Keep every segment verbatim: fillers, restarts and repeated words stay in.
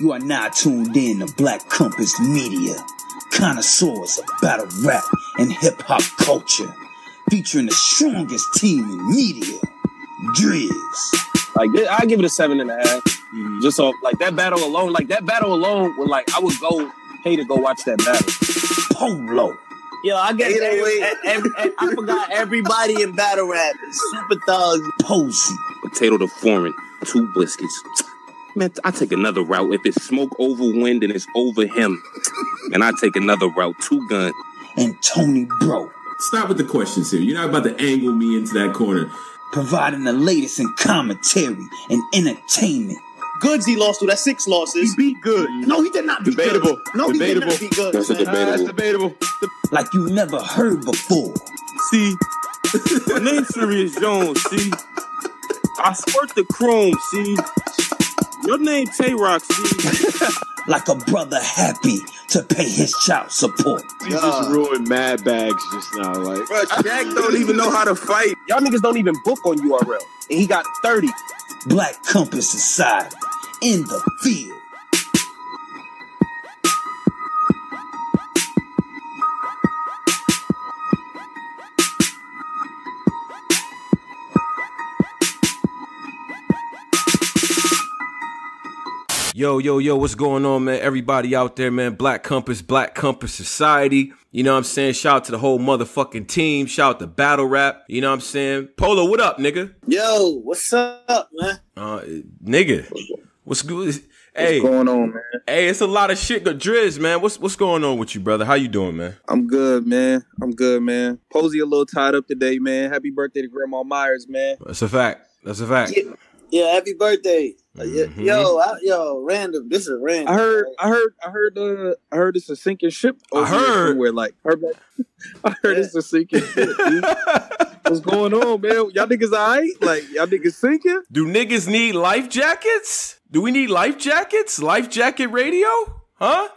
You are now tuned in to Black Compass Media, connoisseurs of battle rap and hip-hop culture, featuring the strongest team in media, Drizzt. Like, I give it a seven and a half. Mm-hmm. Just off, like, that battle alone, like, that battle alone, would, like, I would go pay to go watch that battle. Polo. Yo, I guess every, every, every, I forgot everybody in battle rap. Super Thugs. Posey. Potato to foreign. Two Briskets. Man, I take another route. If it's smoke over wind, then it's over him. And I take another route. Two Gun. And Tony Bro. Stop with the questions here. You're not about to angle me into that corner. Providing the latest in commentary and entertainment. Goods he lost to. That's six losses. He beat Good. No, he did not beat debatable. Good. No, debatable. He did not beat Good. That's, a debatable. Uh, that's debatable. Like you never heard before. See? My name's Serious Jones, see? I squirt the chrome, see? Your name Tay Rockz, see? Like a brother happy to pay his child support. You just ruined mad bags just now, like. Bro, Jack don't even know how to fight. Y'all niggas don't even book on U R L. And he got thirty. Black Compass Society in the field. Yo, yo, yo, what's going on, man? Everybody out there, man. Black Compass, Black Compass Society. You know what I'm saying? Shout out to the whole motherfucking team. Shout out to Battle Rap. You know what I'm saying? Polo, what up, nigga? Yo, what's up, man? Uh, nigga, what's good? What's hey, going on, man? Hey, it's a lot of shit. Drizzt, man, what's what's going on with you, brother? How you doing, man? I'm good, man. I'm good, man. Posey a little tied up today, man. Happy birthday to Grandma Myers, man. That's a fact. That's a fact. Yeah. Yeah, happy birthday, mm-hmm. yo, I, yo, random. This is random. I heard, I heard, I heard, uh, I heard it's a sinking ship. Over I heard, where like, I heard, I heard yeah. It's a sinking ship. Dude. What's going on, man? Y'all niggas alright? Like, y'all niggas sinking? Do niggas need life jackets? Do we need life jackets? Life jacket radio? Huh?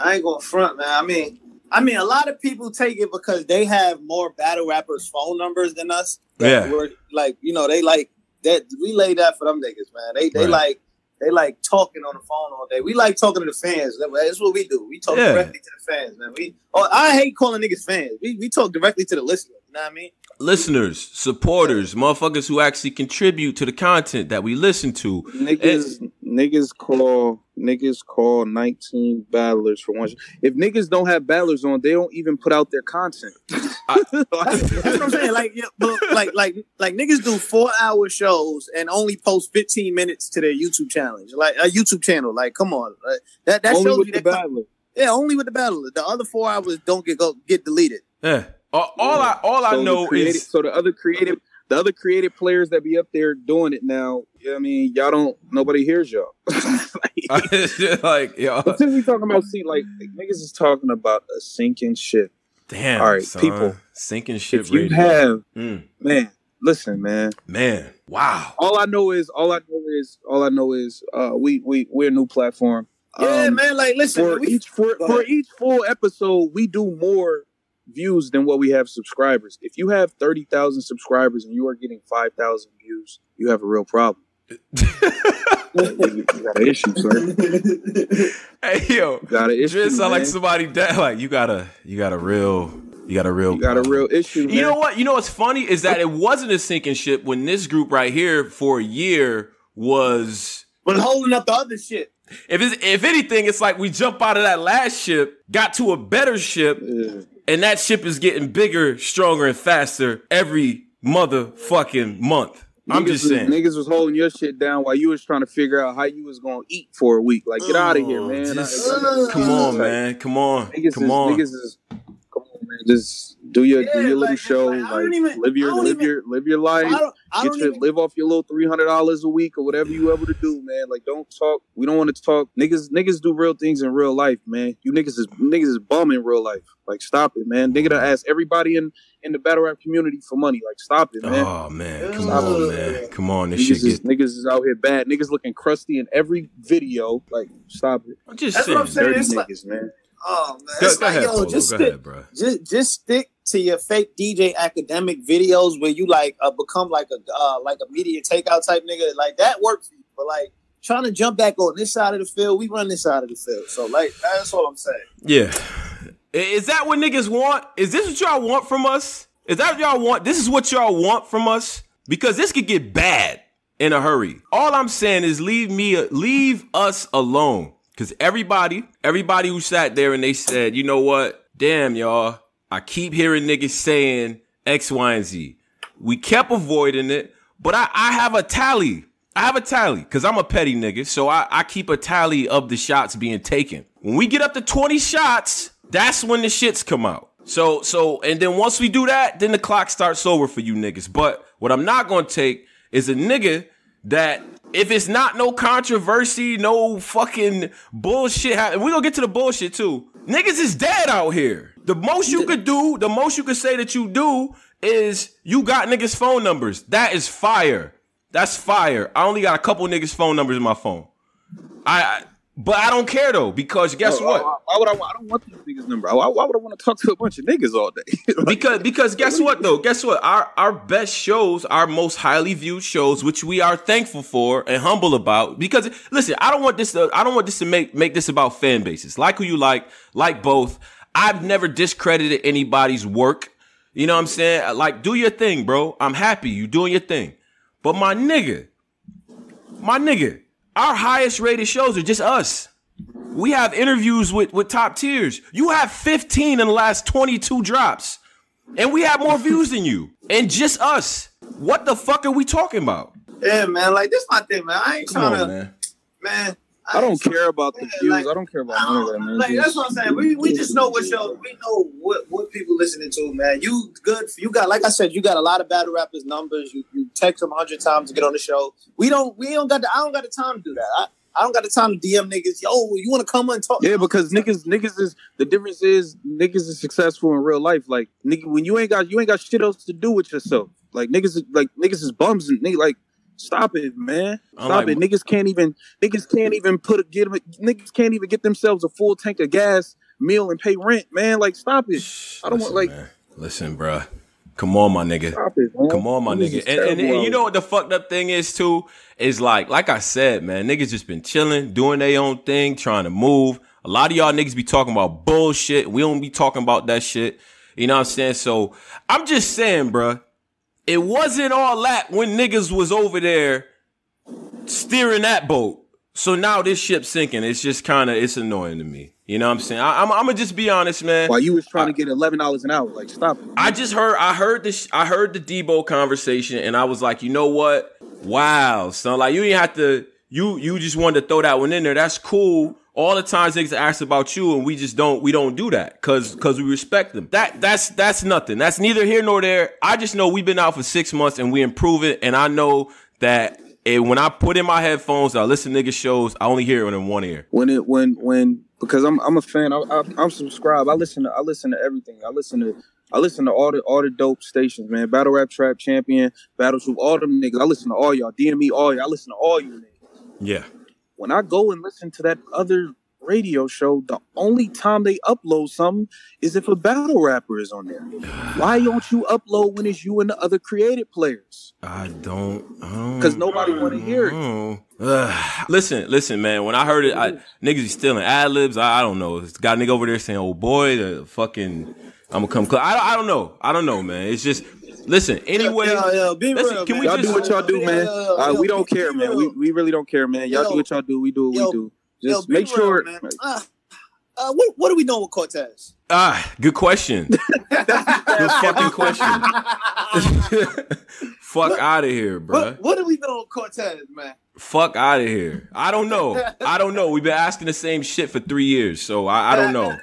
I ain't gonna front, man. I mean, I mean, a lot of people take it because they have more battle rappers' phone numbers than us. Yeah, we're like, you know, they like. That we lay that for them niggas, man. They they right. like they like talking on the phone all day. We like talking to the fans. That's what we do. We talk yeah. directly to the fans, man. We oh, I hate calling niggas fans. We we talk directly to the listeners. You know what I mean? Listeners, supporters, yeah. motherfuckers who actually contribute to the content that we listen to. Niggas, and niggas call niggas call nineteen battlers for one. If niggas don't have battlers on, they don't even put out their content. I, that's, that's what I'm saying. Like, yeah, but like, like, like, niggas do four-hour shows and only post fifteen minutes to their YouTube challenge, like a YouTube channel. Like, come on, like, that that only shows with you the that battler. Yeah, only with the battler. The other four hours don't get go get deleted. Yeah. All, all yeah. I all so I know creative, is so the other creative the other creative players that be up there doing it now. You know what I mean, y'all don't nobody hears y'all. like, like yo. But since we talking about see, like, like niggas is talking about a sinking ship. Damn, all right, son. People, sinking ship. If you radio. have, mm. man, listen, man, man, wow. All I know is, all I know is, all I know is, uh, we we we're a new platform. Yeah, um, man, like, listen, for we, each for, for each full episode, we do more views than what we have subscribers. If you have thirty thousand subscribers and you are getting five thousand views, you have a real problem. You got an issue, sir. Hey yo, you got an issue. Drizzt sound like somebody that like you got a you got a real you got a real you got a real issue. Man. You know what? You know what's funny is that it wasn't a sinking ship when this group right here for a year was was holding up the other ship. If it's, if anything, it's like we jump out of that last ship, got to a better ship, yeah. and that ship is getting bigger, stronger, and faster every motherfucking month. I'm niggas just saying. Was, niggas was holding your shit down while you was trying to figure out how you was going to eat for a week. Like, get oh, out of here, man. Just, I, I, I, come on, man. Come on. Niggas come is, on. Niggas is, come on, man. Just do your, yeah, do your like, little show. Like, like, even, live, your, live, even, your, live your life. I don't, I don't Get your, even, live off your little three hundred dollars a week or whatever you able to do, man. Like, don't talk. We don't want to talk. Niggas niggas do real things in real life, man. You niggas is, niggas is bum in real life. Like, stop it, man. Nigga done ask everybody in... in the battle rap community for money. Like, stop it, man. Oh, man. Come stop on, it. man. Come on. This niggas shit is, get... Niggas is out here bad. Niggas looking crusty in every video. Like, stop it. I'm just That's saying. What I'm saying. Dirty it's niggas, like... man. Oh, man. Go, it's go like, ahead, yo, Polo. Just, go stick, ahead, bro. Just, just stick to your fake D J academic videos where you, like, uh, become, like, a uh, like a media takeout type nigga. Like, that works for you. But, like, trying to jump back on this side of the field, we run this side of the field. So, like, that's all I'm saying. Yeah. Is that what niggas want? Is this what y'all want from us? Is that what y'all want? This is what y'all want from us? Because this could get bad in a hurry. All I'm saying is leave me, leave us alone. Because everybody, everybody who sat there and they said, you know what? Damn, y'all. I keep hearing niggas saying X, Y, and Z. We kept avoiding it, but I, I have a tally. I have a tally because I'm a petty nigga. So I, I keep a tally of the shots being taken. When we get up to twenty shots, that's when the shits come out. So, so, and then once we do that, then the clock starts over for you niggas. But what I'm not going to take is a nigga that if it's not no controversy, no fucking bullshit, and we're going to get to the bullshit too. Niggas is dead out here. The most you could do, the most you could say that you do is you got niggas' phone numbers. That is fire. That's fire. I only got a couple niggas' phone numbers in my phone. I, I But I don't care though, because guess Yo, what? I, I, why would I? I don't want these niggas' number. Why, why would I want to talk to a bunch of niggas all day? Like, because because guess what though? Guess what? Our our best shows, our most highly viewed shows, which we are thankful for and humble about. Because listen, I don't want this. To, I don't want this to make make this about fan bases. Like who you like, like both. I've never discredited anybody's work. You know what I'm saying? Like do your thing, bro. I'm happy you doing your thing. But my nigga, my nigga. Our highest rated shows are just us. We have interviews with, with top tiers. You have fifteen in the last twenty-two drops. And we have more views than you. And just us. What the fuck are we talking about? Yeah, man. Like, this my thing, man. I ain't Come trying on, to... Man. man I, I don't care to, about the views. Like, I don't care about none of that, man. Like, that's what I'm saying. We, we just know what shows. We know what, what people listening to, man. You good. You got, like I said, you got a lot of battle rappers' numbers. You, you text them a hundred times to get on the show. We don't, we don't got the, I don't got the time to do that. I, I don't got the time to D M niggas. Yo, you want to come on and talk? Yeah, because niggas, niggas is, the difference is niggas is successful in real life. Like, nigga, when you ain't got, you ain't got shit else to do with yourself. Like niggas, like niggas is bums and niggas like, stop it, man. Stop like, it. Niggas can't even niggas can't even put a get niggas can't even get themselves a full tank of gas, meal, and pay rent, man. Like, stop it. I don't listen, want like man. Listen, bruh. Come on, my nigga. Stop it, man. Come on, my this nigga. And, and, and you know what the fucked up thing is too? Is like, like I said, man, niggas just been chilling, doing their own thing, trying to move. A lot of y'all niggas be talking about bullshit. We don't be talking about that shit. You know what I'm saying? So I'm just saying, bruh. It wasn't all that when niggas was over there steering that boat. So now this ship's sinking. It's just kind of, it's annoying to me. You know what I'm saying? I, I'm, I'm gonna just be honest, man. While you was trying I, to get eleven dollars an hour, like stop it. Man. I just heard, I heard this, I heard the Debo conversation, and I was like, you know what? Wow, son, like you didn't have to. You, you just wanted to throw that one in there. That's cool. All the times niggas ask about you, and we just don't, we don't do that because because we respect them. That that's that's nothing. That's neither here nor there. I just know we've been out for six months and we improve it. And I know that it, when I put in my headphones, I listen to niggas shows. I only hear it in one ear. When it when when because I'm I'm a fan. I, I, I'm subscribed. I listen to I listen to everything. I listen to I listen to all the all the dope stations, man. Battle Rap Trap Champion, Battle Troop, all them niggas. I listen to all y'all. D M E, all y'all. I listen to all you niggas. Yeah. When I go and listen to that other radio show, the only time they upload something is if a battle rapper is on there. Why don't you upload when it's you and the other creative players? I don't. Because nobody want to hear it. Uh, listen, listen, man. When I heard it, I, niggas be stealing ad-libs. I, I don't know. It's got a nigga over there saying, oh, boy, the fucking, I'm going to come close. I, I don't know. I don't know, man. It's just... Listen, anyway, yeah, yeah, yeah. Listen, real, can we y'all just, do what y'all do, yeah, man? Yeah, yeah, uh, yo, we don't care, real. man. We, we really don't care, man. Y'all yo, do what y'all do. We do what yo, we do. Just yo, make real, sure. Man. Uh, uh, what, what are we doing with Cortez? Ah, good question. Good fucking question. Fuck out of here, bro. What, what are we doing with Cortez, man? Fuck out of here. I don't know. I don't know. We've been asking the same shit for three years, so I, I don't know.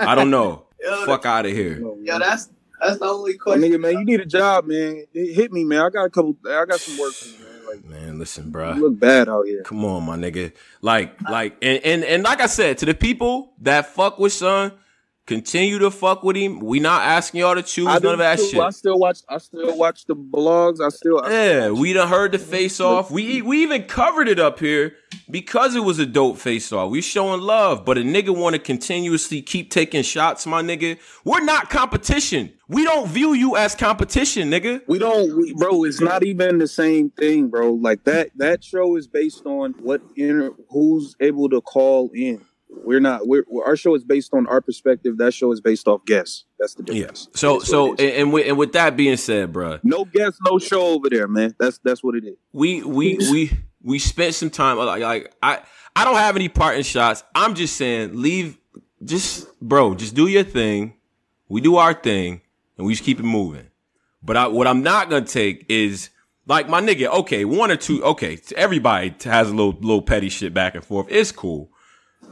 I don't know. Yo, fuck out of here. Yo, that's... That's the only question. Nigga, man, you need a job, man. It hit me, man. I got a couple. I got some work for you, man. Like, man, listen, bro. You look bad out here. Come on, my nigga. Like, like, and, and and like I said to the people that fuck with Son, Continue to fuck with him. We not asking y'all to choose none of that too. shit. I still watch. I still watch the blogs. I still. I yeah, still we done heard the face off. We we even covered it up here because it was a dope face off. We showing love, but a nigga want to continuously keep taking shots, my nigga. We're not competition. We don't view you as competition, nigga. We don't, we, bro. It's not even the same thing, bro. Like that. That show is based on what inter, who's able to call in. We're not. We're, our show is based on our perspective. That show is based off guests. That's the difference. Yeah. So, so, and, and with and with that being said, bro, no guests, no show over there, man. That's that's what it is. We we we we spent some time. Like, like I I don't have any parting shots. I'm just saying, leave. Just bro, just do your thing. We do our thing, and we just keep it moving. But I, what I'm not gonna take is. Like, my nigga, okay, one or two, okay, everybody has a little little petty shit back and forth. It's cool.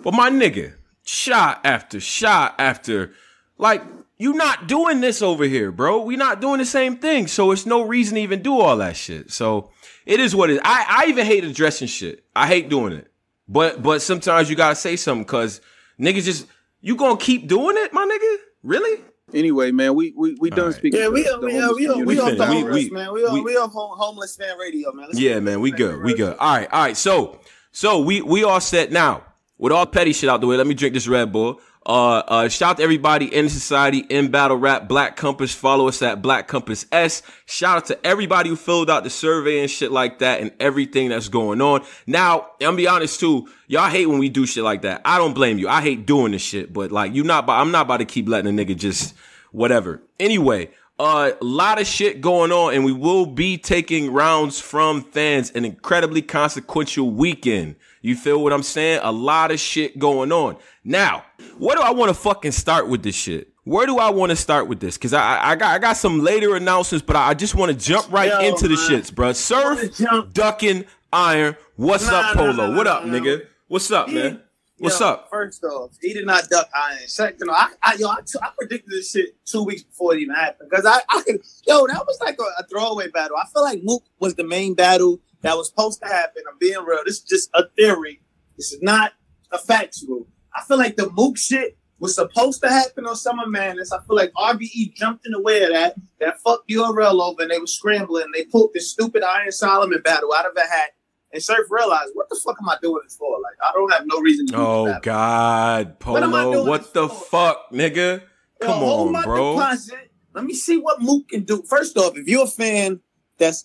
But my nigga, shot after shot after, like, you not doing this over here, bro. We not doing the same thing. So it's no reason to even do all that shit. So it is what it is. I, I even hate addressing shit. I hate doing it. But but sometimes you gotta say something because niggas just, you gonna keep doing it, my nigga? Really? Anyway, man, we we we done right. speaking. Yeah, we the, we the we we, we, on homeless, we, man. We we, we on homeless fan radio, man. Let's yeah, man, we good, we good. All right, all right. So so we we all set now with all petty shit out the way. Let me drink this Red Bull. Uh, uh, shout out to everybody in society in battle rap. Black Compass, follow us at Black Compass S. Shout out to everybody who filled out the survey and shit like that and everything that's going on. Now, I'm gonna be honest too, y'all hate when we do shit like that. I don't blame you. I hate doing this shit, but like you not, I'm not about to keep letting a nigga just whatever. Anyway, a uh, lot of shit going on, and we will be taking rounds from fans. An incredibly consequential weekend. You feel what I'm saying? A lot of shit going on. Now, where do I want to fucking start with this shit? Where do I want to start with this? Because I, I, got, I got some later announcements, but I just want to jump right Yo, into man. the shits, bro. Surf, Ducking, Iron. What's nah, up, Polo? Nah, nah, what up, nah, nigga? Nah. What's up, he, man? What's yo, up? First off, he did not duck Iron. Second, I, I, yo, I, t- I predicted this shit two weeks before it even happened. Because I, I could, yo, that was like a, a throwaway battle. I feel like Mook was the main battle that was supposed to happen. I'm being real. This is just a theory. This is not a factual. I feel like the Mook shit was supposed to happen on Summer Madness. I feel like R B E jumped in the way of that. That fucked U R L over and they were scrambling. They pulled this stupid Iron Solomon battle out of a hat. And Surf realized, what the fuck am I doing this for? Like, I don't have no reason to do oh, this. Oh, God, Polo. What, what the for? fuck, nigga? Come yo, on, bro. Deposit. Let me see what Mook can do. First off, if you're a fan that's...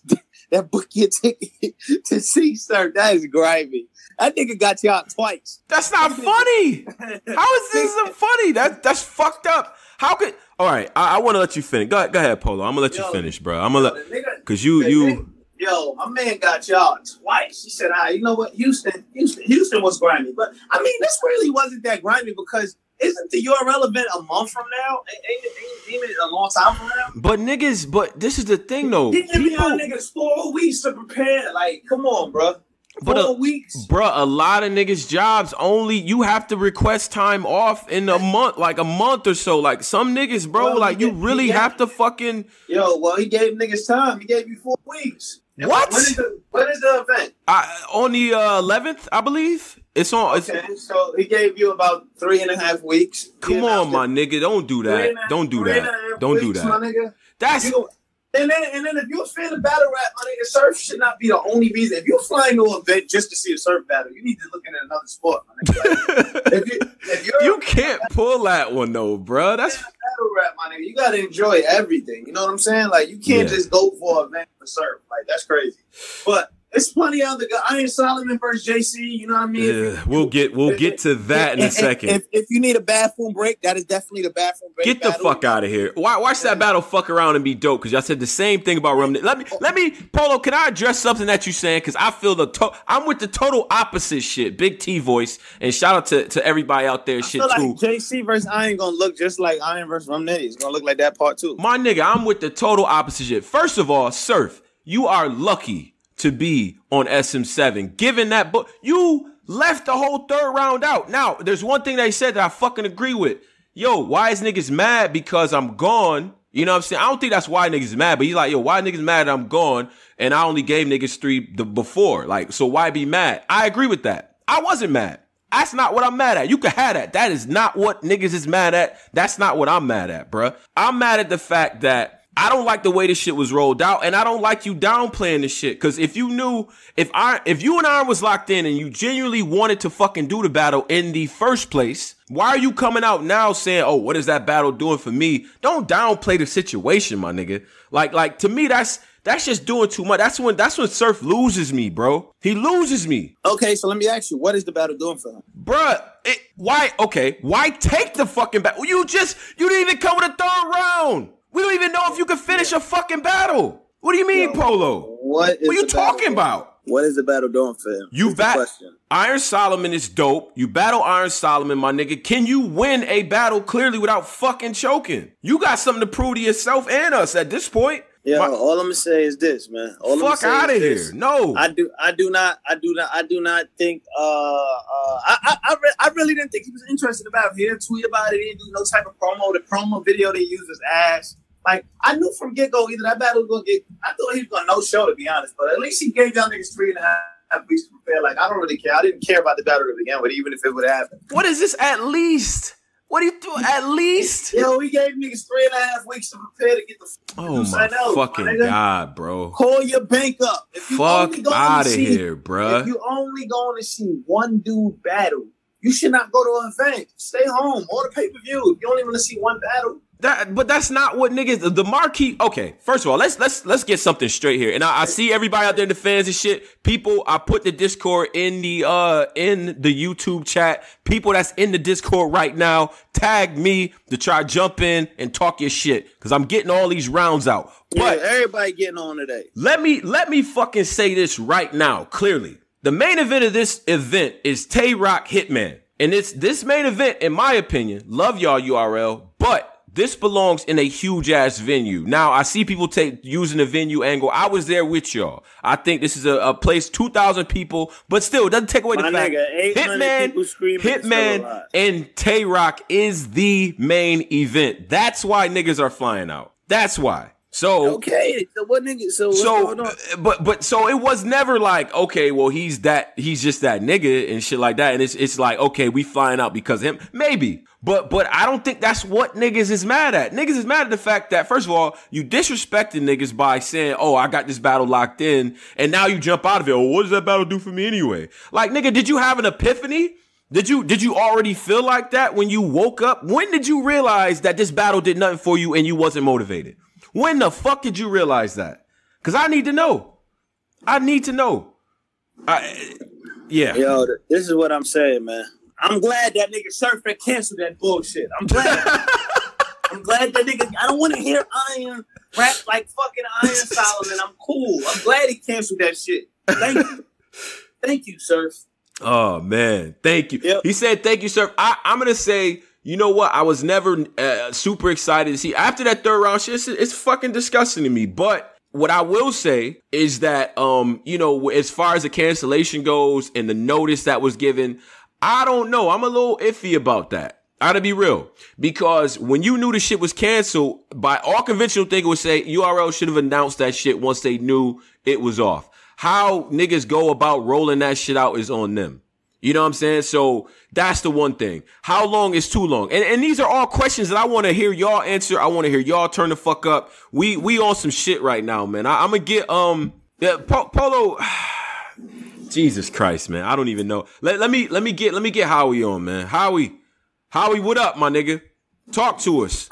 That book your ticket to see Surf. That is grimy. That nigga got you out twice. That's not funny. How is this funny? That that's fucked up. How could? All right, I, I want to let you finish. Go, go ahead, Polo. I'm gonna let yo, you finish, bro. I'm gonna yo, let nigga, cause you you. Nigga, yo, my man got y'all twice. He said, "Ah, right, you know what? Houston, Houston, Houston was grimy." But I mean, this really wasn't that grimy because. Isn't the U R L event a month from now? Ain't, ain't, ain't it a long time from now? But niggas, but this is the thing though. Didn't it be on niggas four weeks to prepare? Like, come on, bro. But four a, weeks, bro. A lot of niggas' jobs only you have to request time off in a month, like a month or so. Like some niggas, bro. Well, like you did, really gave, have to fucking. Yo, well, he gave niggas time. He gave you four weeks. And what? When is the, when is the event? I, on the uh, eleventh, I believe. It's on. It's, okay, so he gave you about three and a half weeks. Come on, my nigga, don't do that. Half, don't do that. Don't weeks, do that. My nigga. That's you, and then and then if you're a fan of battle rap, my nigga, Surf should not be the only reason. If you're flying to an event just to see a Surf battle, you need to look at another sport, my nigga. Like, if you if you're you can't battle, pull that one though, bro. That's battle rap, my nigga. You gotta enjoy everything. You know what I'm saying? Like you can't yeah. just go for an event for Surf. Like that's crazy. But. It's plenty of the guy. Iron Solomon versus J C. You know what I mean? Yeah, we'll get we'll if, get to that if, in a if, second. If, if you need a bathroom break, that is definitely the bathroom break. Get the battle. fuck out of here. Why, watch yeah. that battle fuck around and be dope because y'all said the same thing about Rum Nitty. Let me let me Polo. Can I address something that you saying? Because I feel the to- I'm with the total opposite shit. Big T voice and shout out to, to everybody out there. I shit feel like too. J C versus Iron gonna look just like Iron versus Rum Nitty. It's gonna look like that part two. My nigga, I'm with the total opposite shit. First of all, Surf, you are lucky to be on S M seven. Given that book, you left the whole third round out. Now, there's one thing they said that I fucking agree with. Yo, why is niggas mad because I'm gone? You know what I'm saying? I don't think that's why niggas mad, but he's like, yo, why niggas mad that I'm gone and I only gave niggas three the before? Like, so why be mad? I agree with that. I wasn't mad. That's not what I'm mad at. You can have that. That is not what niggas is mad at. That's not what I'm mad at, bruh. I'm mad at the fact that I don't like the way this shit was rolled out, and I don't like you downplaying this shit. Cause if you knew, if I, if you and Iron was locked in and you genuinely wanted to fucking do the battle in the first place, why are you coming out now saying, oh, what is that battle doing for me? Don't downplay the situation, my nigga. Like, like to me, that's, that's just doing too much. That's when, that's when Surf loses me, bro. He loses me. Okay. So let me ask you, what is the battle doing for him? Bruh. It, why? Okay. Why take the fucking battle? You just, you didn't even come with a third round. We don't even know if you can finish a fucking battle. What do you mean, yo, Polo? What, is what are you talking about? What is the battle doing for him? You battle Iron Solomon is dope. You battle Iron Solomon, my nigga. Can you win a battle clearly without fucking choking? You got something to prove to yourself and us at this point. Yeah, all I'm gonna say is this, man. All fuck out of here. No, I do. I do not. I do not. I do not think. Uh, uh I, I, I, re I really didn't think he was interested about it. He didn't tweet about it. He didn't do no type of promo. The promo video they used is ass. Like, I knew from get-go either that battle was going to get... I thought he was going to no-show, to be honest. But at least he gave y'all niggas three and a half weeks to prepare. Like, I don't really care. I didn't care about the battle to begin with, even if it would happen. What is this at least? What do you do? At least? Yo, he gave niggas three and a half weeks to prepare to get the... Oh, my out, fucking my God, bro. Call your bank up. If you Fuck out of here, bruh. If you only going to see one dude battle, you should not go to an event. Stay home. Order pay-per-view. If you only want to see one battle... That, but that's not what niggas. The marquee. Okay, first of all, let's let's let's get something straight here. And I, I see everybody out there in the fans and shit. People, I put the Discord in the uh in the YouTube chat. People that's in the Discord right now, tag me to try jump in and talk your shit because I'm getting all these rounds out. But yeah, everybody getting on today. Let me let me fucking say this right now. Clearly, the main event of this event is Tay Rockz Hitman, and it's this main event, in my opinion. Love y'all U R L, but this belongs in a huge-ass venue. Now, I see people take using the venue angle. I was there with y'all. I think this is a, a place, two thousand people, but still, it doesn't take away the My fact. Nigga, Hitman, Hitman and Tay Rockz is the main event. That's why niggas are flying out. That's why. So okay, so what nigga? So what's so, going on? but but so it was never like okay, well he's that he's just that nigga and shit like that, and it's it's like okay, we flying out because of him maybe, but but I don't think that's what niggas is mad at. Niggas is mad at the fact that first of all you disrespected niggas by saying oh I got this battle locked in, and now you jump out of it. Well, what does that battle do for me anyway? Like nigga, did you have an epiphany? Did you did you already feel like that when you woke up? When did you realize that this battle did nothing for you and you wasn't motivated? When the fuck did you realize that? Because I need to know. I need to know. I, yeah. Yo, this is what I'm saying, man. I'm glad that nigga Surf and canceled that bullshit. I'm glad. I'm glad that nigga. I don't want to hear Iron rap like fucking Iron Solomon. I'm cool. I'm glad he canceled that shit. Thank you. Thank you, Surf. Oh, man. Thank you. Yep. He said, thank you, Surf. I, I'm going to say... You know what? I was never uh, super excited to see. After that third round shit, it's, it's fucking disgusting to me. But what I will say is that, um, you know, as far as the cancellation goes and the notice that was given, I don't know. I'm a little iffy about that. I gotta be real. Because when you knew the shit was canceled, by all conventional thinking would say U R L should have announced that shit once they knew it was off. How niggas go about rolling that shit out is on them. You know what I'm saying? So that's the one thing. How long is too long? And, and these are all questions that I want to hear y'all answer. I want to hear y'all turn the fuck up. We we on some shit right now, man. I, I'm going to get um yeah, po Polo. Jesus Christ, man. I don't even know. Let, let me let me get let me get Howie on, man. Howie. Howie, what up, my nigga? Talk to us.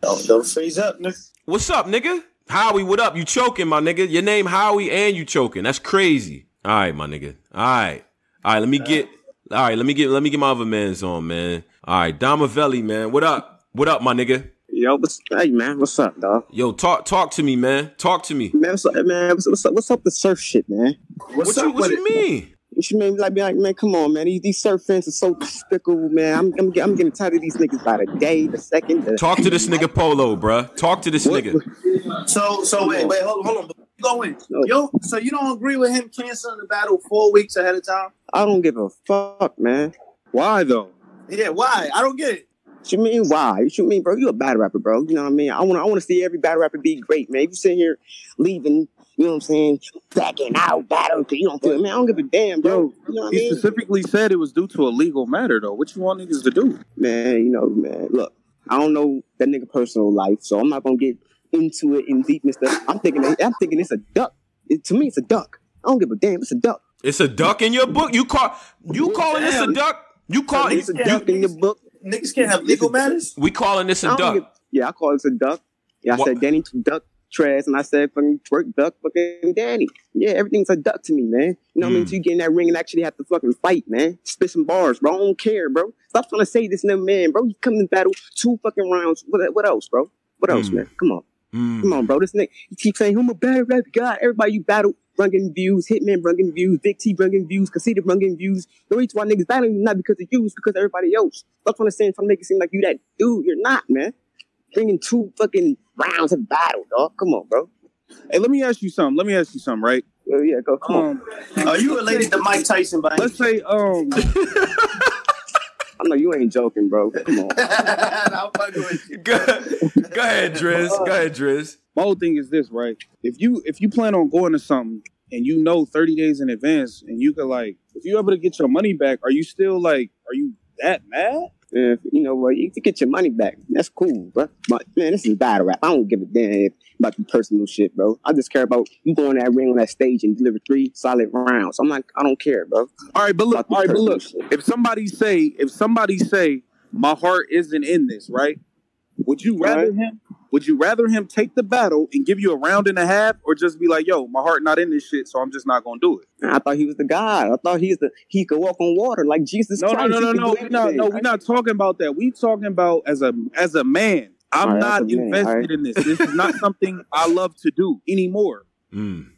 Don't, don't freeze up, nigga. What's up, nigga? Howie, what up? You choking, my nigga. Your name Howie and you choking. That's crazy. All right, my nigga. All right. All right, let me get All right, let me get let me get my other man's on, man. All right, Domavelli, man. What up? What up, my nigga? Yo, what's hey man, what's up, dog? Yo, talk talk to me, man. Talk to me. Man, what's up, man? What's, what's up? What's up with Surf shit, man? What's what up, you what you it, mean? Man? What you mean? Like, be like, man, come on, man. These, these Surf fans are so despicable, man. I'm I'm, I'm getting tired of these niggas by the day, the second. The talk to this nigga Polo, bruh. Talk to this what, nigga. So so wait, wait, hold on, hold on. Go in. Yo, so you don't agree with him canceling the battle four weeks ahead of time? I don't give a fuck, man. Why though? Yeah, why? I don't get it. What you mean why? What you mean, bro? You a battle rapper, bro. You know what I mean? I want to I want to see every battle rapper be great, man. If you sit here leaving You know what I'm saying? Backing out, battle. You don't feel, man. I don't give a damn, bro. You know what he I mean? Specifically said it was due to a legal matter, though. What you want niggas to do, man? You know, man. Look, I don't know that nigga personal life, so I'm not gonna get into it in deep and stuff. I'm thinking, I'm thinking it's a duck. It, to me, it's a duck. I don't give a damn. It's a duck. It's a duck in your book. You call you calling this a duck? You call it's a duck in your book? Niggas can't have legal matters. We calling this a duck? Give, yeah, I call this a duck. Yeah, I what? said Danny Duck Trash, and I said fucking Twerk Duck fucking Danny. Yeah, everything's a duck to me, man. You know what mm. I mean? Until you get in that ring and actually have to fucking fight, man. Spit some bars, bro. I don't care, bro. Stop trying to say this little man, bro. He come to battle two fucking rounds. What, what else, bro? What else, mm. man? Come on. Mm. Come on, bro. This nigga, he keeps saying, who's a better rap god? Everybody you battle, bringing views. Hitman bringing views. Big T bringing views. Casita bringing views. The reason why niggas battling you not because of you, it's because of everybody else. Stop trying to say, trying to make it seem like you that dude. You're not, man. Bringing two fucking rounds of battle, dog. Come on, bro. Hey, let me ask you something. Let me ask you something, right? Yeah, yeah, go. Come um, on. Are you related to Mike Tyson? By let's say, um, I know you ain't joking, bro. Come on. I'm fucking with you. Go, go ahead, Drizzt. Go ahead, Drizzt. My whole thing is this, right? If you if you plan on going to something and you know thirty days in advance, and you could like, if you're able to get your money back, are you still like, are you that mad? If, you know what, well, you can get your money back. That's cool, bro. But man, this is battle rap. I don't give a damn about the personal shit, bro. I just care about you going that ring on that stage and deliver three solid rounds. I'm like, I don't care, bro. All right, but look, all right, but look. Shit. If somebody say, if somebody say, my heart isn't in this, right? Would you rather right. him? Would you rather him take the battle and give you a round and a half, or just be like, yo, my heart not in this shit, so I'm just not gonna do it? I thought he was the God. I thought he's the he could walk on water like Jesus no, Christ. No, no, no, no, no, no. We're not talking about that. We talking about as a as a man. I'm right, not invested right. in this. This is not something I love to do anymore. Mm.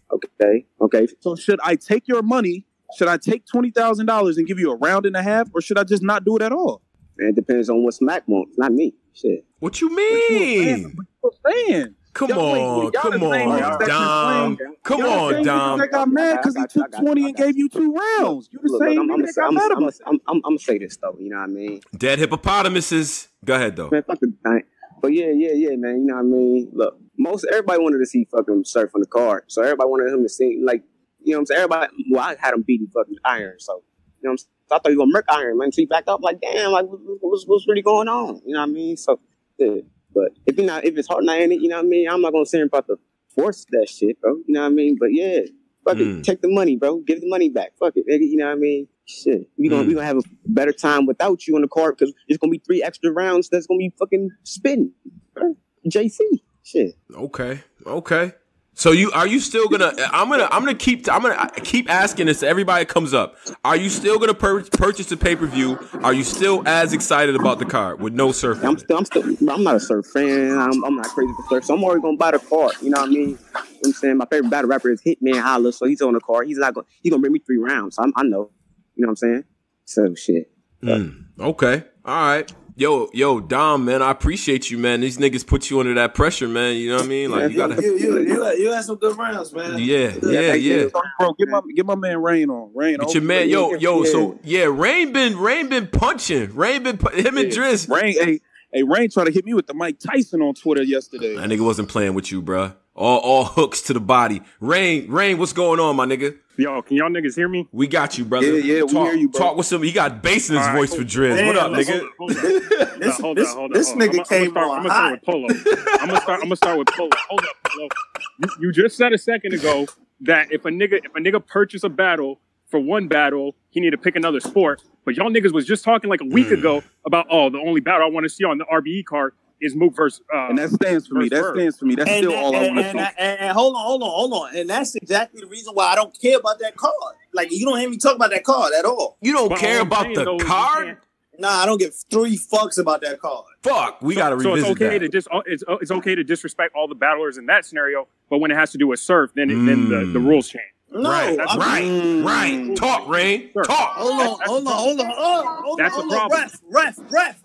Okay, okay. So should I take your money? Should I take twenty thousand dollars and give you a round and a half, or should I just not do it at all? Man, it depends on what Smack wants, not me. Shit. What you mean? What you saying? Come on, come on, Dom. Come on, Dom. I got mad because he took twenty and gave you two rounds. You the same nigga that got mad about it. I'm I'm gonna say this though, you know what I mean? Dead hippopotamuses. Go ahead though. Man, fuck the thing. But yeah, yeah, yeah, man. You know what I mean? Look, most everybody wanted to see fucking Surf on the card, so everybody wanted him to see like, you know what I'm saying? Everybody. Well, I had him beating fucking Iron, so you know what I'm saying. So I thought he was going to murk Iron, man. So he backed up like, damn, like, what's, what's really going on? You know what I mean? So, yeah. But if you're not, if it's hard not in it, you know what I mean? I'm not going to say him about to force that shit, bro. You know what I mean? But yeah, fuck mm. it. Take the money, bro. Give the money back. Fuck it, nigga. You know what I mean? Shit. We're going mm. we to have a better time without you on the card because it's going to be three extra rounds that's going to be fucking spinning, bro. J C. Shit. Okay. Okay. So you are you still gonna? I'm gonna I'm gonna keep I'm gonna keep asking this to everybody that comes up. Are you still gonna pur purchase the pay per view? Are you still as excited about the card with no Surf? I'm still I'm still I'm not a Surf fan. I'm, I'm not crazy for Surf, so I'm already gonna buy the card. You know what I mean? You know what I'm saying, my favorite battle rapper is Hitman Holla, so he's on the card. He's not gonna he's gonna bring me three rounds. I'm, I know. You know what I'm saying? So shit. Mm, okay. All right. Yo, yo, Dom, man, I appreciate you, man. These niggas put you under that pressure, man. You know what I mean? Like yeah, you gotta, you, you, you, you had some good rounds, man. Yeah, yeah, yeah. Bro, get my get my man Rain on, Rain. Get your man, yo, yo. Yeah. So yeah, Rain been Rain been punching, Rain been him and yeah. Drizzt. Rain, hey, hey, Rain tried to hit me with the Mike Tyson on Twitter yesterday. That nigga wasn't playing with you, bro. All all hooks to the body. Rain, Rain, what's going on, my nigga? Y'all, can y'all niggas hear me? We got you, brother. Yeah, yeah, talk, we hear you, bro. Talk with some. He got bass in his right, voice for Drizzt. Damn, what up, nigga? Hold, hold, hold this, hold this, hold this, hold this hold. nigga I'm, came I'm gonna start, I'm gonna start with Polo. I'm gonna start. I'm gonna start with Polo. Hold up, Polo. You, you just said a second ago that if a nigga if a nigga purchase a battle for one battle, he need to pick another sport. But y'all niggas was just talking like a week mm. ago about oh, the only battle I want to see on the R B E card is Mook versus uh, and that stands for me. That Verb. stands for me. That's and still that, all and, I want to see. And, and, and hold on, hold on, hold on. And that's exactly the reason why I don't care about that card. Like you don't hear me talk about that card at all. You don't but care about the card? Nah, I don't give three fucks about that card. Fuck, we so, gotta revisit so it's okay that. To dis it's it's okay to disrespect all the battlers in that scenario, but when it has to do with Surf, then it, mm. then the, the rules change. No, right, that's right, mean, right. Talk, Rain. Sure. Talk. Hold on, that's, hold on, hold on, oh, hold that's on. That's the problem. Ref, ref, ref.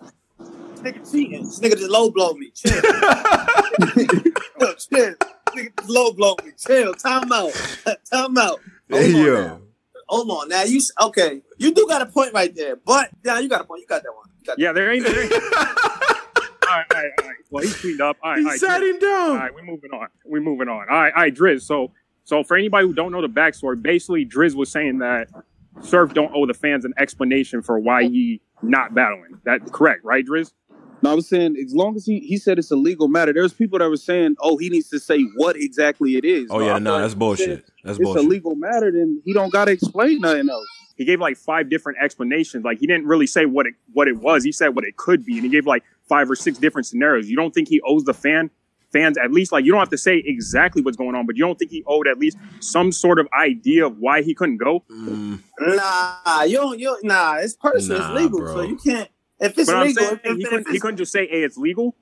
This nigga cheating. This nigga just low blow me. Chill. Look, chill. This nigga just low blow me. Chill. Time out. Time out. Hold hey, on yo. Now. Hold on. Now you okay? You do got a point right there, but now yeah, you got a point. You got that one. Got yeah, there ain't. There ain't. all right, all right, all right. Well, he cleaned up. All right, he all right, sat Drizzt. him down. All right, we're moving on. We're moving on. All right, all right, Drizzt. So So for anybody who don't know the backstory, basically Drizzt was saying that Surf don't owe the fans an explanation for why he not battling. That's correct, right, Drizzt? No, I was saying, as long as he, he said it's a legal matter, there's people that were saying, oh, he needs to say what exactly it is. Oh, no, yeah, no, that's bullshit. That's bullshit. If it's a legal matter, then he don't got to explain nothing else. He gave, like, five different explanations. Like, he didn't really say what it what it was. He said what it could be. And he gave, like, five or six different scenarios. You don't think he owes the fan fans at least, like, you don't have to say exactly what's going on, but you don't think he owed at least some sort of idea of why he couldn't go? Mm. Nah, you don't, you, nah, it's personal. Nah, it's legal, bro. So you can't. If it's but legal, I'm saying, if, he, if, couldn't, if he couldn't just say, "Hey, it's legal."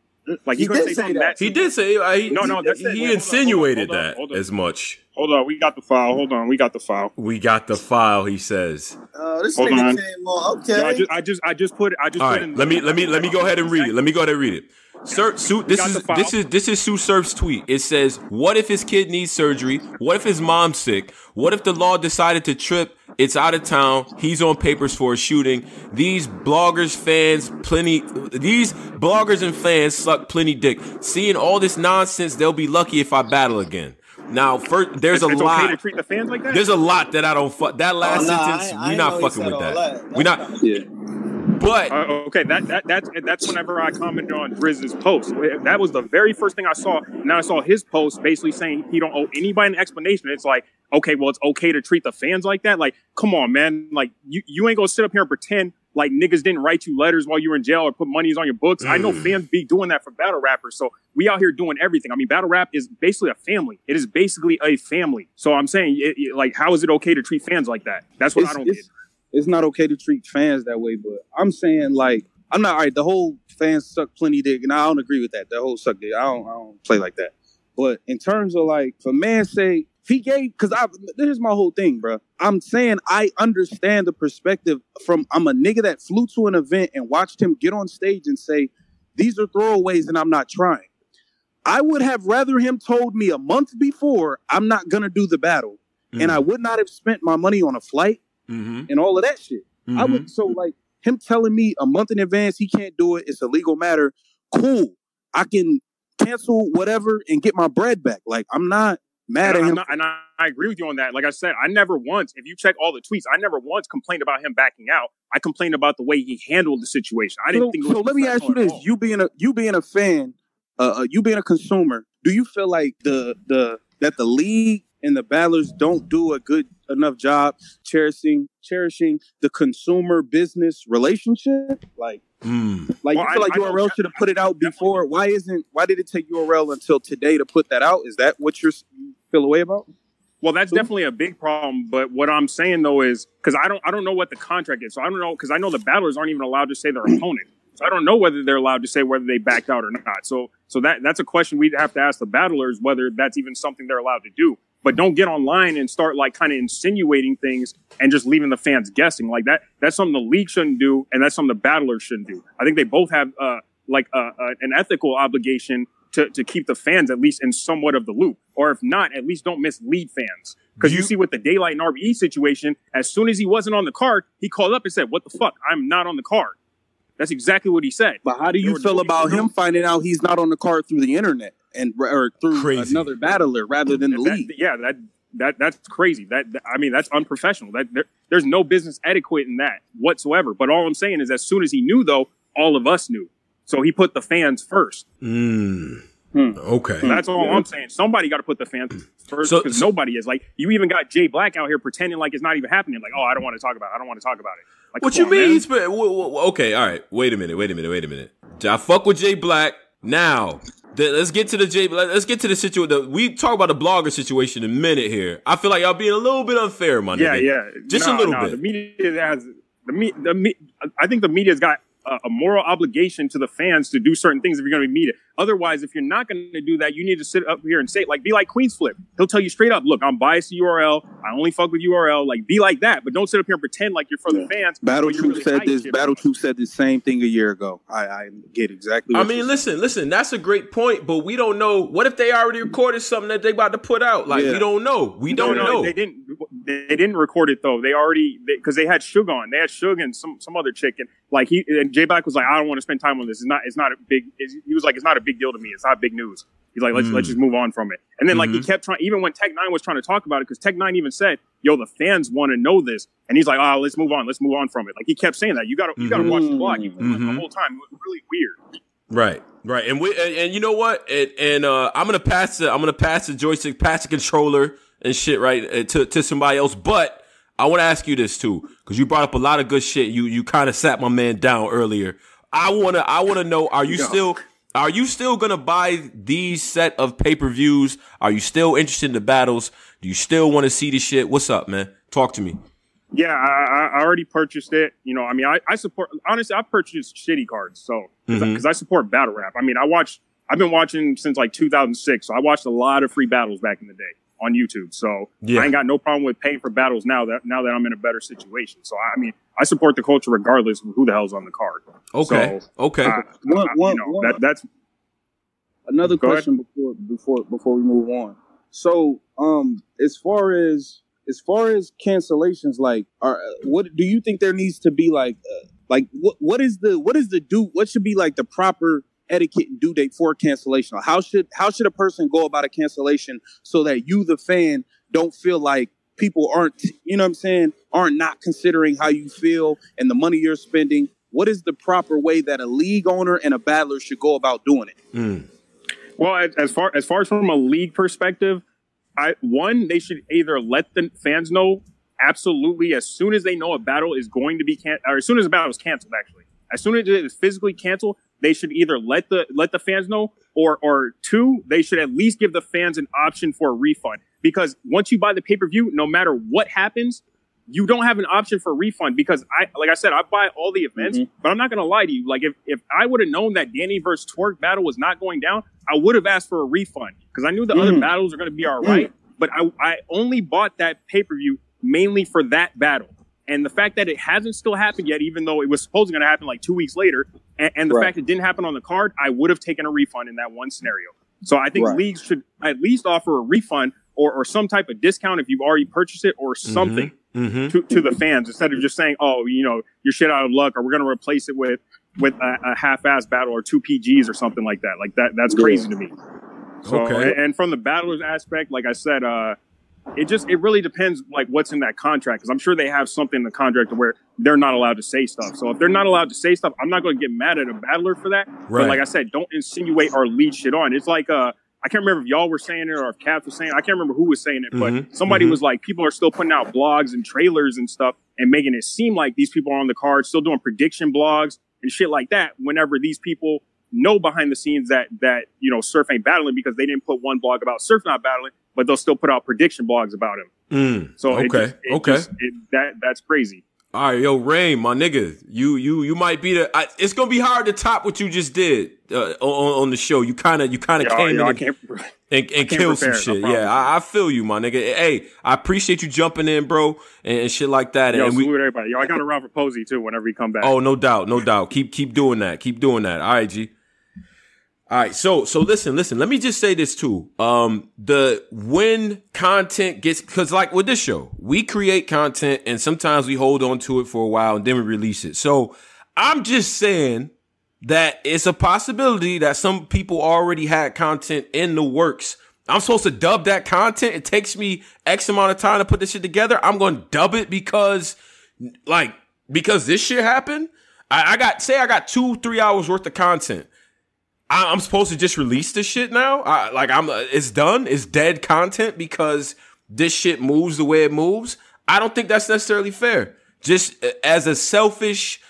Like he, he couldn't say, say that. that. He did say, uh, he, "No, no." He, he, he insinuated hold on, hold on, hold on, that as much. Hold on, we got the file. Hold on, we got the file. We got the file. He says, "Oh, this hold nigga came on." Okay, no, I, just, I just, I just put it. I just. All right, put in let me, let me, let me go ahead and read it. Let me go ahead and read it. Sir, Sue, this is this is this is Sue Surf's tweet. It says, "What if his kid needs surgery? What if his mom's sick? What if the law decided to trip? It's out of town. He's on papers for a shooting. These bloggers, fans, plenty. These bloggers and fans suck plenty dick. Seeing all this nonsense, they'll be lucky if I battle again." Now, first, there's it's, a it's lot. Okay to treat the fans like that? There's a lot that I don't fuck. That last oh, nah, sentence, I, I we're not fucking with that. that. We're not. Yeah. But uh, okay, that that that's that's whenever I commented on Drizzt's post. That was the very first thing I saw. Now I saw his post basically saying he don't owe anybody an explanation. It's like, okay, well, it's okay to treat the fans like that. Like, come on, man. Like, you, you ain't gonna sit up here and pretend like niggas didn't write you letters while you were in jail or put monies on your books. Mm. I know fans be doing that for battle rappers. So we out here doing everything. I mean, battle rap is basically a family. It is basically a family. So I'm saying, it, it, like, how is it okay to treat fans like that? That's what it's, I don't get. It's not okay to treat fans that way, but I'm saying, like, I'm not, all right, the whole fans suck plenty dick, and I don't agree with that. The whole suck dick, I don't, I don't play like that. But in terms of, like, for man's sake, if he gave, because I, here's my whole thing, bro. I'm saying I understand the perspective from, I'm a nigga that flew to an event and watched him get on stage and say, these are throwaways and I'm not trying. I would have rather him told me a month before, I'm not going to do the battle. Mm-hmm. And I would not have spent my money on a flight. Mm-hmm. And all of that shit. Mm-hmm. I would so like him telling me a month in advance he can't do it. It's a legal matter. Cool, I can cancel whatever and get my bread back. Like I'm not mad and at I'm him, not, and I, I agree with you on that. Like I said, I never once. If you check all the tweets, I never once complained about him backing out. I complained about the way he handled the situation. I didn't so, think. It was so let me ask you this: you being a you being a fan, uh, you being a consumer, do you feel like the the that the league and the battlers don't do a good enough job cherishing cherishing the consumer business relationship? Like, mm. like well, you feel I, like I U R L should have put it out before. Why isn't? Why did it take U R L until today to put that out? Is that what you're, you feel away about? Well, that's so, definitely a big problem. But what I'm saying though is because I don't I don't know what the contract is, so I don't know because I know the battlers aren't even allowed to say their opponent. So I don't know whether they're allowed to say whether they backed out or not. So so that that's a question we'd have to ask the battlers whether that's even something they're allowed to do. But don't get online and start like kind of insinuating things and just leaving the fans guessing like that. That's something the league shouldn't do. And that's something the battlers shouldn't do. I think they both have uh, like uh, uh, an ethical obligation to, to keep the fans at least in somewhat of the loop. Or if not, at least don't mislead fans. Because you, you see with the Daylyt and R B E situation, as soon as he wasn't on the card, he called up and said, what the fuck? I'm not on the card. That's exactly what he said. But how do you feel about him finding out he's not on the card through the internet and or through crazy. another battler rather than the that, league? Yeah, that that that's crazy. That, that I mean, that's unprofessional. That there, there's no business etiquette in that whatsoever. But all I'm saying is, as soon as he knew, though, all of us knew. So he put the fans first. Mm. Hmm. Okay, so that's all yeah. I'm saying. Somebody got to put the fans first because so, nobody is. Like you even got Jay Black out here pretending like it's not even happening. Like, oh, I don't want to talk about it. I don't want to talk about it. Like, what you on, mean? He's, okay, all right. Wait a minute. Wait a minute. Wait a minute. I fuck with Jay Black now. The, let's get to the Jay. Let's get to the situation. We talk about the blogger situation in a minute here. I feel like y'all being a little bit unfair, my nigga. Yeah, yeah. Just no, a little no, bit. The media has the me, the me, I think the media's got a, a moral obligation to the fans to do certain things if you're going to be media. Otherwise, if you're not going to do that, you need to sit up here and say, like, be like Queen's Flip. He'll tell you straight up, look, I'm biased to U R L. I only fuck with U R L. Like, be like that. But don't sit up here and pretend like you're for yeah. the fans. Battle Troop really said this. Battle Troop said the same thing a year ago. I, I get exactly what I mean, listen, saying. listen, that's a great point, but we don't know. What if they already recorded something that they about to put out? Like, yeah. we don't know. We don't no, no, know. They didn't. They didn't record it though. They already, because they, they had Suge on. They had Suge and some some other chick, and like he and J Black was like, I don't want to spend time on this. It's not it's not a big. He was like, it's not a big deal to me. It's not big news. He's like, let's mm. let's just move on from it. And then mm-hmm. like he kept trying, even when Tech Nine was trying to talk about it, because Tech Nine even said, yo, the fans want to know this, and he's like, ah, oh, let's move on, let's move on from it. Like he kept saying that. You gotta mm-hmm. you gotta watch the vlog even, mm-hmm. like, the whole time. It was really weird. Right, right, and we and, and you know what, and, and uh, I'm gonna pass the I'm gonna pass the joystick, pass the controller and shit right to to somebody else. But I want to ask you this too, because you brought up a lot of good shit. You you kind of sat my man down earlier. I wanna I wanna know, are you no. still are you still gonna buy these set of pay per views? Are you still interested in the battles? Do you still want to see this shit? What's up, man? Talk to me. Yeah, I, I already purchased it. You know, I mean, I, I support, honestly, I purchased shitty cards. So, because mm-hmm. I, I support battle rap. I mean, I watched, I've been watching since like two thousand six. So I watched a lot of free battles back in the day on YouTube. So yeah. I ain't got no problem with paying for battles now that, now that I'm in a better situation. So, I mean, I support the culture regardless of who the hell's on the card. Okay. So, okay. I, one, I, one, you know, one. That, that's another Go question ahead. before, before, before we move on. So, um, as far as, As far as cancellations, like, are what do you think there needs to be like, uh, like what what is the what is the due what should be like the proper etiquette and due date for cancellation? How should how should a person go about a cancellation so that you, the fan, don't feel like people aren't, you know what I'm saying, aren't not considering how you feel and the money you're spending? What is the proper way that a league owner and a battler should go about doing it? Mm. Well, as, as far as far as from a league perspective. I, one, they should either let the fans know absolutely as soon as they know a battle is going to be can- or as soon as a battle is canceled. Actually, as soon as it is physically canceled, they should either let the let the fans know, or or two, they should at least give the fans an option for a refund. Because once you buy the pay per view, no matter what happens, you don't have an option for a refund. Because I, like I said, I buy all the events, mm-hmm. but I'm not gonna lie to you. Like if if I would have known that Danny versus Twerk battle was not going down, I would have asked for a refund because I knew the mm. other battles are going to be all right. Mm. But I, I only bought that pay-per-view mainly for that battle. And the fact that it hasn't still happened yet, even though it was supposedly going to happen like two weeks later, and, and the right. fact it didn't happen on the card, I would have taken a refund in that one scenario. So I think right. leagues should at least offer a refund or, or some type of discount if you've already purchased it or something mm-hmm. Mm-hmm. To, to the fans instead of just saying, oh, you know, you're shit out of luck or we're going to replace it with with a, a half-ass battle or two P Gs or something like that. Like that, that's crazy to me. So, okay. And from the battlers aspect, like I said, uh, it just, it really depends like what's in that contract. Cause I'm sure they have something in the contract where they're not allowed to say stuff. So if they're not allowed to say stuff, I'm not going to get mad at a battler for that. Right. But like I said, don't insinuate or lead shit on. It's like, uh, I can't remember if y'all were saying it or if Cavs was saying it. I can't remember who was saying it, but mm-hmm. somebody mm-hmm. was like, people are still putting out blogs and trailers and stuff and making it seem like these people are on the card, still doing prediction blogs and shit like that whenever these people know behind the scenes that, that you know, Surf ain't battling because they didn't put one blog about Surf not battling, but they'll still put out prediction blogs about him. Mm, so okay, it just, it okay. Just, it, that that's crazy. All right, yo, Rain, my nigga, you you you might be the. I, it's gonna be hard to top what you just did uh, on, on the show. You kind of you kind of yeah, came yeah, in and, and, and killed some shit. No yeah, I, I feel you, my nigga. Hey, I appreciate you jumping in, bro, and, and shit like that. Yo, and salute we, everybody. Yo, I got around for Posey too. Whenever he come back. Oh, no doubt, no doubt. Keep keep doing that. Keep doing that. All right, G. All right, so so listen, listen. Let me just say this too. Um, the when content gets, because like with this show, we create content and sometimes we hold on to it for a while and then we release it. So I'm just saying that it's a possibility that some people already had content in the works. I'm supposed to dub that content. It takes me X amount of time to put this shit together. I'm going to dub it because, like, because this shit happened. I, I got say I got two three hours worth of content. I'm supposed to just release this shit now? I, like, I'm, it's done. It's dead content because this shit moves the way it moves. I don't think that's necessarily fair. Just as a selfish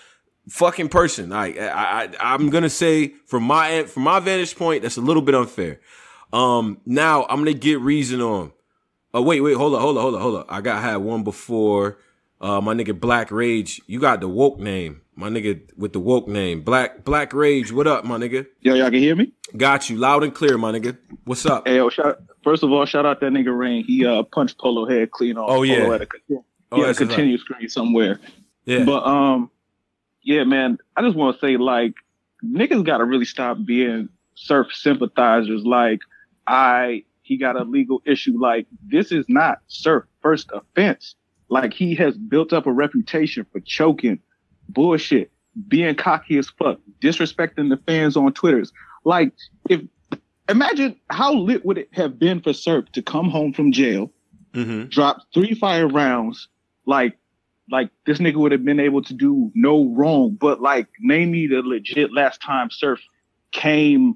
fucking person, I, I, I I'm gonna say from my from my vantage point, that's a little bit unfair. Um, now I'm gonna get reason on. Oh wait, wait, hold up, hold up, hold up, hold up. I got had one before. Uh, my nigga Black Rage, you got the woke name. My nigga with the woke name. Black Black Rage, what up, my nigga? Yo, y'all can hear me? Got you. Loud and clear, my nigga. What's up? Hey, yo, shout, first of all, shout out that nigga Rain. He uh, punched Polo head clean off. Oh, yeah. Polo at a, he oh, had a continue right. screen somewhere. Yeah. But, um, yeah, man, I just want to say, like, niggas got to really stop being Surf sympathizers. Like, I, he got a legal issue. Like, this is not Surf first offense. Like, he has built up a reputation for choking, bullshit, being cocky as fuck, disrespecting the fans on Twitter. Like, if imagine how lit would it have been for Surf to come home from jail, mm-hmm. drop three fire rounds, like, like this nigga would have been able to do no wrong. But like, name me the legit last time Surf came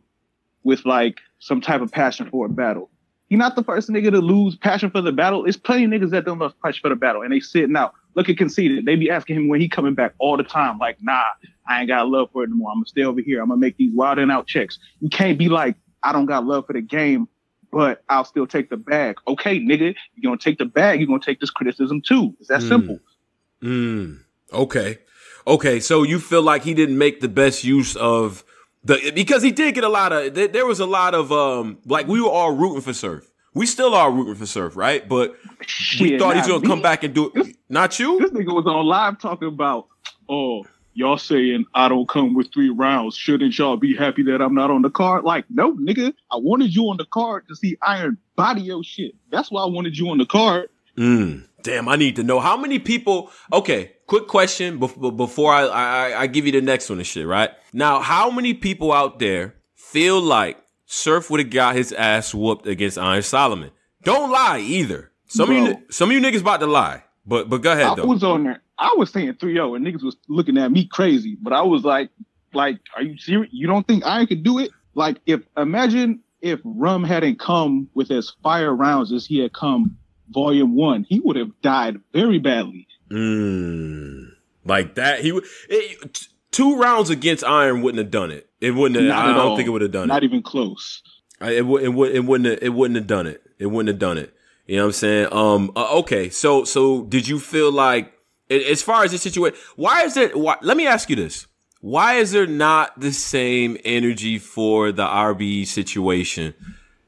with like some type of passion for a battle. You're not the first nigga to lose passion for the battle. It's plenty of niggas that don't lose passion for the battle, and they sitting out. Look at Conceited. They be asking him when he coming back all the time. Like, nah, I ain't got love for it no more. I'm going to stay over here. I'm going to make these wild and out checks. You can't be like, I don't got love for the game, but I'll still take the bag. Okay, nigga, you're going to take the bag. You're going to take this criticism too. It's that mm. simple. Mm. Okay. Okay, so you feel like he didn't make the best use of the, because he did get a lot of, there was a lot of, um, like, we were all rooting for Surf. We still are rooting for Surf, right? But we yeah, thought he's going to come back and do it. This, not you? This nigga was on live talking about, oh, y'all saying I don't come with three rounds. Shouldn't y'all be happy that I'm not on the card? Like, no, nigga. I wanted you on the card to see Iron body your shit. That's why I wanted you on the card. Mm, damn, I need to know how many people. Okay, quick question before I, I, I give you the next one and shit, right? Now, how many people out there feel like Surf would have got his ass whooped against Iron Solomon? Don't lie either. Some Bro, of you, some of you niggas about to lie, but but go ahead. I though. I was on there. I was saying three oh, and niggas was looking at me crazy. But I was like, like, are you serious? You don't think Iron could do it? Like, if imagine if Rum hadn't come with as fire rounds as he had come volume one, he would have died very badly. Mm, like that, he would. Two rounds against Iron wouldn't have done it. It wouldn't have, I don't all. think it would have done Not it. Not even close. I, it, w- it, w- it wouldn't have, it wouldn't have done it. It wouldn't have done it. You know what I'm saying? Um, uh, okay. So, so did you feel like, it, as far as the situation, why is it, why, let me ask you this. Why is there not the same energy for the R B E situation?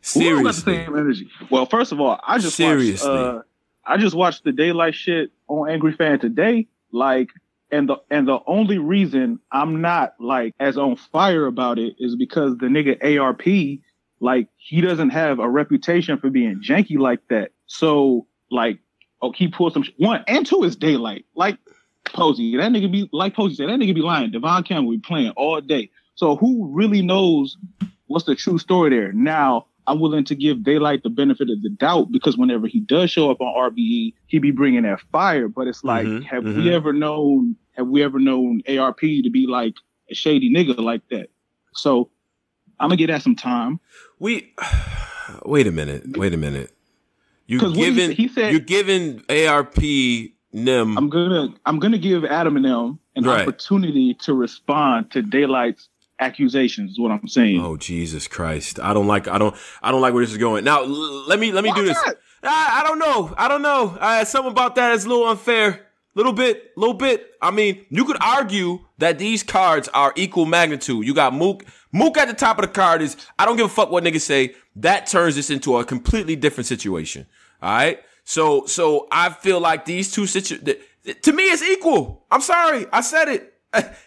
Seriously. Not the same energy? Well, first of all, I just Seriously. watched, uh, I just watched the Daylyt shit on Angry Fan today. Like, And the and the only reason I'm not like as on fire about it is because the nigga A R P, like, he doesn't have a reputation for being janky like that. So like, oh, he pulled some sh- one and two is Daylyt. Like Posey, that nigga be like Posey said, that nigga be lying. Devon Campbell be playing all day. So who really knows what's the true story there? Now I'm willing to give Daylyt the benefit of the doubt because whenever he does show up on R B E, he be bringing that fire. But it's like, mm-hmm, have mm-hmm. we ever known, have we ever known A R P to be like a shady nigga like that? So I'm gonna give that some time. We wait a minute, wait a minute. You're giving, he said, you're giving A R P Nim. I'm gonna, I'm gonna give Adam and them an right. opportunity to respond to Daylight's accusations is what I'm saying. Oh Jesus Christ! I don't like. I don't. I don't like where this is going. Now l- let me let me Why do this. I, I don't know. I don't know. Uh, something about that is a little unfair. Little bit. Little bit. I mean, you could argue that these cards are equal magnitude. You got Mook. Mook at the top of the card is, I don't give a fuck what niggas say. That turns this into a completely different situation. All right. So so I feel like these two situ. Th- th- to me, it's equal. I'm sorry. I said it.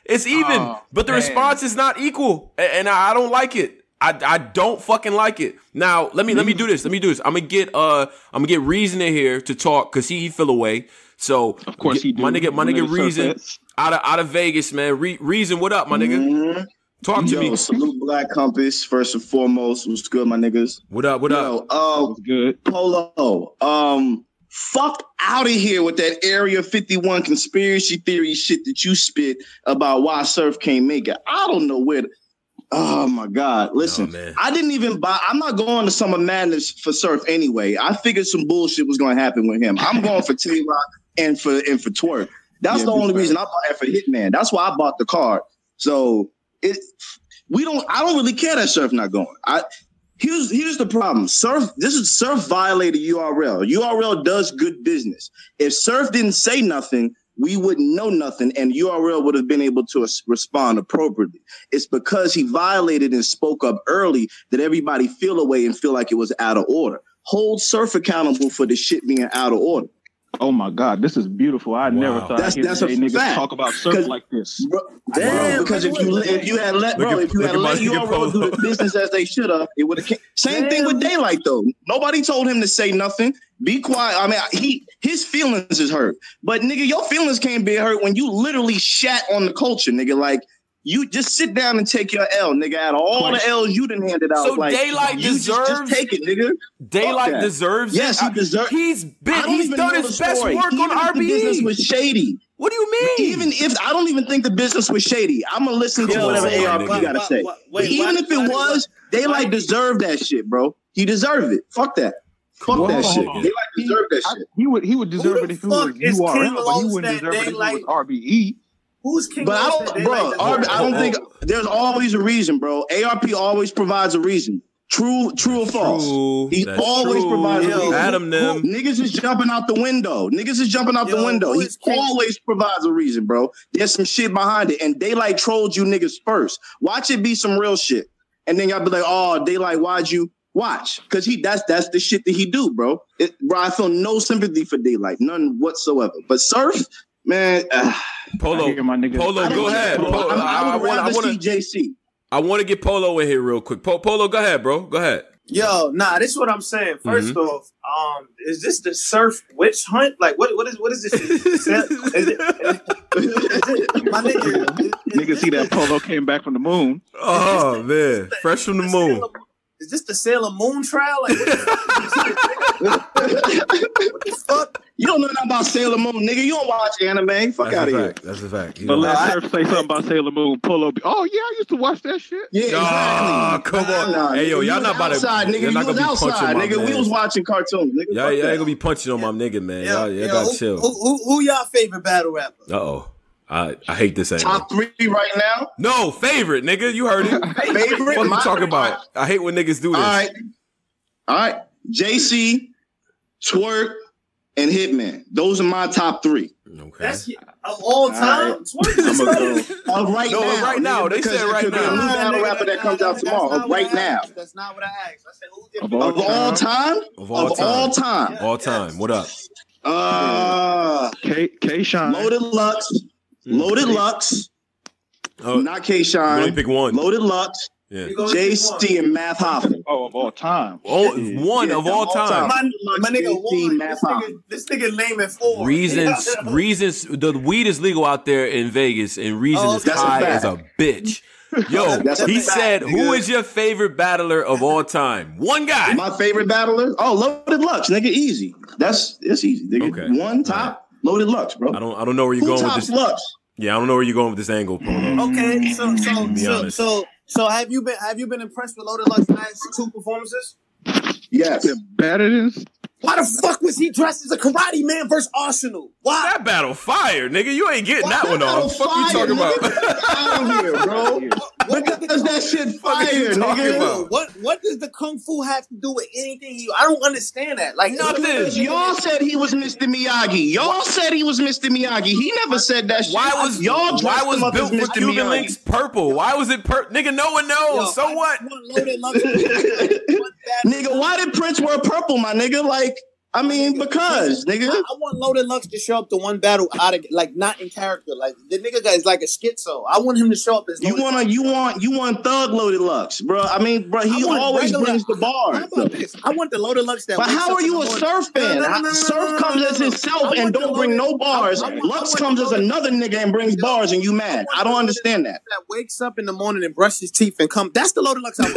It's even, oh, but the man. response is not equal, and I don't like it. I, I don't fucking like it. Now let me let me do this. Let me do this. I'm gonna get uh I'm gonna get Reason in here to talk because he, he feel away. So of course get, he do. My nigga, my nigga Reason out of out of Vegas, man. Re, reason, what up, my nigga? Mm-hmm. Talk to Yo, me. Salute Black Compass first and foremost. What's good, my niggas? What up? What Yo, up? Uh, What's good? Polo. Um. Fuck out of here with that Area fifty-one conspiracy theory shit that you spit about why Surf can't make it. I don't know where. To, oh my God. Listen, no, I didn't even buy. I'm not going to Summer Madness for Surf anyway. I figured some bullshit was going to happen with him. I'm going for Tay Rockz and for, and for Twerk. That's yeah, the only right. reason I bought it for Hitman. That's why I bought the card. So it, we don't, I don't really care that Surf not going. I, Here's here's the problem. Surf, this is Surf violated U R L. U R L does good business. If Surf didn't say nothing, we wouldn't know nothing, and U R L would have been able to respond appropriately. It's because he violated and spoke up early that everybody feel away and feel like it was out of order. Hold Surf accountable for the shit being out of order. Oh my God, this is beautiful. I wow. never thought that's, I'd hear that's a niggas fact. Talk about surf like this. Bro, damn, because wow. if you if you had let bro, if you had let U R L do the business as they should have, it would have. Same damn. Thing with Daylyt though. Nobody told him to say nothing. Be quiet. I mean, he his feelings is hurt, but nigga, your feelings can't be hurt when you literally shat on the culture, nigga. Like. You just sit down and take your L, nigga. Out of all the L's you done handed out, so like, Daylyt deserves just, just take it, nigga. Daylyt deserves. Yes, it. He deserves. He's been. He's done his best work on R B E. The business was shady. What do you mean? Even if I don't even think the business was shady, I'm gonna listen to whatever A R P gotta say. Even if it was, Daylyt deserved that shit, bro. He deserved it. Fuck that. Fuck that shit. Daylyt deserved that shit. He would. He would deserve it if it was U R L, but he wouldn't deserve it if it was R B E. Who's King but Los I don't, bro. R- I don't think there's always a reason, bro. A R P always provides a reason. True, true or false? True. He That's always true. Provides Yo, a reason. Adam them. Niggas is jumping out the window. Niggas is jumping out Yo, the window. He always King? Provides a reason, bro. There's some shit behind it, and Daylyt trolled you niggas first. Watch it be some real shit, and then y'all be like, "Oh, Daylyt, why'd you?" Watch, because he that's that's the shit that he do, bro. It, bro, I feel no sympathy for Daylyt, none whatsoever. But Surf. Man, uh, Polo, Polo, go ahead. Polo. I, I, I want to see J C. I want to get Polo in here real quick. Po- Polo, go ahead, bro. Go ahead. Yo, nah, this is what I'm saying. First mm-hmm. off, um, is this the Surf witch hunt? Like, what? What is? What is this? Is it, is it, my nigga, nigga, see that Polo came back from the moon. Oh man, the, fresh from the, the moon. Sailor, is this the Sailor Moon trial? Like, what the fuck? You don't know nothing about Sailor Moon, nigga. You don't watch anime. Fuck out of here. That's a fact. You but let Surf say something about Sailor Moon. Polo. Oh, yeah, I used to watch that shit. Yeah, exactly. Oh, come on. Nah, nah, hey, yo, y'all not about to. Outside, nigga. You was outside, nigga. We was watching cartoons, nigga. Y'all, y'all ain't going to be punching on my nigga, man. Yeah, y'all, y'all yeah, got to chill. Who, who, who y'all favorite battle rapper? Uh-oh. I, I hate this angle. Top three right now? No, favorite, nigga. You heard it. Favorite? What are you talking about? I hate when niggas do this. All right. All right. J C, Twerk, and Hitman. Those are my top three. Okay. That's of all time? All right, I'm a go. Of right no, now. Of right now. They said right now. It could be a new battle rapper that comes out tomorrow. Of right now. That's not what I asked. I said who did Of all time? Of all time. Of all time. All time. What up? Uh, K K-Shine. Loaded Lux. Loaded Lux. Oh, not K-Shine. Really pick one. Loaded Lux. Yeah. J C and Math Hoffman. Oh, of all time. Oh, yeah. One yeah, of all, all time. time. My, my nigga, one. This nigga, this nigga lame at four. Reasons, reasons. The weed is legal out there in Vegas, and Reasons oh, is high as a bitch. Yo, that's he said, fact, "Who is your favorite battler of all time?" One guy. My favorite battler? Oh, Loaded Lux, nigga. Easy. That's it's easy. Nigga. Okay. One top. Right. Loaded Lux, bro. I don't. I don't know where you're Who going with this. Lux? Yeah, I don't know where you're going with this angle, Polo. Okay, so so so so. So have you been have you been impressed with Loaded Lux last two performances? Yes. Better than. Why the fuck was he dressed as a karate man versus Arsenal? Why? That battle fire, nigga. You ain't getting Why that, that one off. What the fuck you talking nigga? About? Out here, bro. What, what does that shit fire, nigga? About? What What does the kung fu have to do with anything? He, I don't understand that. Like nothing. Y'all said he was Mister Miyagi. Y'all said he was Mister Miyagi. He never said that shit. Why was y'all? Why was built for Cuban Links purple? Why was it purple? Nigga, no one knows. Yo, so I what? Nigga, why did Prince wear purple, my nigga? Like. I mean, because nigga, I, I want Loaded Lux to show up to one battle out of like not in character. Like the nigga guy is like a schizo. I want him to show up as Loaded you want to you want you want thug Loaded Lux, bro. I mean, bro, he always regular, brings the bar. How about this? I want the Loaded Lux that. But how are you a Surf fan? No, no, no, no, Surf no, no, comes no, no, as himself and don't bring no bars. I, I want, Lux comes as another nigga and brings bars, and you mad? I, I don't understand that. That wakes up in the morning and brushes his teeth and come. That's the Loaded Lux I want.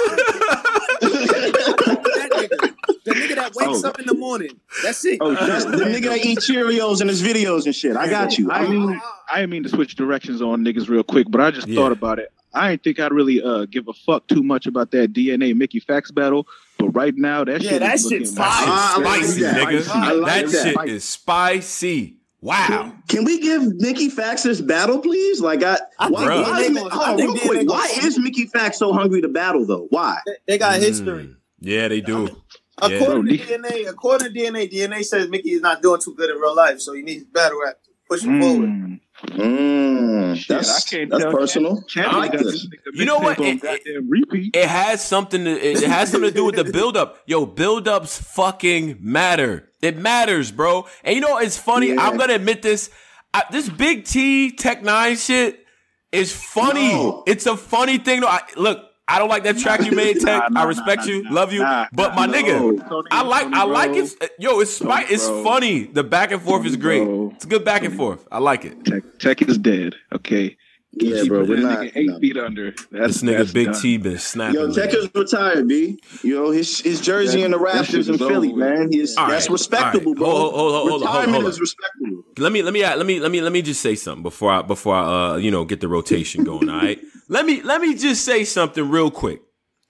The nigga that wakes oh. up in the morning. That's it. Oh, that's the nigga that eat Cheerios in his videos and shit. I got you. I mean, I mean to switch directions on niggas real quick, but I just yeah. thought about it. I didn't think I'd really uh, give a fuck too much about that D N A Mickey Fax battle, but right now that yeah, shit that is shit's spicy, spicy nigga. I like that, that shit is spicy. Wow! Can, can we give Mickey Fax this battle, please? Like, I, I why, why, is, gonna, oh, real quick, why is Mickey Fax so hungry to battle though? Why? They, they got history. Mm. Yeah, they do. According yeah. to D N A, according to D N A, D N A says Mickey is not doing too good in real life, so he needs battle rap to push him mm. forward. Mm. Shit, that's I can't that's tell personal. Champion, I like this. You know what? It, it, it has something. To, it, it has something to do with the build up. Yo, build ups fucking matter. It matters, bro. And you know, it's funny. Yeah. I'm going to admit this. I, this Big T, Tech Nine shit is funny. No. It's a funny thing. No, I, look, I don't like that track you made, Tech. Nah, I respect nah, you, nah, love you. Nah, but my nah, nigga, no. Tony, I like Tony, I like it. Yo, it's spite, it's funny. The back and forth Tony, is great. Bro. It's a good back Tony. and forth. I like it. Tech, tech is dead, okay? Yeah, bro, we're not eight no. feet under. That's, this nigga that's Big done. T been snapping. Yo, Tech is retired, B. You know his his jersey that, in the Raptors in Philly, over. man. He's, right, that's respectable, right. bro. Hold, hold, hold, hold, Retirement hold, hold. is respectable. Let me let me let me let me let me just say something before I before I uh you know get the rotation going. All right, let me let me just say something real quick,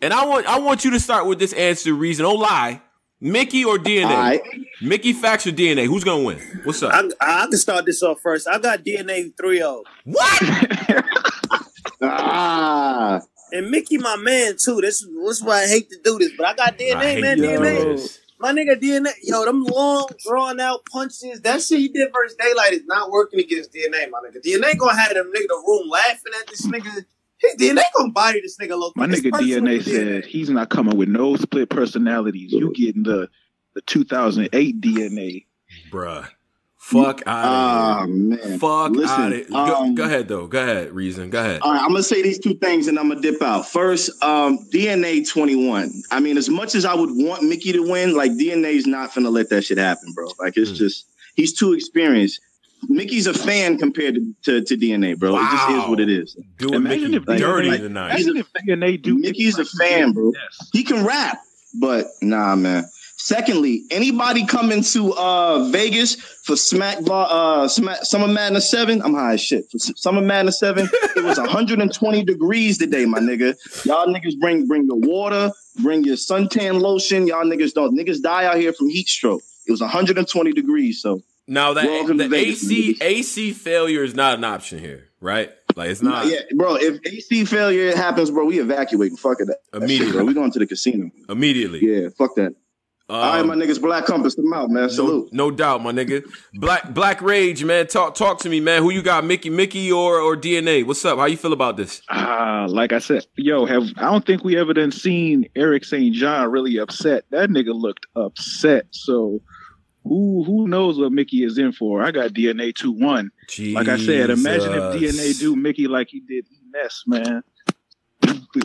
and I want I want you to start with this answer. Reason, don't lie. Mickey or D N A? Right. Mickey Fax or D N A? Who's gonna win? What's up? I, I can start this off first. I got D N A three oh. What? ah. And Mickey, my man too. This, this is why I hate to do this, but I got D N A, man. D N A. My nigga D N A. Yo, them long drawn out punches. That shit he did versus Daylyt is not working against D N A, my nigga. D N A gonna have them nigga the room laughing at this nigga. D N A gonna body this nigga low. My nigga D N A said he's not coming with no split personalities. You getting the the two thousand eight D N A, bruh. Fuck out of it. Man. Fuck Listen, out of it. Go, um, go ahead though. Go ahead, Reason. Go ahead. All right, I'm gonna say these two things and I'm gonna dip out. First, um, D N A twenty-one. I mean, as much as I would want Mickey to win, like D N A's not finna let that shit happen, bro. Like it's mm. just he's too experienced. Mickey's a fan compared to, to, to D N A, bro. Wow. It just is what it is. Dude, imagine Mickey, if like, dirty like, tonight. Imagine if D N A do Mickey's a fan, bro. Yes. He can rap, but nah, man. Secondly, anybody coming to uh, Vegas for Smack, uh, Smack Summer Madness seven? I'm high as shit. For Summer Madness seven, it was one hundred twenty degrees today, my nigga. Y'all niggas bring bring your water, bring your suntan lotion. Y'all niggas don't. Niggas die out here from heat stroke. It was one hundred twenty degrees, so. Now that Welcome the AC AC failure is not an option here, right? Like it's not, yeah, bro. If A C failure happens, bro, we evacuate. Fuck it, that immediately. That shit, we going to the casino immediately. Yeah, fuck that. Um, All right, my niggas, Black Compass them out, man. Salute. No, no doubt, my nigga. Black Black Rage, man. Talk talk to me, man. Who you got, Mickey, Mickey or or D N A? What's up? How you feel about this? Ah, uh, like I said, yo, have I don't think we ever done seen Eric Saint John really upset. That nigga looked upset. So. Who who knows what Mickey is in for? I got D N A two one. Like I said, imagine if D N A do Mickey like he did Ness, man.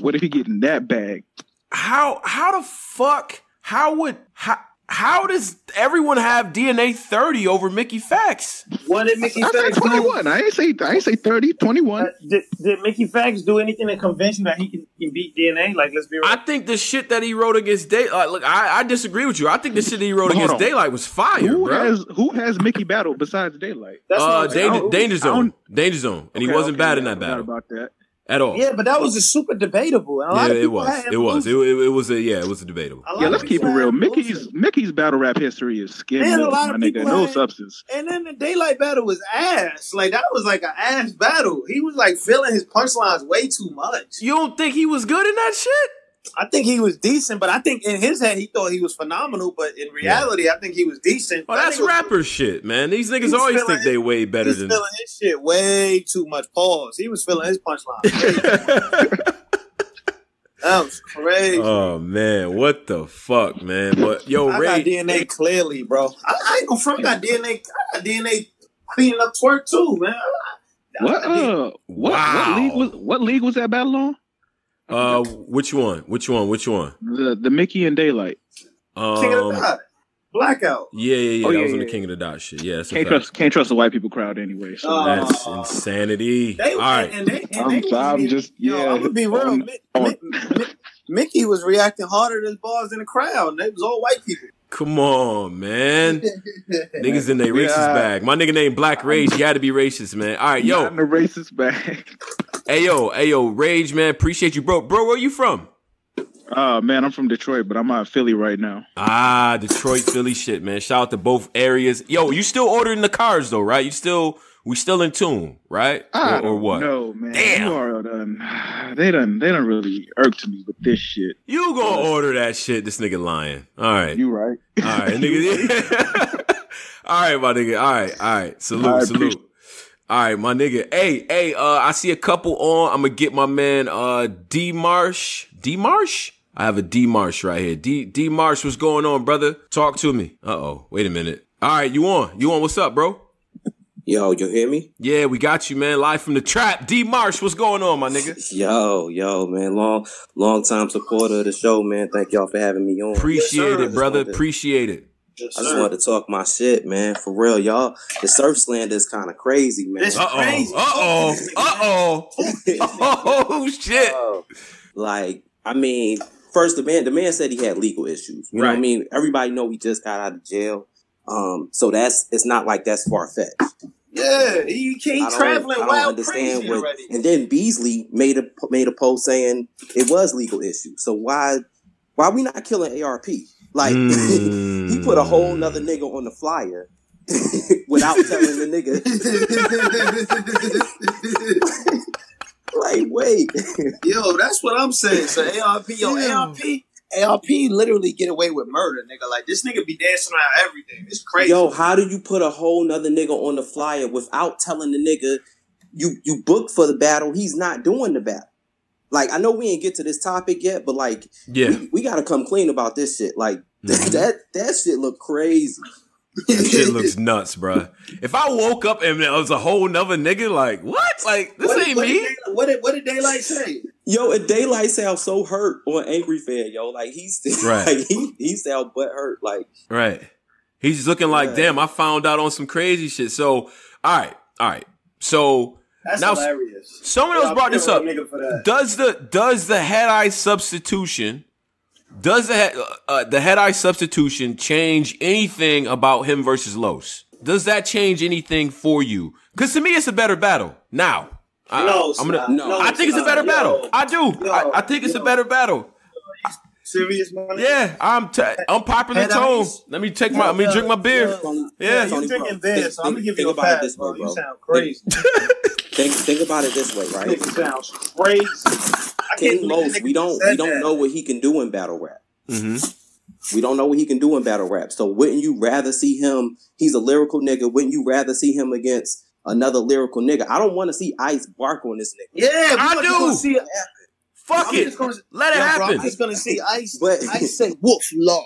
What if he get in that bag? How how the fuck? How would how how does everyone have D N A thirty over Mickey Fax? What did Mickey I, Fax I twenty-one. Do? I ain't say I ain't say thirty, twenty-one. Uh, did, did Mickey Fax do anything at convention that he can, can beat D N A? Like, let's be real. I think the shit that he wrote against Daylyt. Like, look, I, I disagree with you. I think the shit that he wrote against on. Daylyt was fire. Who bro. has who has Mickey battled besides Daylyt? That's uh, Danger, Danger Zone, Danger Zone, and okay, he wasn't okay, bad yeah, in that battle. About that. At all. Yeah, but that was a super debatable. A lot yeah, of it was. It was. It, it, it was a yeah, it was a debatable. A yeah, let's keep it real. Mickey's Mickey's battle rap history is skinny. And a lot of people had, no substance. And then the Daylyt battle was ass. Like that was like an ass battle. He was like filling his punchlines way too much. You don't think he was good in that shit? I think he was decent, but I think in his head he thought he was phenomenal, but in reality, yeah. I think he was decent. Oh, that's rapper shit, man. These niggas always think they way better than... He was feeling his shit way too much. Pause. He was feeling his punchline. That was crazy. Oh, man. What the fuck, man? But yo, I got D N A clearly, bro. I, I ain't gonna front. I got D N A. I got D N A cleaning up Twerk too, man. I, I what, uh, what, wow. what, league was, what league was that battle on? Uh, which one? Which one? Which one? The the Mickey and Daylyt. Um, King of the Dot. Blackout. Yeah, yeah, yeah. Oh, that yeah, was on yeah. the King of the Dot shit. Yeah, that's can't a trust. Can't trust the white people crowd anyway. So. Uh, that's insanity. They, All right. And they, and they, I'm, they, I'm they, just yeah. Yo, I'm gonna be real. Um, Mi Mi Mi Mickey was reacting harder than bars in the crowd. They was all white people. Come on, man. Niggas in their racist yeah. bag. My nigga named Black Rage. You had to be racist, man. All right, yo. Not in the racist bag. Hey yo, hey yo, Rage, man, appreciate you, bro. Bro, where you from? Uh man, I'm from Detroit, but I'm out of Philly right now. Ah, Detroit, Philly, shit, man. Shout out to both areas. Yo, you still ordering the cars though, right? You still, we still in tune, right? I or, or what? No, man. Damn, U R L done. They done. They done really irked me with this shit. You gonna uh, order that shit? This nigga lying. All right, you right. All right, nigga. All right, my nigga. All right, all right. Salute, I salute. All right, my nigga. Hey, hey, uh, I see a couple on. I'm going to get my man, uh, D Marsh. D Marsh? I have a D Marsh right here. D D Marsh, what's going on, brother? Talk to me. Uh-oh, wait a minute. All right, you on? You on? What's up, bro? Yo, you hear me? Yeah, we got you, man. Live from the trap. D Marsh, what's going on, my nigga? Yo, yo, man. Long, long time supporter of the show, man. Thank y'all for having me on. Appreciate yes, it, brother. To, Appreciate it. Yes, I just wanted to talk my shit, man. For real, y'all. The surf slander is kind of crazy, man. It's uh-oh, crazy. Uh-oh. Uh-oh. Uh-oh. Oh, shit. Uh, like, I mean, first, the man, the man said he had legal issues. You right. know what I mean? Everybody know we just got out of jail. Um, so that's, it's not like that's far-fetched. Yeah, you can't traveling wild crazy what, already. And then Beasley made a made a post saying it was legal issue. So why why we not killing A R P? Like mm. He put a whole nother nigga on the flyer without telling the nigga. Like wait, yo, that's what I'm saying. So A R P, yo, yeah. A R P. A R P literally get away with murder, nigga. Like, this nigga be dancing around everything. It's crazy. Yo, how do you put a whole nother nigga on the flyer without telling the nigga you, you booked for the battle? He's not doing the battle. Like, I know we ain't get to this topic yet, but, like, yeah. we, we got to come clean about this shit. Like, mm-hmm. that, that shit look crazy. That shit looks nuts, bro. If I woke up and it was a whole nother nigga, like, what? Like, this what, ain't what me. Did Daylyt, what, did, what did Daylyt say? Yo, and Daylyt sounds so hurt on Angry Fan, yo. Like, he's right. like, he, he sounds butt hurt. Like, right. He's looking like, yeah. damn, I found out on some crazy shit. So, all right. All right. So, that's now, hilarious. Someone yo, else brought this up. Does the, does the head-eye substitution... Does the, uh, the head-eye substitution change anything about him versus Los? Does that change anything for you? Because to me, it's a better battle. Now, I, no, I'm gonna, no, no, I think it's a better yo, battle. I do. Yo, I, I think it's yo. a better battle. Serious money? Yeah, I'm t I'm popping the tone. Let me take my, let me drink my beer. Yeah, you're drinking beer, so I'm gonna give you a pass, bro. You sound crazy. Think, think about it this way, right? It sounds crazy. King Los, we don't we don't that. know what he can do in battle rap. Mm-hmm. We don't know what he can do in battle rap. So wouldn't you rather see him? He's a lyrical nigga. Wouldn't you rather see him against another lyrical nigga? I don't want to see Ice bark on this nigga. Yeah, I do. See it Fuck it. Gonna, Let it yo, happen. Bro, I'm just gonna see Ice. But Ice say wolf love,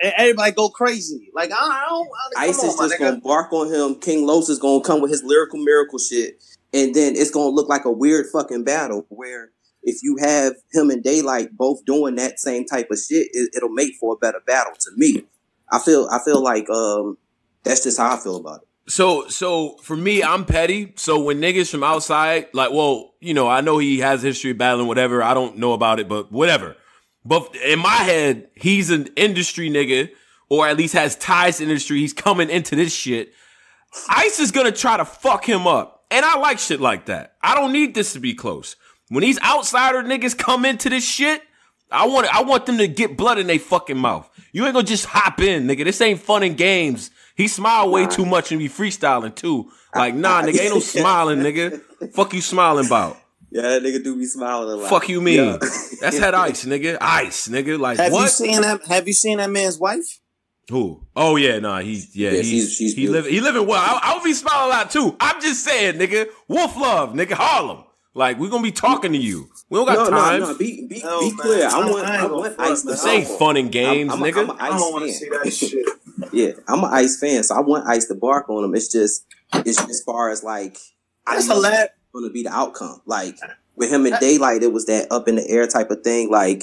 and everybody go crazy. Like I don't. I don't Ice on, is just gonna bark on him. King Los is gonna come with his lyrical miracle shit, and then it's gonna look like a weird fucking battle where. If you have him and Daylyt both doing that same type of shit, it, it'll make for a better battle to me. I feel I feel like um, that's just how I feel about it. So so for me, I'm petty. So when niggas from outside, like, well, you know, I know he has history of battling, whatever. I don't know about it, but whatever. But in my head, he's an industry nigga, or at least has ties to industry. He's coming into this shit. Ice is going to try to fuck him up. And I like shit like that. I don't need this to be close. When these outsider niggas come into this shit, I want I want them to get blood in their fucking mouth. You ain't gonna just hop in, nigga. This ain't fun and games. He smile way too much and be freestyling too. Like, nah, nigga, ain't no smiling, nigga. Fuck you smiling about. Yeah, that nigga do be smiling a lot. Fuck you mean? Yeah. That's head Ice, nigga. Ice, nigga. Like, have what? You seen that, have you seen that man's wife? Who? Oh yeah, nah. He yeah. yeah he's, she's, she's he living he living well. I, I would be smiling a lot too. I'm just saying, nigga. Wolf love, nigga. Harlem. Like, we're going to be talking to you. We don't got no, time. No, no, be, be, no, be clear. Man. I want, I I want Ice. This ain't fun and games, I'm, I'm nigga. A, I'm an Ice I don't want to see that shit. Yeah, I'm an Ice fan, so I want Ice to bark on him. It's just, it's just as far as, like, That's I know it's going to be the outcome. Like, with him in Daylyt, it was that up in the air type of thing. Like,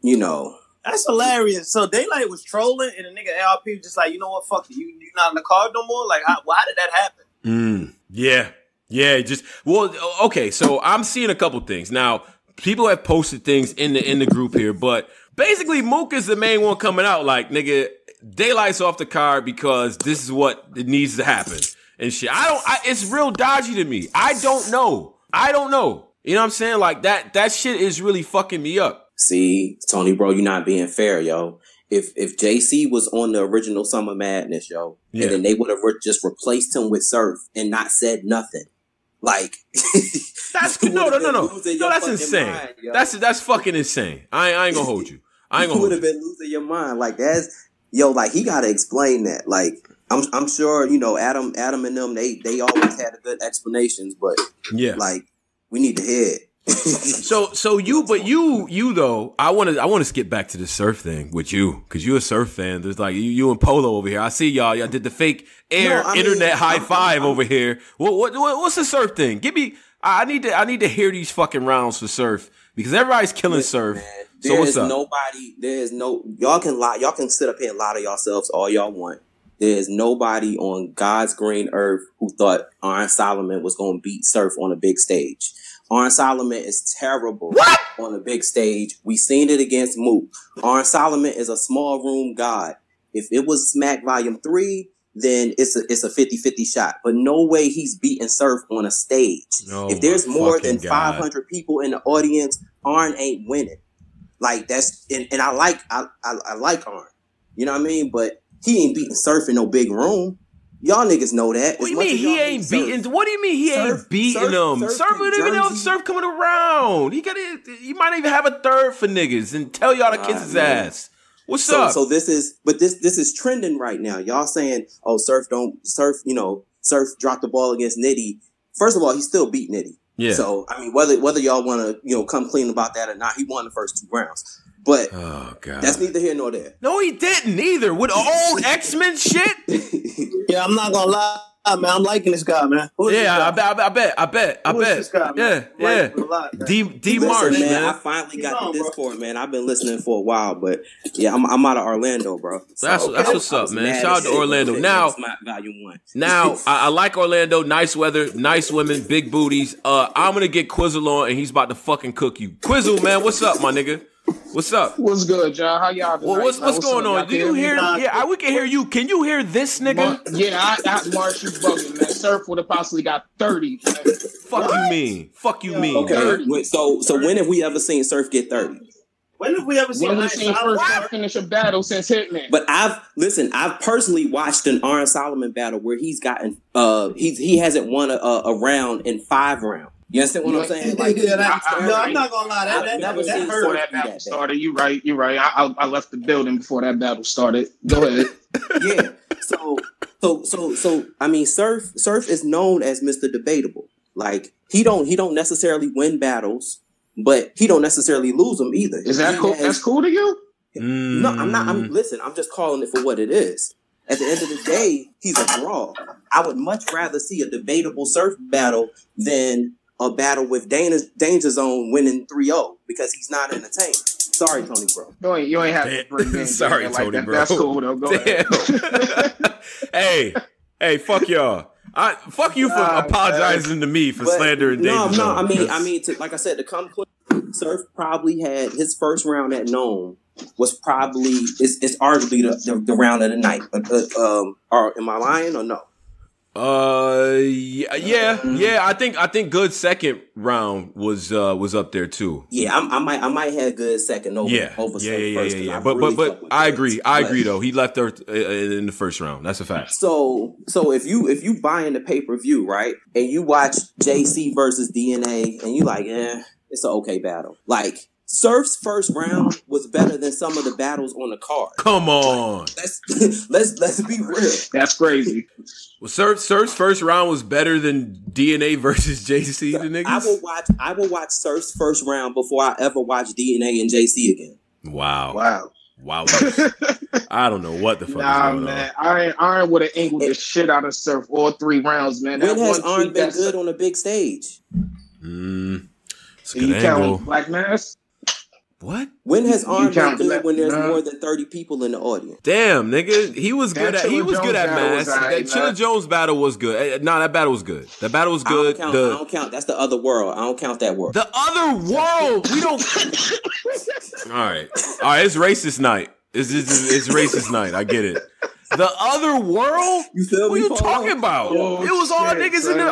you know. That's hilarious. So Daylyt was trolling, and the nigga A R P was just like, you know what, fuck you. You're not in the car no more? Like, how, why did that happen? Mm, yeah. Yeah, just well, okay. So I'm seeing a couple things now. People have posted things in the in the group here, but basically, Mook is the main one coming out. Like, nigga, Daylight's off the card because this is what it needs to happen and shit. I don't. I, it's real dodgy to me. I don't know. I don't know. You know what I'm saying? Like that. That shit is really fucking me up. See, Tony, bro, you're not being fair, yo. If if J C was on the original Summer Madness, yo, yeah. and then they would have re just replaced him with Surf and not said nothing. Like that's no no no no no that's insane. Mind, that's that's fucking insane. I I ain't gonna hold you. I ain't gonna. You would have been losing your mind. Like that's yo. Like he gotta explain that. Like I'm I'm sure you know Adam Adam and them they they always had good explanations. But yeah, like we need to hear it. so so you but you you though I want to I want to skip back to the Surf thing with you, because you're a Surf fan. There's like you, you and Polo over here. I see y'all y'all did the fake air no, I mean, internet high five over here. What, what what what's the Surf thing? Give me I need to I need to hear these fucking rounds for Surf, because everybody's killing listen, Surf. Man, there so what's is up? Nobody. There is no y'all can lie. Y'all can sit up here and lie to yourselves all y'all want. There is nobody on God's green earth who thought Iron Solomon was going to beat Surf on a big stage. Iron Solomon is terrible what? on a big stage. We seen it against Mook. Iron Solomon is a small room god. If it was Smack Volume three, then it's a it's a fifty fifty shot. But no way he's beating Surf on a stage. Oh, if there's more than god. five hundred people in the audience, Iron ain't winning. Like that's and, and I like I, I I like Iron. You know what I mean? But he ain't beating Surf in no big room. Y'all niggas know that. What do you mean he ain't beating? What do you mean he ain't beating them? Surf don't even know Surf coming around. He got he might even have a third for niggas and tell y'all to kiss his ass. What's up? So this is but this this is trending right now. Y'all saying, oh, Surf don't Surf, you know, Surf dropped the ball against Nitty. First of all, he still beat Nitty. Yeah. So I mean, whether whether y'all wanna, you know, come clean about that or not, he won the first two rounds. But oh, God. that's neither here nor there. No, he didn't either. With old X-Men shit. Yeah, I'm not gonna lie, man. I'm liking this guy, man. Who yeah, guy? I bet, I bet, I bet, I Who bet. This guy, man? Yeah, yeah. Lot, man. D D Listen, Marsh, man, man. I finally got on, the Discord, bro. man. I've been listening for a while, but yeah, I'm I'm out of Orlando, bro. So, that's okay. that's what's up, man. Shout out to Orlando. Now, now I, I like Orlando. Nice weather, nice women, big booties. Uh, I'm gonna get Quizzle on, and he's about to fucking cook you, Quizzle, man. What's up, my nigga? What's up? What's good, y'all? How y'all doing? Well, what's what's like, what's going on? Do you hear? Yeah, I, we can hear you. Can you hear this nigga? Mar yeah, I, I Marsh, you bugging, man. Surf would have possibly got thirty. Man. Fuck what? you mean? Fuck you yeah, mean? Okay. thirty. So so when have we ever seen Surf get thirty? When have we ever seen, when we seen Surf finish a battle since Hitman? But I've listen. I've personally watched an Iron Solomon battle where he's gotten uh he's he hasn't won a, a round in five rounds. You understand what I'm saying? Like, yeah, that, I, I, no, I'm not gonna lie. That, that, never that, before that battle that started. You right. You right. I, I left the building before that battle started. Go ahead. yeah. So so so so I mean, Surf Surf is known as Mister Debatable. Like he don't he don't necessarily win battles, but he don't necessarily lose them either. Is that he cool? Has, that's cool to you? No, I'm not. I'm listen. I'm just calling it for what it is. At the end of the day, he's a draw. I would much rather see a debatable Surf battle than a battle with Dana, Danger Zone winning three oh because he's not entertained. Sorry, Tony, bro. You ain't, you ain't have to bring Danger Sorry, Tony, like that. bro. That's cool, though. Go ahead. hey, hey, fuck y'all. I Fuck you for nah, apologizing man. to me for but slandering Danger no, Zone. No, no, I mean, I mean to, like I said, to come clean, Surf probably had his first round at Nome was probably, it's, it's arguably the, the, the round of the night. But, uh, um, or, am I lying or no? Uh yeah yeah I think I think good second round was uh was up there too. Yeah, I, I might I might have good second over yeah over yeah yeah first yeah, yeah. But really but but I agree I but, agree though he left her in the first round. That's a fact. So so if you if you buy in the pay per view right and you watch J C versus D N A and you like eh it's an okay battle, like Surf's first round was better than some of the battles on the card. Come on, like, let's let's let's be real. That's crazy. Well, Surf Surf's first round was better than D N A versus J C. The niggas. I will watch. I will watch Surf's first round before I ever watch D N A and J C again. Wow! Wow! Wow! I don't know what the fuck. Nah, is going man. On. Iron Iron would have angled it, the shit out of Surf all three rounds, man. When that has Iron been good on a big stage? Mm, it's a good you angle. Count Black Mass? What? When has Arn been good when there's nah. more than thirty people in the audience? Damn, nigga, he was good. At, he was Jones good at mass. Right, that Chilla Jones battle was good. No, nah, that battle was good. That battle was good. I don't count. The, I don't count. That's the other world. I don't count that world. The other world. We don't. All right, all right. It's racist night. It's it's, it's racist night. I get it. The other world? You what are you talking up? about? Oh, it was all shit, niggas bro, in the.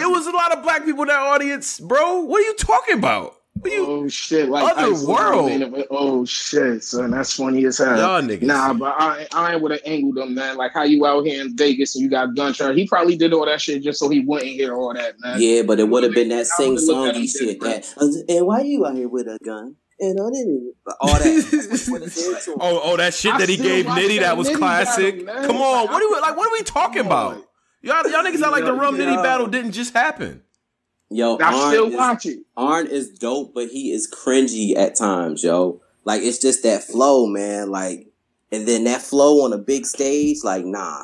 It was a lot of black people in that audience, bro. What are you talking about? You, oh shit! Like other world. Oh shit, son, that's funny as hell. Y'all niggas. Nah, but I, I would have angled him, man. Like how you out here in Vegas and you got gunshot. He probably did all that shit just so he wouldn't hear all that, man. Yeah, but it would have been that sing songy shit. That and why you out here with a gun? And all that. oh, oh, that shit that he gave Nitty that was classic. Come on, what are we like? What are we talking about? Y'all, y'all niggas out like the Rum Nitty battle didn't just happen. Yo, I still watch it. Arn is dope, but he is cringy at times, yo. Like, it's just that flow, man. Like, and then that flow on a big stage, like, nah.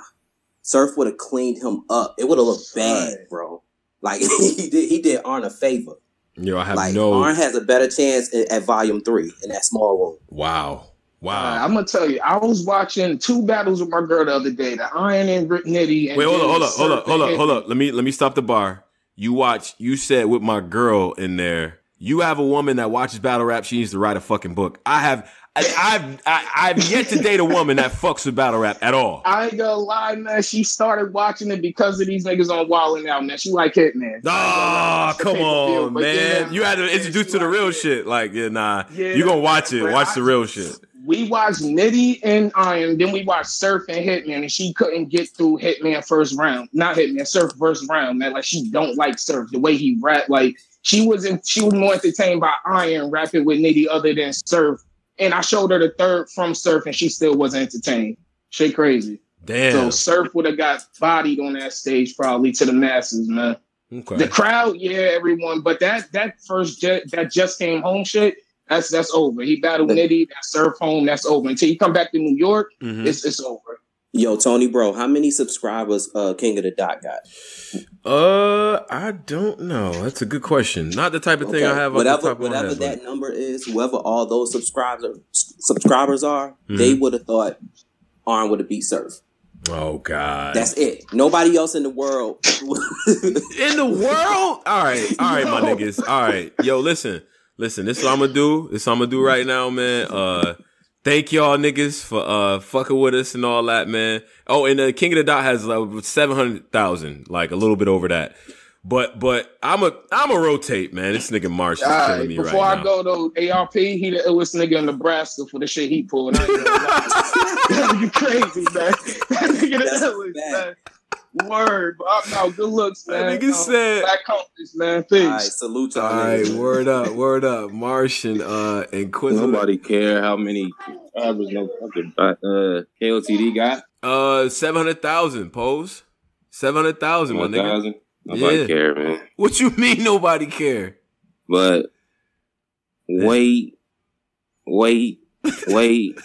Surf would have cleaned him up. It would have looked bad, bro. Like, he did, he did Arn a favor. Yo, I have like, no. Arn has a better chance at, at Volume Three in that small room. Wow. Wow. Uh, I'm going to tell you, I was watching two battles with my girl the other day, the Iron and Nitty. And wait, hold up, hold up, hold up, hold up, hold up. Let me, let me stop the bar. You watch, you said with my girl in there, you have a woman that watches battle rap. She needs to write a fucking book. I have, I, I've, I, I've yet to date a woman that fucks with battle rap at all. I ain't gonna lie, man. She started watching it because of these niggas on Wildin' Out, man. She like Hitman. Oh, come on, man. Yeah, you had to introduce to the real it. shit. Like, yeah, nah, yeah, you gonna watch it. Watch I, the real shit. We watched Nitty and Iron, then we watched Surf and Hitman, and she couldn't get through Hitman first round. Not Hitman, Surf first round, man. Like, she don't like Surf, the way he rap. Like, she wasn't, she was more entertained by Iron rapping with Nitty other than Surf. And I showed her the third from Surf, and she still wasn't entertained. Shit crazy. Damn. So Surf would have got bodied on that stage probably to the masses, man. Okay. The crowd, yeah, everyone. But that that first, jet, that Just Came Home shit, That's that's over. He battled Nitty. That Surf home. That's over. Until you come back to New York, mm-hmm. it's it's over. Yo, Tony, bro, how many subscribers uh, King of the Dot got? Uh, I don't know. That's a good question. Not the type of okay. thing I have. Whatever, the top whatever head, that but... number is, whoever all those subscribers subscribers are, mm-hmm. they would have thought Arn would have beat Surf. Oh God, that's it. Nobody else in the world. In the world? All right, all right, no. my niggas. All right, yo, listen. Listen, this is what I'm gonna do. This is what I'm gonna do right now, man. Uh, thank y'all niggas for uh fucking with us and all that, man. Oh, and uh, King of the Dot has like seven hundred thousand, like a little bit over that. But but I'm a I'm a rotate, man. This nigga Marsh is all killing right, me right now. Before I go to A R P, he the illest nigga in Nebraska for the shit he pulled. You crazy, man. That nigga the illest, man. Word, but I'm out. Good looks, man. Nigga said, Black Compass, man. Thanks. All right, salute to all right, word up, word up. Marsh and uh, and Quinn. Nobody care how many subscribers no fucking uh K O T D got. Uh, seven hundred thousand. Pose. Seven hundred thousand, my nigga. Nobody yeah. care, man. What you mean nobody care? But wait, wait, wait.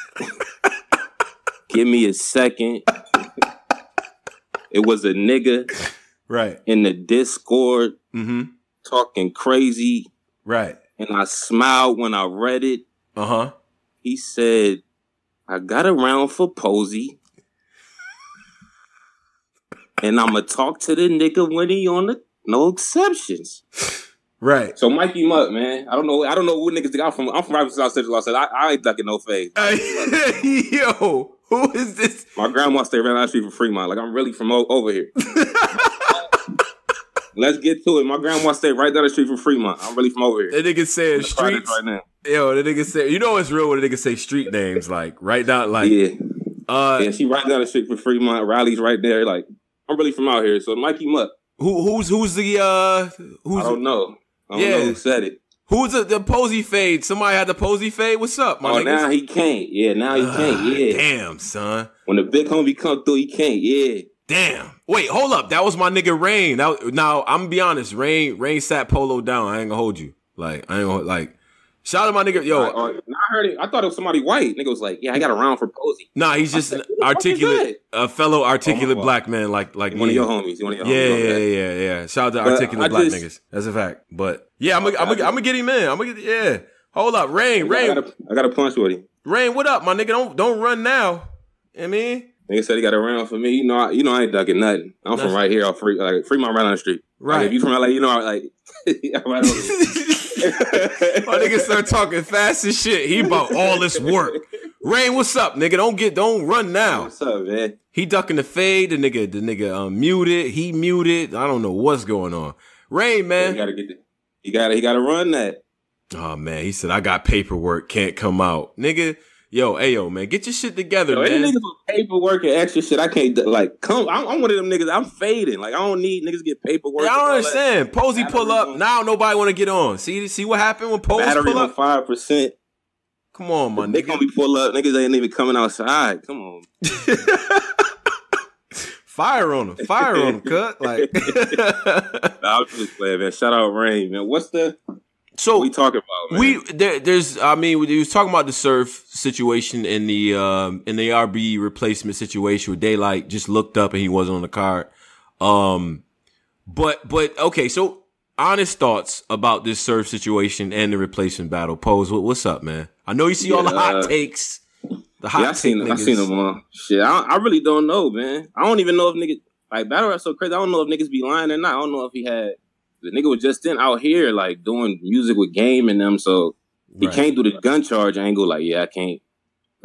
Give me a second. It was a nigga right in the Discord mm-hmm. talking crazy. Right. And I smiled when I read it. Uh-huh. He said, I got a round for Posey. And I'ma talk to the nigga when he on the no exceptions. Right. So Mikey Mutt, man. I don't know. I don't know what niggas got from. I'm from right beside Central Los Angeles. I, I ain't ducking no fade. Uh, yo. Who is this? My grandma stayed right down the street from Fremont. Like, I'm really from o over here. Let's get to it. My grandma stayed right down the street from Fremont. I'm really from over here. That nigga said streets. Right now. Yo, the nigga said, you know it's real when the nigga say street names. Like, right down, like. Yeah. Uh, yeah, she right down the street from Fremont. Riley's right there. Like, I'm really from out here. So Mikey Mutt. Who, who's who's the, uh, who's I don't know. I don't yeah. know who said it. Who's the, the Posey fade? Somebody had the Posey fade? What's up, my nigga? Oh, niggas? Now he can't. Yeah, now he uh, can't. Yeah. Damn, son. When the big homie come through, he can't. Yeah. Damn. Wait, hold up. That was my nigga Rain. Now, now I'm going to be honest. Rain Rain sat Polo down. I ain't going to hold you. Like, I ain't going to, like, shout out my nigga. Yo. I, I heard it. I thought it was somebody white. Nigga was like, yeah, I got a round for Posey. Nah, he's just said, an articulate, a fellow articulate oh black man like like One me. of your homies. One of your yeah, homies. Yeah, yeah, yeah, yeah. Shout out to but articulate just, black niggas. That's a fact. But. Yeah, I'm gonna I'm I'm get him in. I'm gonna get yeah. Hold up, Rain, Rain. I got, a, I got a punch with him. Rain, what up, my nigga? Don't don't run now. You know I mean, nigga said he got a round for me. You know, I, you know I ain't ducking nothing. I'm nothing. From right here, off free like Fremont right on the street. Right, like, if you from L A, you know I like. I'm right over here. My nigga start talking fast as shit. He about all this work. Rain, what's up, nigga? Don't get don't run now. What's up, man? He ducking the fade. The nigga, the nigga um, muted. He muted. I don't know what's going on. Rain, man. You gotta get the He got he got to run that. Oh man, he said I got paperwork, can't come out, nigga. Yo, ayo, man, get your shit together, yo, man. Any niggas with paperwork and extra shit, I can't like come. I'm, I'm one of them niggas. I'm fading. Like I don't need niggas to get paperwork. Yeah, I don't understand. That. Posey battery pull up on. Now. Nobody want to get on. See see what happened when Posey battery pull up. Five percent. Come on, my nigga. They gonna be pull up. Niggas ain't even coming outside. Come on. Fire on him. Fire on him, cut. Like nah, I'm just playing, man. Shout out Rain, man. What's the so what we talking about, man? We there, there's I mean, we was talking about the Surf situation and the um and the R B E replacement situation with Daylyt. Just looked up and he wasn't on the card. Um but but okay, so honest thoughts about this Surf situation and the replacement battle. Pose, what, what's up, man? I know you see yeah, all the hot takes. The hot yeah, I seen them. I seen them all. Shit, I, I really don't know, man. I don't even know if niggas like battle rap's so crazy. I don't know if niggas be lying or not. I don't know if he had the nigga was just in out here like doing music with Game and them, so he right. can't do the gun charge angle. Like, yeah, I can't.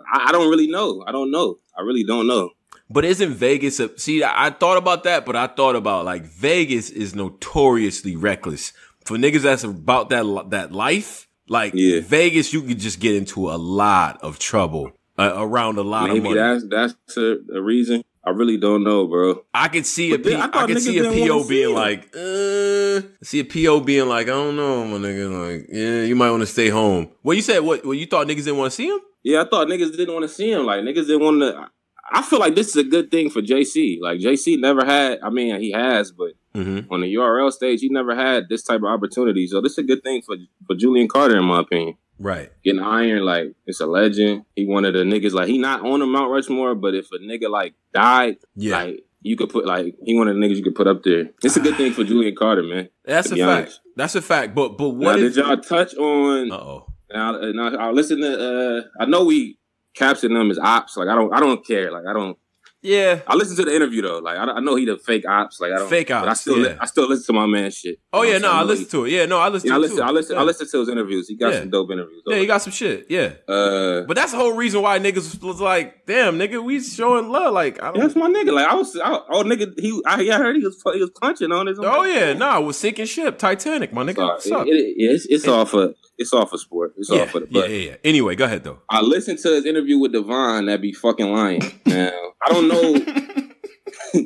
I, I don't really know. I don't know. I really don't know. But isn't Vegas a, see, I thought about that, but I thought about like Vegas is notoriously reckless for niggas that's about that that life. Like yeah. Vegas, you could just get into a lot of trouble uh, around a lot Maybe of money. Maybe that's that's a, a reason. I really don't know, bro. I could see a P, I, I could see a P O being like, uh, see a P O being like, I don't know, my nigga. Like, yeah, you might want to stay home. Well, you said what? Well, you thought niggas didn't want to see him? Yeah, I thought niggas didn't want to see him. Like niggas didn't want to. I feel like this is a good thing for J C. Like, J C never had, I mean, he has, but mm-hmm. on the U R L stage, he never had this type of opportunity. So this is a good thing for, for Julian Carter, in my opinion. Right. Getting Iron, like, it's a legend. He one of the niggas, like, he not on the Mount Rushmore, but if a nigga, like, died, yeah. like, you could put, like, he one of the niggas you could put up there. It's a good thing for Julian Carter, man. That's a fact. Honest. That's a fact. But but what now, if... did y'all touch on... Uh-oh. Now, now, I'll listen to... Uh, I know we... Caption them as ops. Like I don't, I don't care. Like I don't. Yeah. I listened to the interview though. Like I, I know he the fake ops. Like I don't. Fake ops. But I still, yeah. li I still listen to my man shit. Oh yeah, no, I listen to it. Yeah, no, I listen. Yeah, to I listen. Too. I listen. Yeah. I listen to his interviews. He got yeah. some dope interviews. Yeah, he got some shit. Yeah. Uh, but that's the whole reason why niggas was like, damn, nigga, we showing love. Like I don't, that's my nigga. Like I was, I, oh nigga, he, I, I heard he was, he was punching on his. Oh own. Yeah, nah, was sinking ship, Titanic, my nigga. Sorry. What's up? It, it, it, it's it's it, all for. It's all for sport. It's yeah, all for the butt. Yeah, yeah, yeah. Anyway, go ahead, though. I listened to his interview with Devon that be fucking lying. Now, I don't know.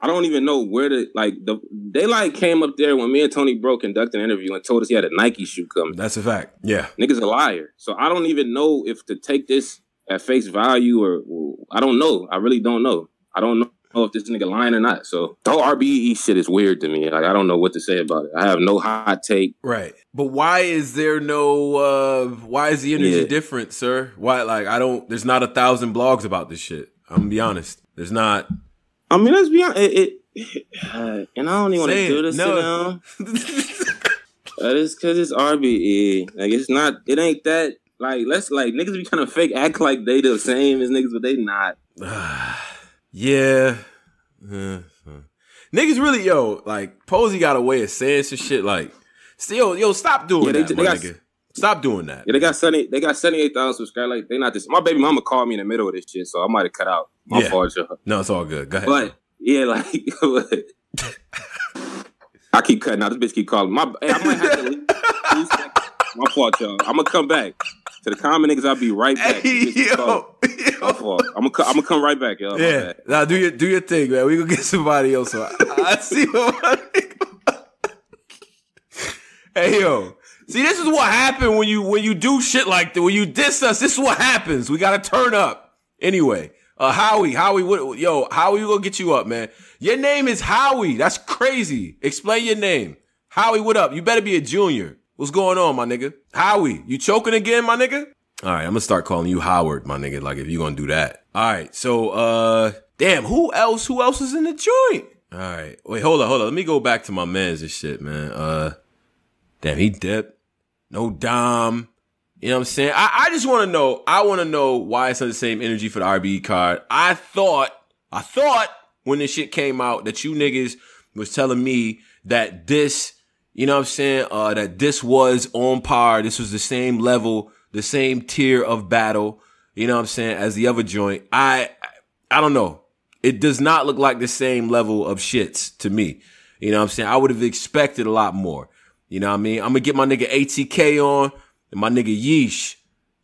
I don't even know where to, like, the, they, like, came up there when me and Tony Bro conducted an interview and told us he had a Nike shoe coming. That's a fact. Yeah. Nigga's a liar. So I don't even know if to take this at face value or, or I don't know. I really don't know. I don't know. Know if this nigga lying or not. So the whole R B E shit is weird to me. Like I don't know what to say about it. I have no hot take. Right. But why is there no uh why is the energy yeah. different, sir? Why like I don't there's not a thousand blogs about this shit. I'm gonna be honest. There's not I mean let's be honest it, it uh, and I don't even want to do this no. to them. That is cause it's R B E. Like it's not it ain't that like let's like niggas be trying to fake act like they the same as niggas, but they not. Yeah, uh, uh. Niggas really yo like Posey got a way of saying some shit like still yo stop doing yeah, they, that they got, nigga. Stop doing that. Yeah, they got seventy they got seventy eight thousand subscribers. Like they not this. My baby mama called me in the middle of this shit, so I might have cut out. My yeah. fault, yo. No, it's all good. Go ahead. But yeah, like I keep cutting out. This bitch keep calling. My hey, I might have to leave. My fault, y'all. I'm gonna come back. To the common niggas, I'll be right back. Hey, yo, yo. I'm gonna come right back, yo. Yeah, nah, do your do your thing, man. We gonna get somebody else. I, I see what my nigga. Hey, yo. See, this is what happened when you when you do shit like that. When you diss us, this is what happens. We gotta turn up. Anyway, uh, Howie, Howie, what, yo, Howie, we gonna get you up, man. Your name is Howie. That's crazy. Explain your name, Howie. What up? You better be a junior. What's going on, my nigga? Howie, you choking again, my nigga? All right, I'm going to start calling you Howard, my nigga, like if you're going to do that. All right, so, uh, damn, who else? Who else is in the joint? All right, wait, hold on, hold on. Let me go back to my man's and shit, man. Uh, damn, he dipped. No dom. You know what I'm saying? I, I just want to know. I want to know why it's not the same energy for the R B E card. I thought, I thought when this shit came out that you niggas was telling me that this You know what I'm saying? Uh, that this was on par. This was the same level, the same tier of battle. You know what I'm saying? As the other joint. I, I don't know. It does not look like the same level of shits to me. You know what I'm saying? I would have expected a lot more. You know what I mean? I'm going to get my nigga A T K on and my nigga Yeesh.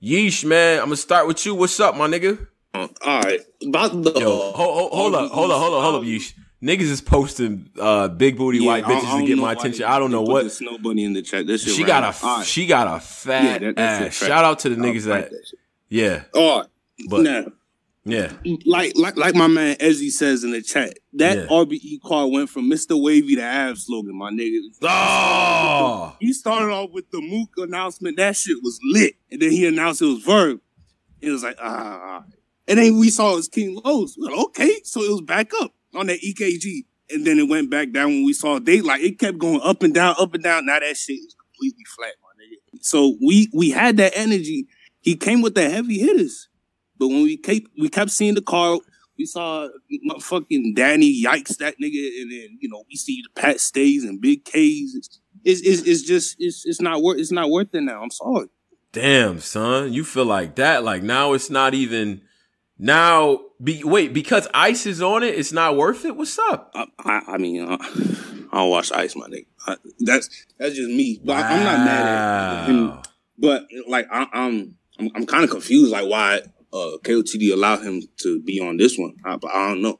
Yeesh, man. I'm going to start with you. What's up, my nigga? All right. About the, Yo, hold, hold up. Hold up. Hold up. Hold up, Yeesh. Niggas is posting uh, big booty yeah, white bitches to get my attention. I don't know what. The snow bunny in the chat. She got a right. she got a fat yeah, that, ass. Shout out to the niggas that. that yeah. Oh, but, no. Yeah. Like like like my man Ezzy says in the chat, that yeah. R B E card went from Mister Wavy to Av slogan, my nigga. Oh! He started off with the Mook announcement. That shit was lit. And then he announced it was Verb. It was like, ah. And then we saw it was King Los. We were like, okay. So it was back up on that E K G. And then it went back down when we saw Daylyt. It kept going up and down, up and down. Now that shit is completely flat, my nigga. So we we had that energy. He came with the heavy hitters. But when we kept we kept seeing the card, we saw fucking Danny Yikes, that nigga, and then you know we see the Pat Stays and Big K's. It's it's it's just it's it's not worth it's not worth it now. I'm sorry. Damn, son, you feel like that? Like now it's not even now. Be, wait, because Ice is on it, it's not worth it. What's up? I I, I mean, uh, I don't watch Ice, my nigga. I, that's that's just me. But wow. I, I'm not mad at him. But like I, I'm I'm I'm kind of confused, like why. Uh, K O T D allowed him to be on this one. I, I don't know,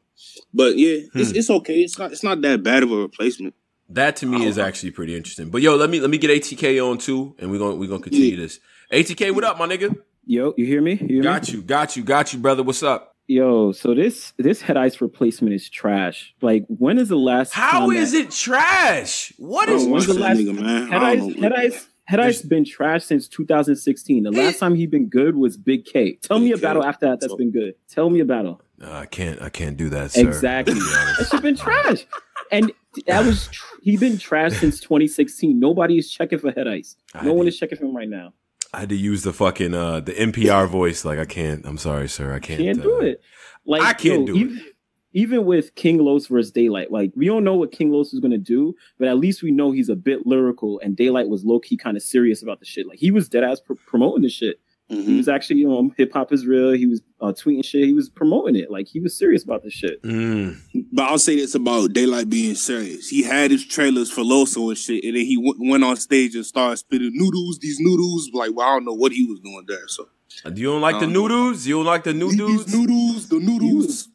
but yeah, it's, hmm. it's okay. It's not. It's not that bad of a replacement. That to me is know. actually pretty interesting. But yo, let me let me get A T K on too, and we're gonna we're gonna continue yeah. this. A T K, what up, my nigga? Yo, you hear me? You hear got me? you, got you, got you, brother. What's up? Yo, so this this Head Ice replacement is trash. Like, when is the last? How time is that... it trash? What Bro, is what's the last? Nigga, man? Head Ice, Head Ice. Head Ice been trash since two thousand sixteen. The last time he been good was Big K. Tell me a battle after that that's been good. Tell me a battle. No, I can't. I can't do that, sir. Exactly. That shit been trash, and that was tr he been trash since twenty sixteen. Nobody is checking for Head Ice. No I one did. is checking for him right now. I had to use the fucking uh, the N P R voice. Like I can't. I'm sorry, sir. I can't. Can't uh, do it. Like I can't yo, do even, it. Even with King Los versus Daylyt, like we don't know what King Los is gonna do, but at least we know he's a bit lyrical. And Daylyt was low key kind of serious about the shit. Like he was dead ass pr promoting the shit. Mm-hmm. He was actually, you know, hip hop is real. He was uh, tweeting shit. He was promoting it. Like he was serious about the shit. Mm. But I'll say this about Daylyt being serious. He had his trailers for Loso and shit, and then he w went on stage and started spitting noodles. These noodles, like well, I don't know what he was doing there. So you don't like um, the noodles? You don't like the new dudes? These noodles, the noodles.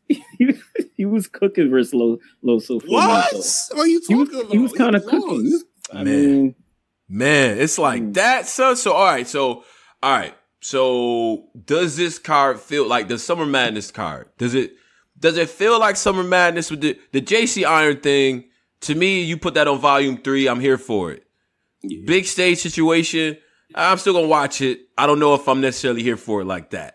He was cooking versus Loso. Lo so what? what are you talking he was, about? He was kind of cooking. I man, mean, man, it's like mm. that, son. So, all right. So, all right. So, does this card feel like the Summer Madness card? Does it Does it feel like Summer Madness with the, the J C Iron thing? To me, you put that on volume three. I'm here for it. Yeah. Big stage situation. I'm still going to watch it. I don't know if I'm necessarily here for it like that.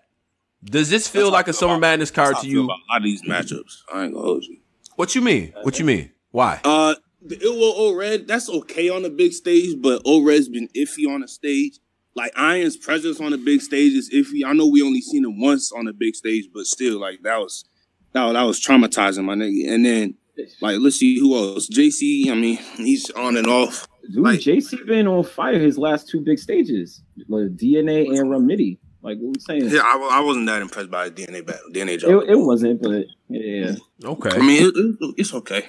Does this feel that's like a Summer about, Madness card to you? About a lot of these matchups. I ain't gonna hold you. What you mean? What you mean? Why? Uh, the Ill-Will O-Red, that's okay on the big stage, but O-Red's been iffy on the stage. Like, Iron's presence on the big stage is iffy. I know we only seen him once on the big stage, but still, like, that was that, that was traumatizing, my nigga. And then, like, let's see who else. J C, I mean, he's on and off. Dude, like, J C been on fire his last two big stages, like D N A and Rum Nitty. Like what we saying? Yeah, I, I wasn't that impressed by the D N A battle. D N A job. It, it wasn't, but yeah. Okay. I mean, it, it, it's okay.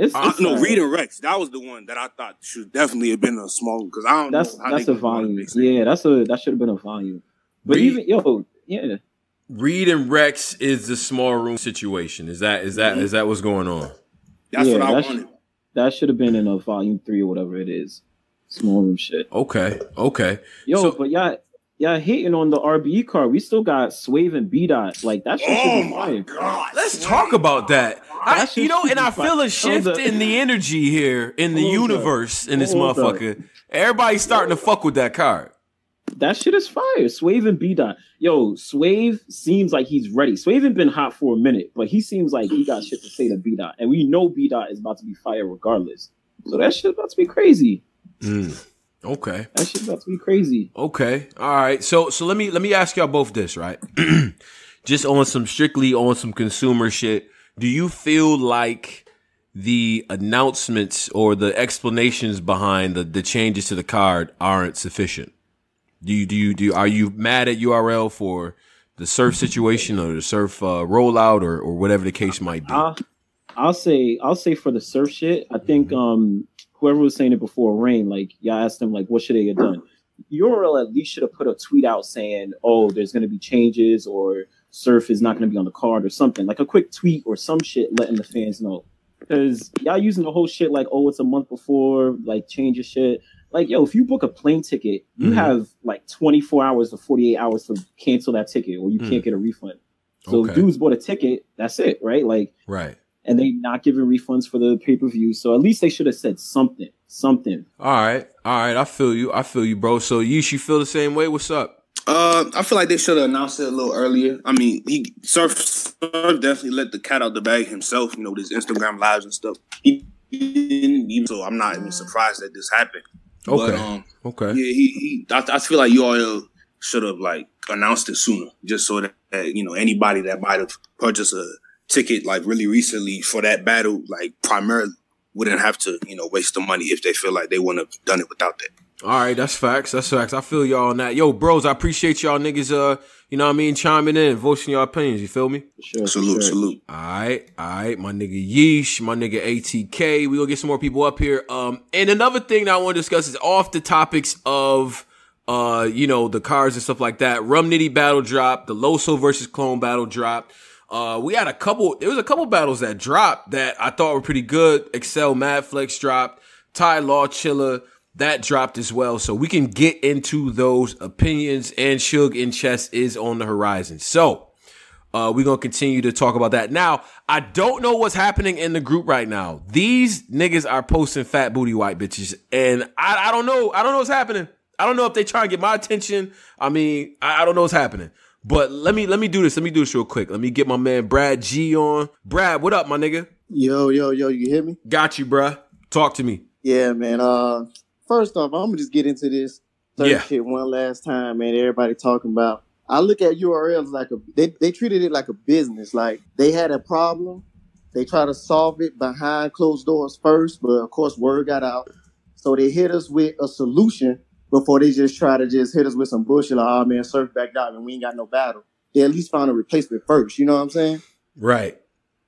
It's, I, it's no right. Reed and Rex. That was the one that I thought should definitely have been a small because I don't that's, know how that's they a volume. Yeah, that's a that should have been a volume. But Reed, even yo, yeah. Reed and Rex is the small room situation. Is that is that mm-hmm. is that what's going on? That's yeah, what I that wanted. Should, that should have been in a volume three or whatever it is. Small room shit. Okay. Okay. Yo, so, but y'all. Yeah, hating on the R B E card. We still got Swave and B Dot. Like that shit. Oh my fire. God! Let's talk about that. that I, you know, and I feel fire. a shift oh, the, in the energy here in the oh, universe the, in this oh, motherfucker. The. Everybody's starting yeah. to fuck with that card. That shit is fire. Swave and B Dot. Yo, Swave seems like he's ready. Swave ain't been hot for a minute, but he seems like he got shit to say to B Dot, and we know B Dot is about to be fire regardless. So that shit about to be crazy. Mm. Okay. That shit's about to be crazy. Okay. All right. So so let me let me ask y'all both this, right? Just on some strictly on some consumer shit. Do you feel like the announcements or the explanations behind the, the changes to the card aren't sufficient? Do you do you do you, are you mad at U R L for the Surf situation or the Surf uh, rollout or or whatever the case might be? I'll, I'll say I'll say for the Surf shit, I think mm-hmm. um whoever was saying it before Rain, like y'all asked them, like, what should they have done? U R L at least should have put a tweet out saying, oh, there's going to be changes or Surf is not going to be on the card or something. Like a quick tweet or some shit letting the fans know. Because y'all using the whole shit like, oh, it's a month before, like change your shit. Like, yo, if you book a plane ticket, you mm-hmm. have like twenty-four hours to forty-eight hours to cancel that ticket or you mm-hmm. can't get a refund. So okay. dudes bought a ticket. That's it, right? Like, right. And they not giving refunds for the pay-per-view. So at least they should have said something, something. All right. All right. I feel you. I feel you, bro. So Yeesh, you feel the same way? What's up? Uh, I feel like they should have announced it a little earlier. I mean, he Surf, Surf definitely let the cat out the bag himself. You know, this Instagram lives and stuff. He didn't even, so I'm not even surprised that this happened. Okay. But, um, okay. Yeah, he. he I, I feel like U R L should have like announced it sooner, just so that, that you know anybody that might have purchased a ticket like really recently for that battle, like primarily, wouldn't have to you know waste the money if they feel like they wouldn't have done it without that. All right, that's facts. That's facts. I feel y'all on that. Yo, bros, I appreciate y'all niggas, uh, you know what I mean, chiming in, voicing your opinions. You feel me? Sure, salute, sure. salute. All right, all right. My nigga Yeesh, my nigga A T K. We gonna get some more people up here. Um, and another thing that I want to discuss is off the topics of, uh, you know, the cars and stuff like that. Rum Nitty battle drop, the Loso versus Clone battle drop. Uh, we had a couple, there was a couple battles that dropped that I thought were pretty good. Excel Madflex dropped, Ty Law Chilla. That dropped as well, so we can get into those opinions, and Suge in Chess is on the horizon. So uh, we're going to continue to talk about that. Now, I don't know what's happening in the group right now. These niggas are posting fat booty white bitches, and I, I don't know. I don't know what's happening. I don't know if they try to get my attention. I mean, I, I don't know what's happening. But let me let me do this. Let me do this real quick. Let me get my man Brad G on. Brad, what up, my nigga? Yo, yo, yo, you hear me? Got you, bruh. Talk to me. Yeah, man. Uh... First off, I'm going to just get into this third yeah. shit one last time, man. Everybody talking about. I look at U R Ls like a, they, they treated it like a business. Like, they had a problem. They tried to solve it behind closed doors first, but of course, word got out. So they hit us with a solution before they just try to just hit us with some bullshit. Like, oh, man, Surf backed out and we ain't got no battle. They at least found a replacement first. You know what I'm saying? Right.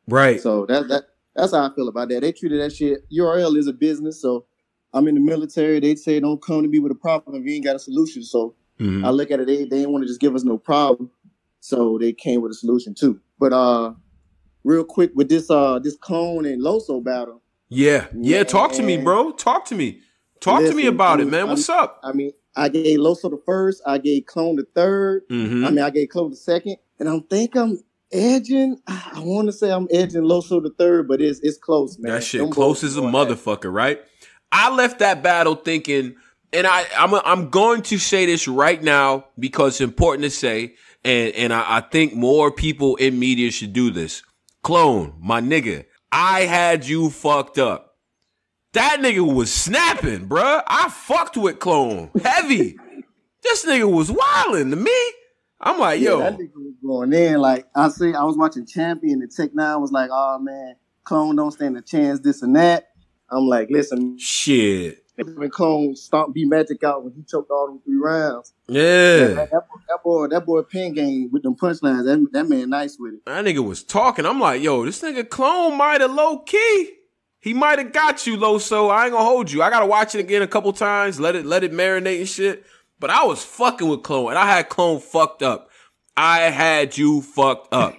Right. So that that that's how I feel about that. They treated that shit. U R L is a business, so. I'm in the military. They say don't come to me with a problem if you ain't got a solution. So mm-hmm. I look at it. They, they didn't want to just give us no problem. So they came with a solution too. But uh, real quick with this uh this Clone and Loso battle. Yeah, yeah. Man. Talk to me, bro. Talk to me. Talk Listen, to me about I mean, it, man. What's I mean, up? I mean, I gave Loso the first. I gave Clone the third. Mm-hmm. I mean, I gave Clone the second. And I think I'm edging. I want to say I'm edging Loso the third, but it's it's close, man. That shit Them close as a motherfucker, that. Right? I left that battle thinking, and I, I'm, I'm going to say this right now because it's important to say, and, and I, I think more people in media should do this. Clone, my nigga, I had you fucked up. That nigga was snapping, bruh. I fucked with Clone. Heavy. This nigga was wilding to me. I'm like, yo. Yeah, that nigga was going in. Like, I see, I was watching Champion, and Tech Nine was like, oh, man, Clone don't stand a chance, this and that. I'm like, listen, shit. When Clone stomped B Magic out when he choked all them three rounds. Yeah. That, that, boy, that boy, that boy pen game with them punchlines, that, that man nice with it. That nigga was talking. I'm like, yo, this nigga Clone might have low key. He might have got you, Loso. I ain't gonna hold you. I gotta watch it again a couple times. Let it, let it marinate and shit. But I was fucking with Clone, and I had Clone fucked up. I had you fucked up.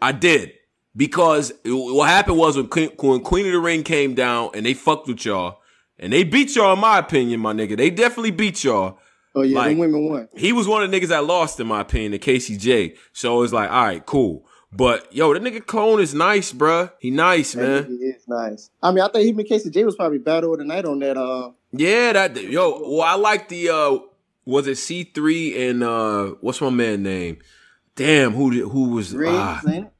I did. Because what happened was when Queen, when Queen of the Ring came down and they fucked with y'all and they beat y'all, in my opinion, my nigga. They definitely beat y'all. Oh, yeah, like, the women won. He was one of the niggas that lost, in my opinion, to Casey J. So it's like, all right, cool. But, yo, that nigga Clone is nice, bruh. He nice, that man. He is nice. I mean, I think even Casey J was probably battle of the night on that. Uh, yeah, that. Yo, well, I like the, uh, was it C three and uh, what's my man's name? Damn, who who was? Riggs, ah, ain't it?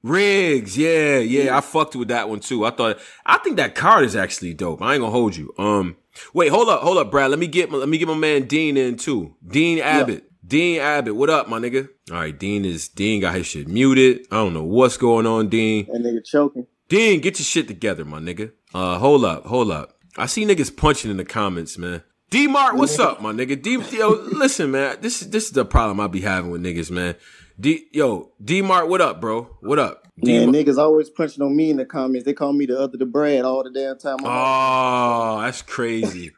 Riggs, yeah, yeah, I fucked with that one too. I thought, I think that card is actually dope. I ain't gonna hold you. Um, wait, hold up, hold up, Brad. Let me get, my, let me get my man Dean in too. Dean Abbott, yeah. Dean Abbott, what up, my nigga? All right, Dean is Dean got his shit muted. I don't know what's going on, Dean. That nigga choking. Dean, get your shit together, my nigga. Uh, hold up, hold up. I see niggas punching in the comments, man. D Mark, what's up, my nigga? D, yo, listen, man, this this is the problem I be having with niggas, man. D, yo, D-Mart, what up, bro? What up? D- Man, niggas always punching on me in the comments. They call me the other the Brad all the damn time. Oh, that's crazy.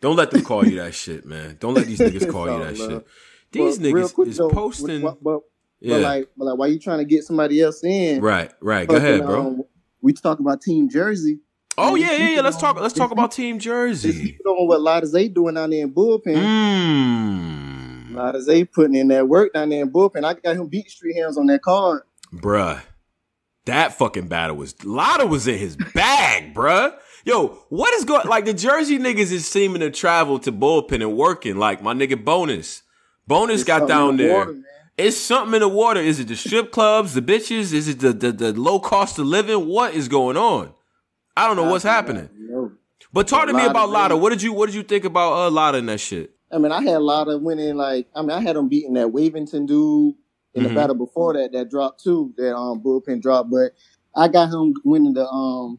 Don't let them call you that shit, man. Don't let these niggas call you that love. Shit. These well, niggas quick, is though, posting. But, but, yeah. but, like, but like, why you trying to get somebody else in? Right, right. Go ahead, bro. Um, we talking about Team Jersey. Oh yeah, yeah, yeah. Let's on, talk. Let's talk about Team Jersey. You know what Lota Zay doing out there in Bullpen? Mm. Lota Zay putting in that work down there in Bullpen. I got him beat street hands on that card. Bruh, that fucking battle was, Lota was in his bag, bruh. Yo, what is going, like the Jersey niggas is seeming to travel to Bullpen and working, like my nigga Bonus. Bonus got down there. It's something in the water. Is it the strip clubs, the bitches? Is it the, the, the low cost of living? What is going on? I don't know what's happening. But talk to me about Lota. What did you What did you think about uh, Lota and that shit? I mean, I had Lota winning. Like, I mean, I had him beating that Wavington dude in mm-hmm. the battle before that. That dropped too. That um Bullpen dropped. But I got him winning the um.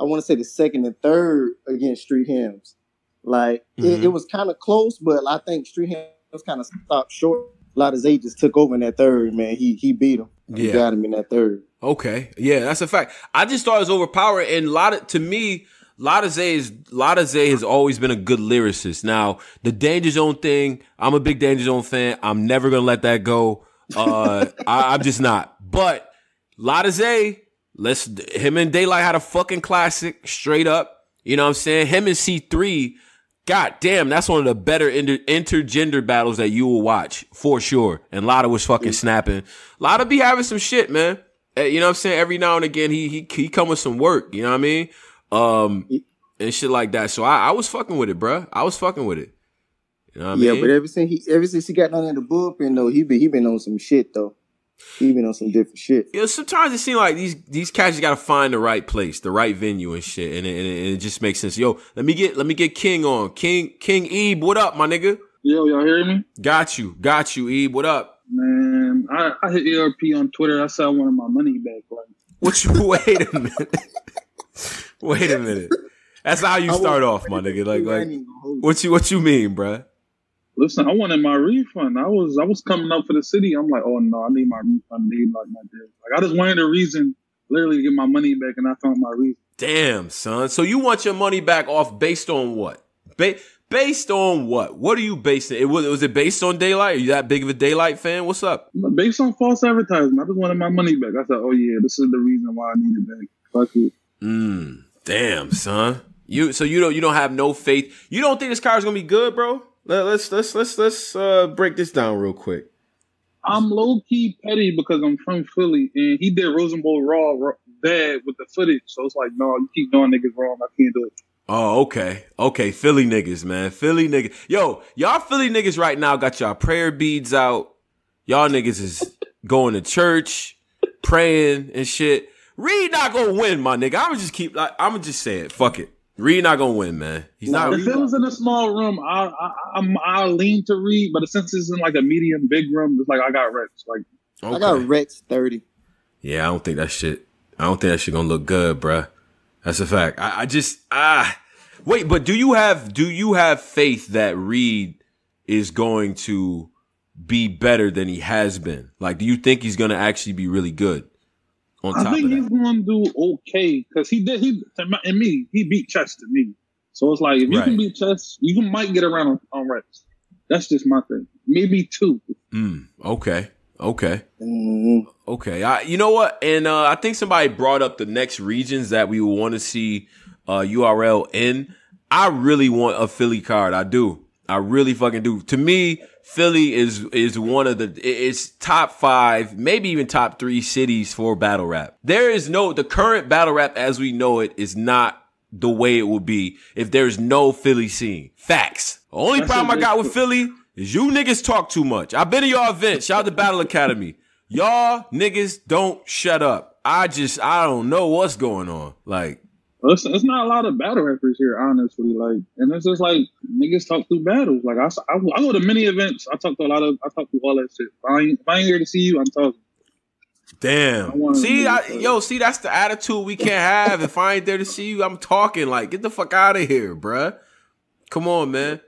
I want to say the second and third against Street Hymns. Like mm-hmm. it, it was kind of close, but I think Street Hymns kind of stopped short. Lota Zay just took over in that third, man. He he beat him. He yeah. got him in that third. Okay, yeah, that's a fact. I just thought it was overpowered, and Lota to me. Lota Zay is Lota Zay has always been a good lyricist. Now, the Danger Zone thing, I'm a big Danger Zone fan. I'm never gonna let that go. Uh, I, I'm just not. But Lota Zay, let's him and Daylyt had a fucking classic, straight up. You know what I'm saying? Him and C three, god damn, that's one of the better inter, intergender battles that you will watch for sure. And Lota was fucking snapping. Lota be having some shit, man. You know what I'm saying? Every now and again, he he he come with some work. You know what I mean? Um and shit like that. So I, I was fucking with it, bruh. I was fucking with it. You know what I yeah, mean? But ever since he ever since he got down in the Bullpen though, he been he been on some shit though. He been on some different shit. Yeah, you know, sometimes it seems like these these cats gotta find the right place, the right venue and shit, and it, and, it, and it just makes sense. Yo, let me get let me get King on. King King Ebe, what up, my nigga? Yo, y'all hear me? Got you, got you, Ebe. What up? Man, I, I hit E R P on Twitter. I said I wanted my money back. Like, what you wait a minute. Wait a minute. That's how you start off, my nigga. Like, like, what you what you mean, bruh? Listen, I wanted my refund. I was I was coming up for the city. I'm like, oh no, I need my refund. I need like my day. Like, I just wanted a reason, literally, to get my money back, and I found my refund. Damn, son. So you want your money back off based on what? Ba- based on what? What are you basing it? Was, was it based on Daylyt? Are you that big of a Daylyt fan? What's up? Based on false advertisement. I just wanted my money back. I thought, oh yeah, this is the reason why I need it back. Fuck it. Mm, damn, son. You so you don't you don't have no faith. You don't think this car is gonna be good, bro? Let, let's let's let's let's uh, break this down real quick. I'm low key petty because I'm from Philly, and he did Rosen Bowl Raw, raw bad with the footage. So it's like, no, you keep doing niggas wrong. I can't do it. Oh, okay, okay, Philly niggas, man, Philly niggas. Yo, y'all Philly niggas right now got y'all prayer beads out. Y'all niggas is going to church, praying and shit. Reed not gonna win, my nigga. I'ma just keep. Like, I'ma just say it. Fuck it. Reed not gonna win, man. He's now, not. If it was in a small room, I I I'm, I lean to Reed, but since it's in like a medium big room, it's like I got Rex. Like okay. I got Rex thirty. Yeah, I don't think that shit. I don't think that shit gonna look good, bruh. That's a fact. I, I just ah wait, but do you have do you have faith that Reed is going to be better than he has been? Like, do you think he's gonna actually be really good? I think he's going to do okay because he did. He and me, he beat Chess to me. So it's like if you right. can beat Chess, you might get around on, on Rex. That's just my thing. Maybe two. Mm, okay, okay, mm. okay. I, you know what? And uh, I think somebody brought up the next regions that we want to see uh, U R L in. I really want a Philly card. I do. I really fucking do. To me, Philly is is one of the it's top five, maybe even top three cities for battle rap. There is no the current battle rap as we know it is not the way it will be if there's no Philly scene. Facts. The only problem I got with Philly is you niggas talk too much. I've been to y'all events. Shout out to Battle Academy. Y'all niggas don't shut up. I just I don't know what's going on. Like. Listen, it's not a lot of battle rappers here, honestly. Like, and it's just like niggas talk through battles. Like, I, I, I go to many events. I talk to a lot of. I talk to all that shit. If I ain't, if I ain't here to see you, I'm talking. Damn. I see, I, yo, see, that's the attitude we can't have. If I ain't there to see you, I'm talking. Like, get the fuck out of here, bruh. Come on, man.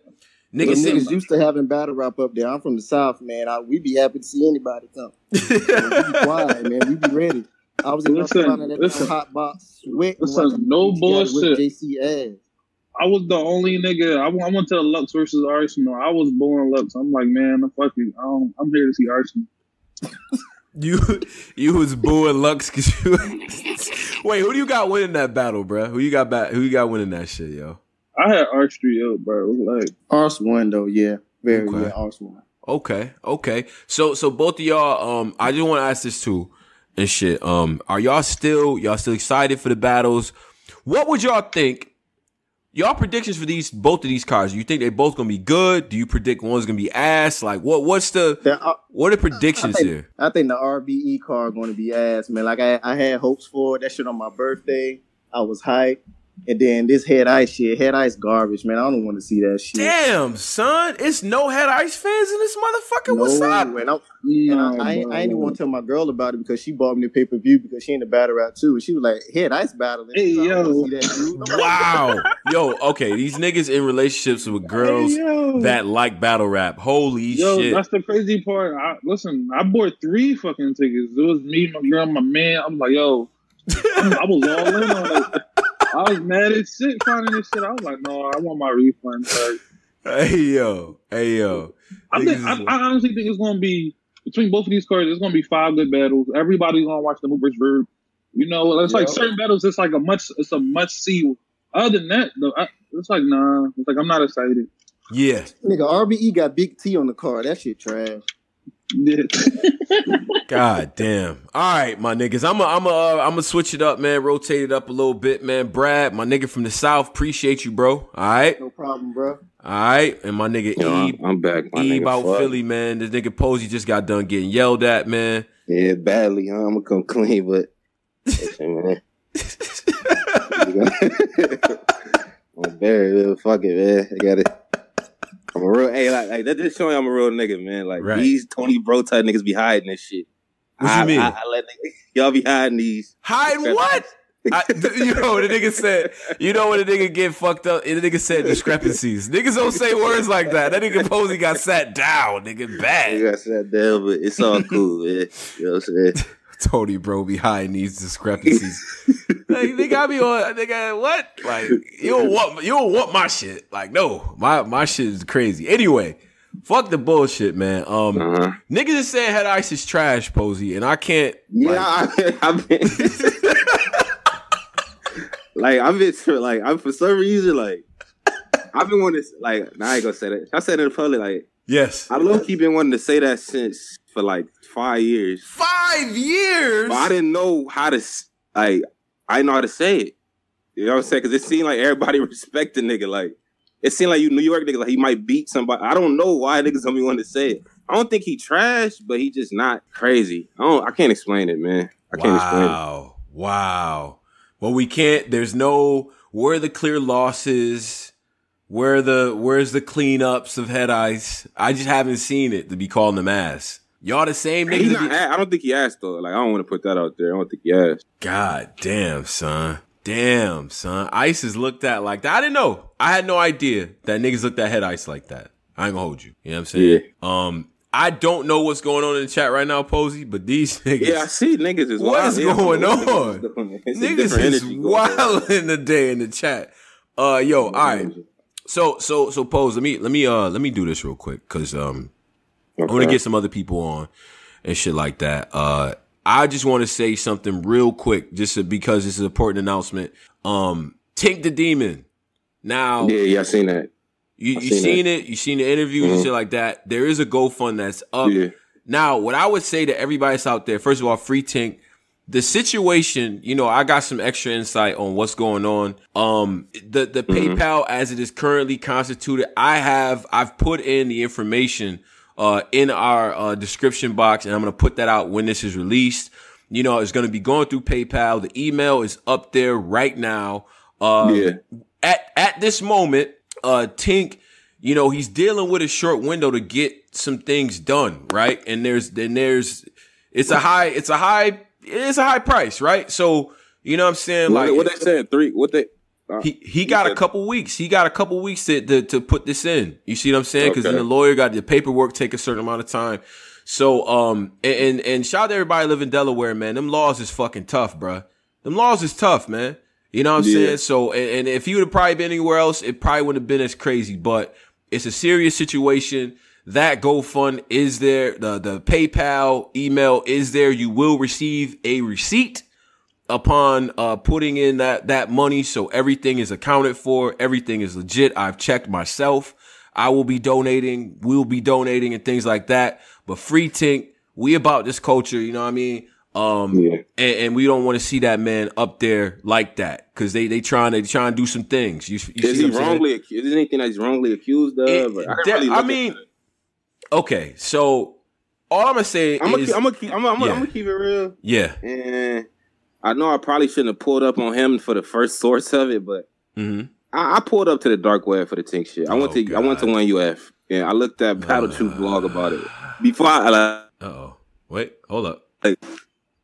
Niggas, so niggas used to having battle rap up there. I'm from the South, man. I, we be happy to see anybody come. We be quiet, man. We be ready. I was in listen, listen, hot box with listen, no bullshit. J C I was the only nigga. I, I went to the Lux versus Arsenal. I was born Lux. I'm like, man, fuck you. Um, I'm here to see Arsenal. you, you was booing Lux because you. Wait, who do you got winning that battle, bro? Who you got back? Who you got winning that shit, yo? I had Arch three up, bro. Like Ars won though, yeah, very okay. yeah, Ars won. Okay, okay. So, so both of y'all. Um, I just want to ask this too. and shit. Um, are y'all still y'all still excited for the battles? What would y'all think? Y'all predictions for these both of these cards? Do you think they both gonna be good? Do you predict one's gonna be ass? Like what? What's the, the uh, what are the predictions I think, here? I think the R B E card gonna be ass, man. Like I, I had hopes for it. That shit on my birthday. I was hyped. And then this head ice shit, head ice garbage, man. I don't want to see that shit. Damn, son, it's no head ice fans in this motherfucker. No, what's up? Man, I, no, I, I, ain't, I ain't even want to tell my girl about it because she bought me the pay per view because she in the battle rap too. She was like, head ice battle. Hey, so yo, that, wow, yo, okay, these niggas in relationships with girls hey, that like battle rap. Holy yo, shit, that's the crazy part. I, listen, I bought three fucking tickets. It was me, my girl, my man. I'm like, yo, I was all in on it. I was mad as shit finding this shit. I was like, no, I want my refund. Like, hey, yo. Hey, yo. I, think, I, I honestly think it's going to be, between both of these cards, it's going to be five good battles. Everybody's going to watch the Mook versus. Verb. You know, it's yeah. like certain battles, it's like a much, it's a much see. Other than that, though, I, it's like, nah. It's like, I'm not excited. Yeah. Nigga, R B E got Big T on the card. That shit trash. God damn. All right, my niggas. I'm a, I'm a, uh, I'm gonna switch it up, man. Rotate it up a little bit, man. Brad, my nigga from the South, appreciate you, bro. All right. No problem, bro. All right. And my nigga Yo, Eve. I'm back. My Eve nigga out fuck. Philly, man. This nigga Posey just got done getting yelled at, man. Yeah, badly, huh? I'm gonna come clean, but man. I'm buried, fuck it, man. I got it. I'm a real, hey, like, like that just showing I'm a real nigga, man. Like right. These Tony Bro type niggas be hiding this shit. What I, you mean? I, I let niggas, y'all be hiding these. Hide what? I, you know what the nigga said? You know when the nigga get fucked up? The nigga said discrepancies. Niggas don't say words like that. That nigga Posey got sat down, nigga. Bad. He got sat down, but it's all cool, man. You know what I'm saying? Tony Bro be hiding these discrepancies. Like, they got me on. They got what? Like you don't want you don't want my shit. Like no, my my shit is crazy. Anyway, fuck the bullshit, man. Um, uh-huh. Niggas is saying head ice is trash, Posey, and I can't. Yeah, like, I, I've been like I've been like I'm for some reason like I've been wanting to, like nah, I ain't gonna say that. I said it in public like yes. I low key been wanting to say that since for like five years. Five years. But I didn't know how to like. I know how to say it. You know what I'm saying? Because it seemed like everybody respect the nigga. Like, it seemed like you New York nigga, like he might beat somebody. I don't know why niggas don't be want to say it. I don't think he trash, but he just not crazy. I don't. I can't explain it, man. I wow. can't explain it. Wow. Wow. Well, we can't. There's no, where are the clear losses? Where are the, where's the cleanups of head ice? I just haven't seen it to be calling them ass. Y'all the same niggas. He not, I don't think he asked though. Like I don't want to put that out there. I don't think he asked. God damn, son. Damn, son. Ice is looked at like that. I didn't know. I had no idea that niggas looked at head ice like that. I ain't gonna hold you. You know what I'm saying? Yeah. Um, I don't know what's going on in the chat right now, Posey, but these niggas. Yeah, I see niggas is wild. What is going on? Niggas is wild in the day in the chat. Uh, yo, all right. So, so, so, Posey, let me, let me, uh, let me do this real quick because um. Okay. I want to get some other people on and shit like that. Uh, I just want to say something real quick, just because this is an important announcement. Um, Tink the Demon. Now, yeah, yeah, I seen that. You, you seen, seen that. it? You seen the interviews mm-hmm. and shit like that? There is a GoFund that's up yeah. now. What I would say to everybody that's out there, first of all, free Tink. The situation, you know, I got some extra insight on what's going on. Um, the the mm-hmm. PayPal as it is currently constituted, I have I've put in the information. Uh, in our uh, description box, and I'm going to put that out when this is released. You know, it's going to be going through PayPal. The email is up there right now. Um, yeah. At at this moment, uh, Tink, you know, he's dealing with a short window to get some things done, right? And there's then there's it's a high it's a high it's a high price, right? So you know what I'm saying, what, like what they saying three what they. He he got a couple weeks. He got a couple weeks to to, to put this in. You see what I'm saying? Because okay. then the lawyer got the paperwork take a certain amount of time. So um and, and and shout out to everybody living in Delaware, man. Them laws is fucking tough, bro. Them laws is tough, man. You know what I'm yeah. saying? So and, and if you would have probably been anywhere else, it probably wouldn't have been as crazy. But it's a serious situation. That GoFund is there. The the PayPal email is there. You will receive a receipt upon uh putting in that that money, so everything is accounted for, everything is legit. I've checked myself. I will be donating, we'll be donating and things like that. But free Tink, we about this culture, you know what I mean? Um, yeah. and, and we don't want to see that man up there like that because they they trying to try and do some things. You, you is see he wrongly accused? Is there anything that he's wrongly accused of? It, I, that, really I mean, okay, so all I'm gonna say I'm is a, I'm gonna keep I'm gonna yeah. keep it real. Yeah, and I know I probably shouldn't have pulled up on him for the first source of it, but mm-hmm. I, I pulled up to the dark web for the Tink shit. I went oh, to God. I went to one U F and I looked at Battle uh, Troop blog about it before. I like, uh oh, wait, hold up. Like,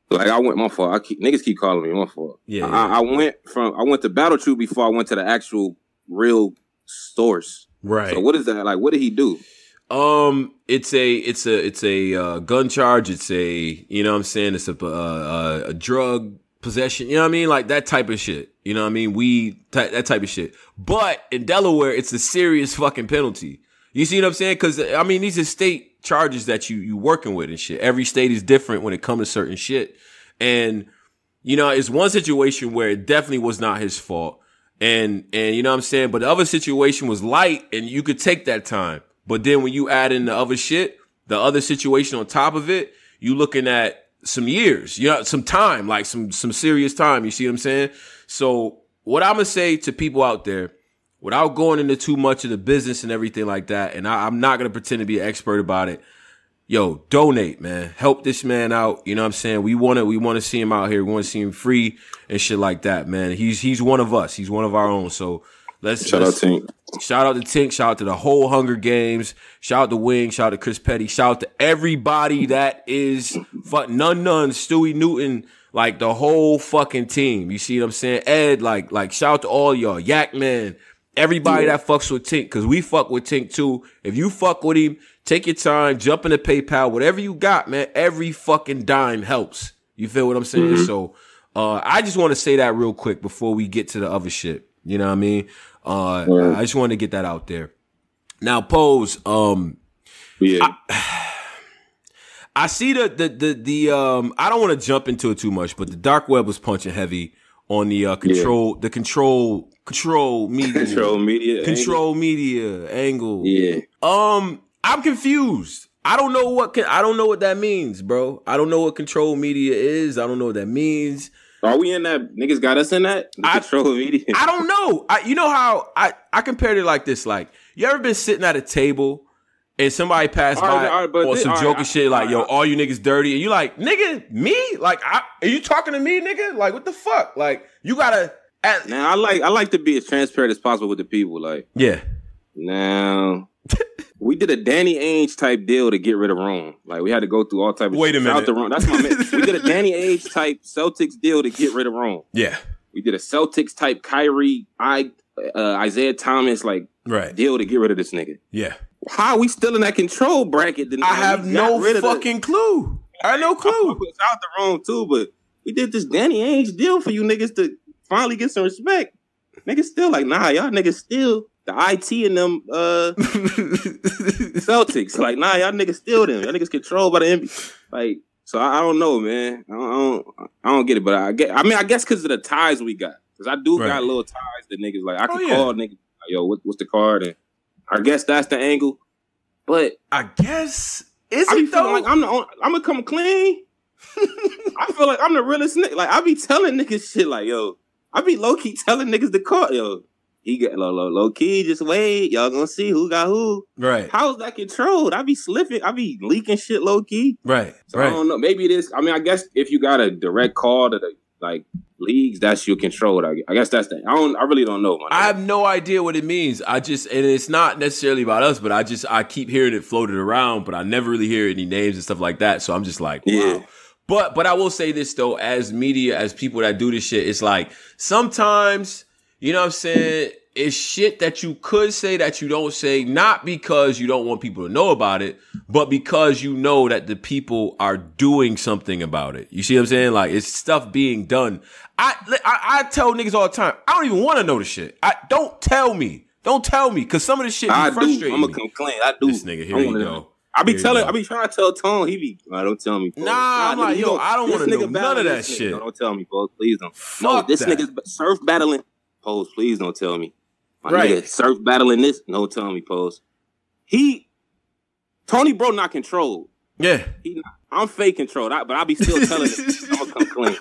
Like I went, my fault. I keep, niggas keep calling me, my fault. Yeah, yeah. I, I went from I went to Battle Troop before I went to the actual real source. Right. So what is that like? What did he do? Um, it's a it's a it's a uh, gun charge. It's a you know what I'm saying it's a uh, a drug possession. You know what I mean? Like that type of shit. You know what I mean? Weed ty- that type of shit. But in Delaware, it's a serious fucking penalty. You see what I'm saying? Because I mean, these are state charges that you you working with and shit. Every state is different when it comes to certain shit, and you know it's one situation where it definitely was not his fault, and and you know what I'm saying. But the other situation was light, and you could take that time. But then when you add in the other shit, the other situation on top of it, you looking at some years, you know, some time, like some some serious time. You see what I'm saying? So what I'm gonna say to people out there, without going into too much of the business and everything like that, and I, I'm not going to pretend to be an expert about it, yo, donate, man. Help this man out. You know what I'm saying? We want to we want to see him out here. We want to see him free and shit like that, man. He's he's one of us. He's one of our own. So let's... Shout let's, out Tink. Shout out to Tink. Shout out to the whole Hunger Games. Shout out to Wing. Shout out to Chris Petty. Shout out to everybody that is... Fuck, Nun Nun, Stewie Newton... Like, the whole fucking team. You see what I'm saying? Ed, like, like shout out to all y'all. Yak Man... Everybody that fucks with Tink, because we fuck with Tink too. If you fuck with him, take your time, jump into PayPal, whatever you got, man. Every fucking dime helps. You feel what I'm saying? Mm-hmm. So uh, I just want to say that real quick before we get to the other shit. You know what I mean? Uh, yeah. I just wanted to get that out there. Now, Pose, um, yeah. I, I see the the the, the um, I don't want to jump into it too much, but the dark web was punching heavy on the uh, control, yeah. the control. Control media, control media, control angle. media angle. Yeah. Um, I'm confused. I don't know what can, I don't know what that means, bro. I don't know what control media is. I don't know what that means. Are we in that? Niggas got us in that the I, control media. I don't know. I, you know how I I compared it like this. Like, you ever been sitting at a table and somebody passed all by right, right, or this, some joking right, shit like, yo, all you niggas dirty, and you like, nigga, me? Like, I, are you talking to me, nigga? Like, what the fuck? Like, you gotta. Now I like I like to be as transparent as possible with the people. Like, yeah. Now we did a Danny Ainge type deal to get rid of Rome. Like, we had to go through all type of wait a minute. Out to Rome. That's my man. We did a Danny Ainge type Celtics deal to get rid of Rome. Yeah. We did a Celtics type Kyrie, I uh, Isaiah Thomas like right. deal to get rid of this nigga. Yeah. How are we still in that control bracket? I have no fucking clue. I have no clue. It's out to Rome too, but we did this Danny Ainge deal for you niggas to finally get some respect. Niggas still like, nah, y'all niggas still the I T in them uh, Celtics. Like, nah, y'all niggas still them. Y'all niggas controlled by the N B A. Like, so I, I don't know, man. I don't, I don't, I don't get it. But I get. I mean, I guess because of the ties we got. Because I do right. got little ties that niggas like. I can oh, yeah. call niggas, like, yo, what, what's the card? And I guess that's the angle. But I guess is I it though? Like I'm the only, I'm gonna come clean. I feel like I'm the realest nigga. Like I be telling niggas shit. Like, yo. I be low key telling niggas to call, yo. He got low, low, low key. Just wait, y'all gonna see who got who. Right? How's that controlled? I be slipping. I be leaking shit low key. Right. So right. I don't know. Maybe it is. I mean, I guess if you got a direct call to the like leagues, that's your control. I guess, I guess that's the. I don't. I really don't know. I have no idea what it means. I just, and it's not necessarily about us, but I just, I keep hearing it floated around, but I never really hear any names and stuff like that. So I'm just like, wow. Yeah. But but I will say this, though, as media, as people that do this shit, it's like sometimes, you know what I'm saying, it's shit that you could say that you don't say, not because you don't want people to know about it, but because you know that the people are doing something about it. You see what I'm saying? Like, it's stuff being done. I, I, I tell niggas all the time, I don't even want to know the shit. I don't tell me. Don't tell me, because some of this shit be I frustrating I'm going to complain. I do. This nigga, here you go. I be telling, I be trying to tell Tone, he be, nah, don't tell me. Nah, nah, I'm like, yo, yo I don't want to know none of that shit. No, don't tell me, folks. Please don't. Fuck no, this that. nigga's Surf battling. Pose, please don't tell me. My right. nigga Surf battling this. No, tell me, Pose. He, Tony, bro, not controlled. Yeah. He, I'm fake controlled, I, but I be still telling niggas, I'm gonna come clean.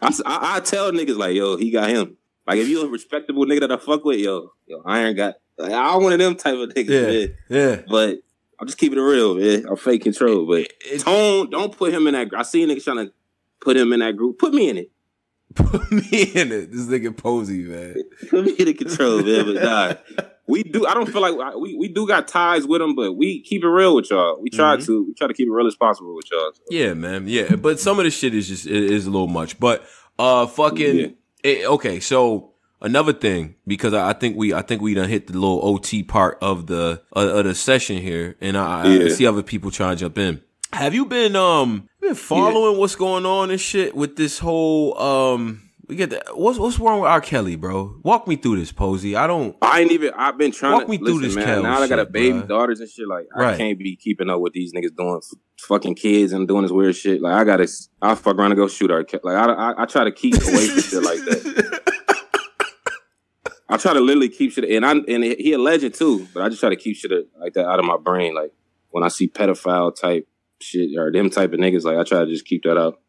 I, I, I tell niggas, like, yo, he got him. Like, if you a respectable nigga that I fuck with, yo, yo, Iron got, like, I'm one of them type of niggas, yeah, man. Yeah. But I'm just keeping it real, man. I'm fake controlled, but it, it, Tone, don't put him in that group. I see niggas trying to put him in that group. Put me in it. Put me in it. This nigga Posey, man. Put me in the control, man. But nah, we do. I don't feel like we we do got ties with them, but we keep it real with y'all. We try mm-hmm. to. We try to keep it real as possible with y'all. So. Yeah, man. Yeah, but some of this shit is just it is a little much. But uh, fucking yeah. it, okay. So another thing, because I, I think we I think we done hit the little O T part of the uh, of the session here, and I, yeah. I see other people trying to jump in. Have you been um been following yeah. what's going on and shit with this whole um we get that what's what's wrong with R. Kelly, bro? Walk me through this, Posey. I don't. I ain't even. I've been trying. Walk to, me listen, through this, man. Kelly now shit, I got a baby bro. daughters and shit. Like right. I can't be keeping up with these niggas doing fucking kids and doing this weird shit. Like I gotta, I fuck around and go shoot R. Kelly. Like I, I, I try to keep away from shit like that. I try to literally keep shit, and I and he a legend too, but I just try to keep shit like that out of my brain. Like when I see pedophile type. Shit or them type of niggas, like I try to just keep that up.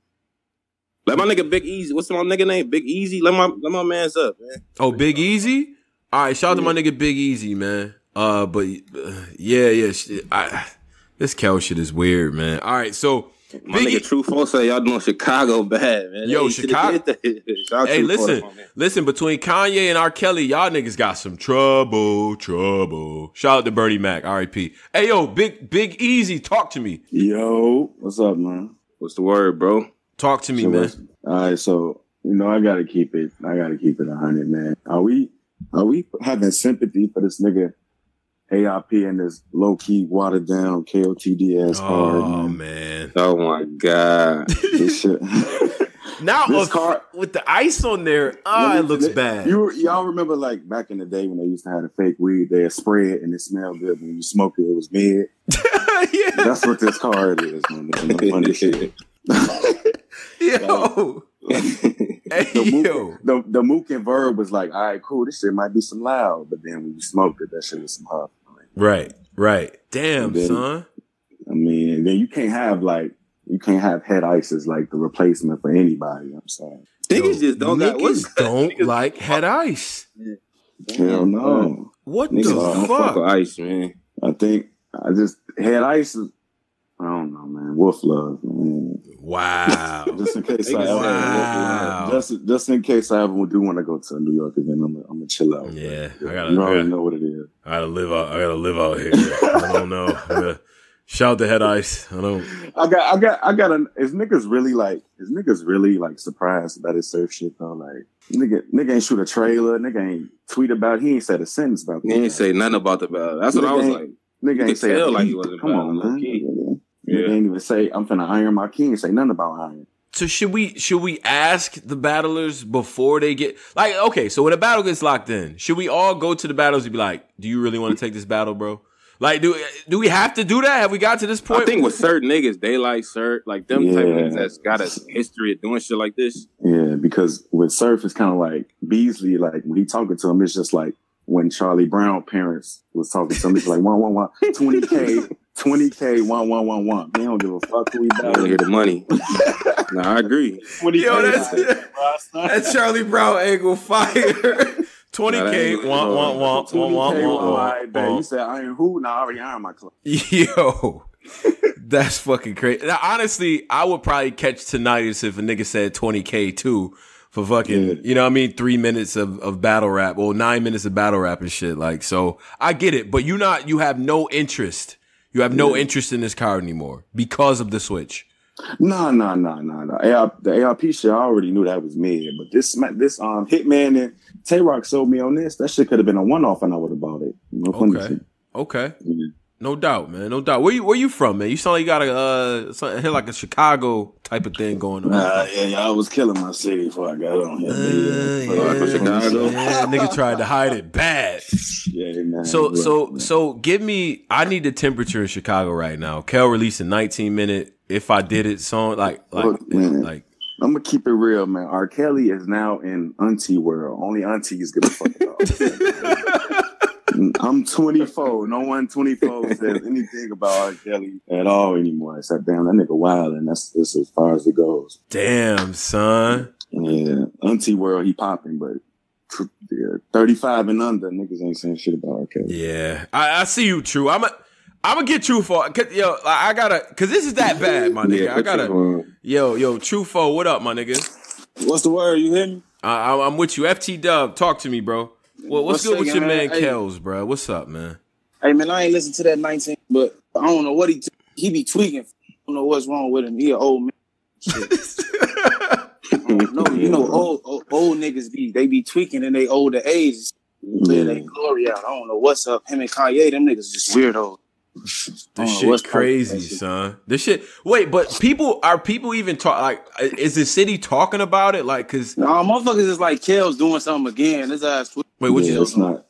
Let my nigga Big Easy. What's my nigga name? Big Easy. Let my let my man's up, man. Oh, Big Easy. All right, shout out yeah. to my nigga Big Easy, man. Uh, but uh, yeah, yeah. Shit, I, this Kel shit is weird, man. All right, so my Big nigga e True False, y'all doing Chicago bad, man. Yo, hey, Chicago. Hey, listen, False, listen. Between Kanye and R. Kelly, y'all niggas got some trouble, trouble. Shout out to Bernie Mac, R I P Hey, yo, Big Big Easy, talk to me. Yo, what's up, man? What's the word, bro? Talk to me, so man. All right, so you know I gotta keep it. I gotta keep it a hundred, man. Are we are we having sympathy for this nigga? A R P and this low key watered down K O T D S card. Oh man. man! Oh my god! This shit. Now this a, card, with the ice on there, ah, oh, it looks they, bad. You y'all remember like back in the day when they used to have the fake weed, they spread and it smelled good when you smoked it. It was mid. Yeah. That's what this card is, man. No funny shit. Yo. Like, hey, the, Mook, yo. The, the Mook and Verb was like, all right, cool. This shit might be some loud, but then when you smoked it, that shit was some hot. Right, right. Damn, then, son. I mean, and then you can't have like you can't have head ice as like the replacement for anybody. You know what I'm saying, niggas just don't got niggas don't like head ice. Yeah. Hell no. Man. What niggas the fuck? Fuck with ice, man. I think I just head ice. Is, I don't know, man. Wolf love. Man. Wow. Just in case I wow. ever, just just in case I ever do want to go to New York again, I'm gonna chill out. Yeah, I gotta. You already know what it is. I gotta live out. I gotta live out here. I don't know. I gotta, shout to Head Ice. I don't. I got. I got. I got. A, is niggas really like? Is niggas really like surprised by this Surf shit though? Like nigga, nigga ain't shoot a trailer. Nigga ain't tweet about. He ain't said a sentence about. He ain't guy. say nothing about the battle. That's nigga what I was like. Nigga ain't say. Like he wasn't come on, man. Kid. Yeah. They didn't even say I'm finna iron my king. Say nothing about iron. So should we should we ask the battlers before they get like okay? So when a battle gets locked in, should we all go to the battles and be like, "Do you really want to take this battle, bro?" Like, do do we have to do that? Have we got to this point? I think with certain niggas, Daylyt, Surf, like them yeah. type of niggas that's got a history of doing shit like this. Yeah, because with Surf, it's kind of like Beasley. Like when he talking to him, it's just like when Charlie Brown parents was talking to him, it's like one one one twenty k. twenty K, one, one, one, one. They don't give a fuck who we got. I don't hear the money. No, I agree. Yo, that's, that's Charlie Brown angle fire. twenty K, one, one, one, one, one, one. You said, I ain't who? Nah, I already ironed my club. Yo, that's fucking crazy. Now, honestly, I would probably catch tinnitus if a nigga said twenty K too for fucking, yeah. you know what I mean, three minutes of, of battle rap or nine minutes of battle rap and shit. Like, so I get it, but you not, you have no interest. You have no yeah. interest in this card anymore because of the switch. No, no, no, no, no. The A R P shit, I already knew that was mid. But this this um Hitman and Tay Rockz sold me on this. That shit could have been a one-off and I would have bought it. No okay. Okay. Yeah. No doubt, man. No doubt. Where you where you from, man? You sound like you got a uh something here like a Chicago type of thing going on. Nah, yeah, yeah, I was killing my city before I got on here. Uh, yeah, yeah, like Chicago. Yeah, nigga tried to hide it bad. Yeah, man. So yeah, so man. so give me I need the temperature in Chicago right now. Kel released a nineteen minute If I Did It song. Like like, Look, man, like I'm gonna keep it real, man. R. Kelly is now in auntie world. Only aunties give a fuck about. I'm twenty-four. No one twenty-four says anything about R. Kelly at all anymore. It's like, damn, that nigga wild, and that's that's as far as it goes. Damn, son. Yeah, auntie world, he popping, but yeah, thirty-five and under, niggas ain't saying shit about R. Kelly. Yeah, I, I see you, True. I'm a. I'm gonna get True for cause, yo. I gotta, cause this is that bad, my nigga. Yeah, I gotta, yo, yo, True for what up, my nigga? What's the word? You hear me? I, I'm with you, F T Dub. Talk to me, bro. Well, what's, what's good with your man, man Kells, hey, bro? What's up, man? Hey, man, I ain't listen to that nineteen, but I don't know what he t- he be tweaking. I don't know what's wrong with him. He an old man. Shit. No, you know, old, old old niggas be they be tweaking in their older age. They, they glory out. I don't know what's up. Him and Kanye, them niggas just weirdos. This oh, shit crazy, son. This shit. Wait, but people are people even talk? Like, is the city talking about it? Like, cause no, nah, motherfuckers is like Kells doing something again. His ass. Wait, what yeah, you it's not?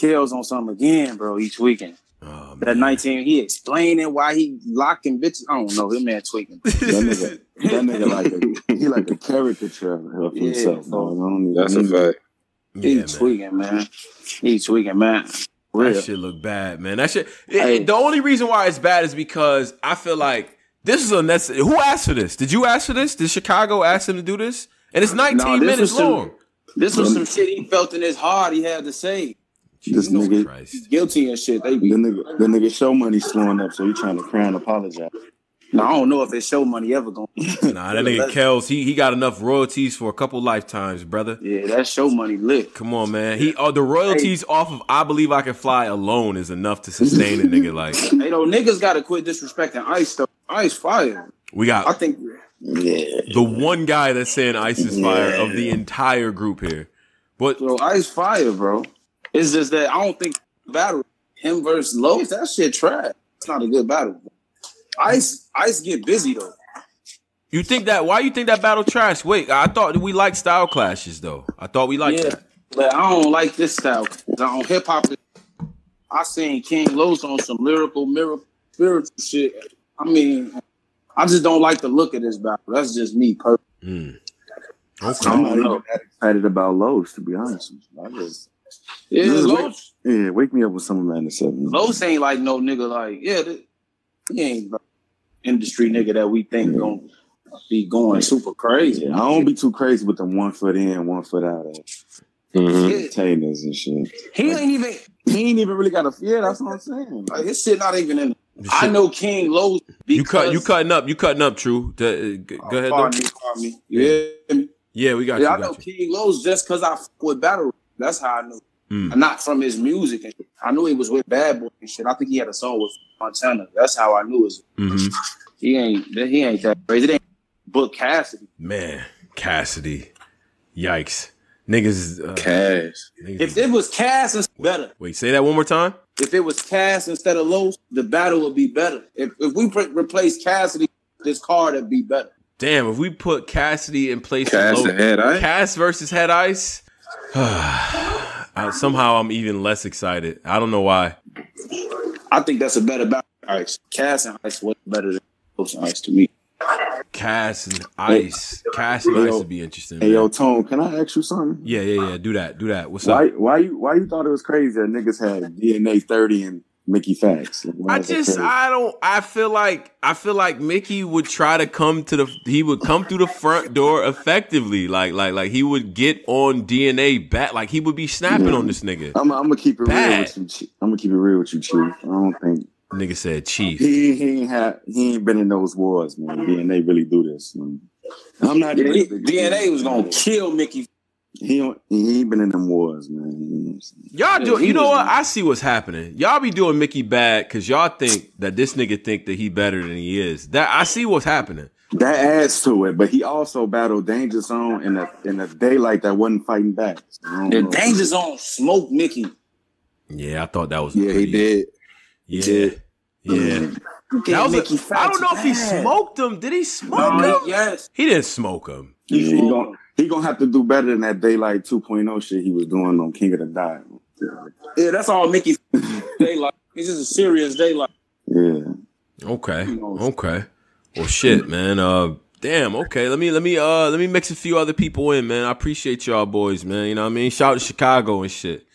Kells on something again, bro. Each weekend. Oh, that nineteen, he explaining why he locking bitches. I don't know. That man tweaking. That nigga, that nigga like a, he like a caricature of himself. Yeah, bro. I don't That's a fact. He yeah, tweaking, man. man. He tweaking, man. Real. That shit look bad, man. That shit. It, hey. The only reason why it's bad is because I feel like this is unnecessary. Who asked for this? Did you ask for this? Did Chicago ask him to do this? And it's nineteen no, minutes some, long. This was some shit he felt in his heart. He had to say, "This Jesus nigga Christ. Guilty and shit." They be the nigga. The nigga show money slowing up, so he trying to cry and apologize. Now I don't know if his show money ever going. Nah, that nigga Kells, he he got enough royalties for a couple lifetimes, brother. Yeah, that show money lit. Come on, man. He oh, the royalties hey. off of "I Believe I Can Fly" alone is enough to sustain a nigga like. Hey, though, niggas gotta quit disrespecting Ice though. Ice fire. We got. I think. Yeah. The one guy that's saying Ice is fire yeah. of the entire group here, but so Ice fire, bro. It's just that I don't think battle him versus Lowe's, that shit trash. It's not a good battle. Bro. Ice, Ice get busy though. You think that? Why you think that battle trash? Wait, I thought we liked style clashes though. I thought we liked. Yeah, that. But I don't like this style. On hip hop, I seen King Los on some lyrical, miracle, spiritual shit. I mean, I just don't like the look of this battle. That's just me personally. Mm. Okay. I'm not even that excited about Los, to be honest. I just yeah, Los. Wake, yeah, wake me up with Summer Madness seven. Los ain't like no nigga like yeah. This, he ain't industry nigga that we think yeah. gonna be going super crazy. Yeah, I don't be too crazy with them one foot in, one foot out of containers and shit. He ain't even he ain't even really got a fear. That's what I'm saying. Like his shit not even in. I know King Los. You cut you cutting up. You cutting up. True. The, go oh, ahead. Pardon me, pardon me. Yeah. Yeah, we got. Yeah, you, I got know you. King Los just because I fuck with battle. That's how I knew. Mm. Not from his music. And shit. I knew he was with Bad Boy and shit. I think he had a song with Montana. That's how I knew it. Mm-hmm. He ain't he ain't that crazy. It ain't Book Cassidy. Man, Cassidy. Yikes. Niggas. Uh, Cass. Niggas. If it was Cass, it's better. Wait, say that one more time? If it was Cass instead of Los, the battle would be better. If if we pre- replace Cassidy, this card would be better. Damn, if we put Cassidy in place Cass of Los, Head Ice? Cass versus Head Ice. I, somehow I'm even less excited. I don't know why. I think that's a better battle. Ice. Cass and Ice was better than Los and Ice to me. Cass and Ice. Hey, Cass and hey, Ice would be interesting. Hey, man. Yo, Tone, can I ask you something? Yeah, yeah, yeah. Do that. Do that. What's why, up? Why you Why you thought it was crazy that niggas had D N A thirty and Mickey Fax? Like, I just, I don't, I feel like, I feel like Mickey would try to come to the, he would come through the front door effectively. Like, like, like he would get on D N A back. Like he would be snapping yeah. on this nigga. I'm, I'm gonna keep it Bad. real with you. I'm gonna keep it real with you, Chief. I don't think. Nigga said Chief. He, he ain't had, he ain't been in those wars, man. D N A really do this, man. I'm not yeah, even. D N A was gonna kill Mickey. He don't, he ain't been in them wars, man. Y'all do. Yeah, you know what? I see what's happening. Y'all be doing Mickey bad because y'all think that this nigga think that he better than he is. That I see what's happening. That adds to it, but he also battled Danger Zone in a in a Daylyt that wasn't fighting back. So the know. Danger Zone smoked Mickey. Yeah, I thought that was. Yeah, pretty, he did. Yeah, he did. yeah. That was Mickey a, I don't know bad. If he smoked him. Did he smoke no, him? Yes, he didn't smoke him. He, he don't. He gonna have to do better than that Daylyt two point oh shit he was doing on King of the Dot. Yeah, yeah that's all Mickey Daylyt. He's just a serious Daylyt. Yeah. Okay. Okay. Well, shit, man. Uh, damn. Okay. Let me let me uh let me mix a few other people in, man. I appreciate y'all boys, man. You know what I mean? Shout out to Chicago and shit.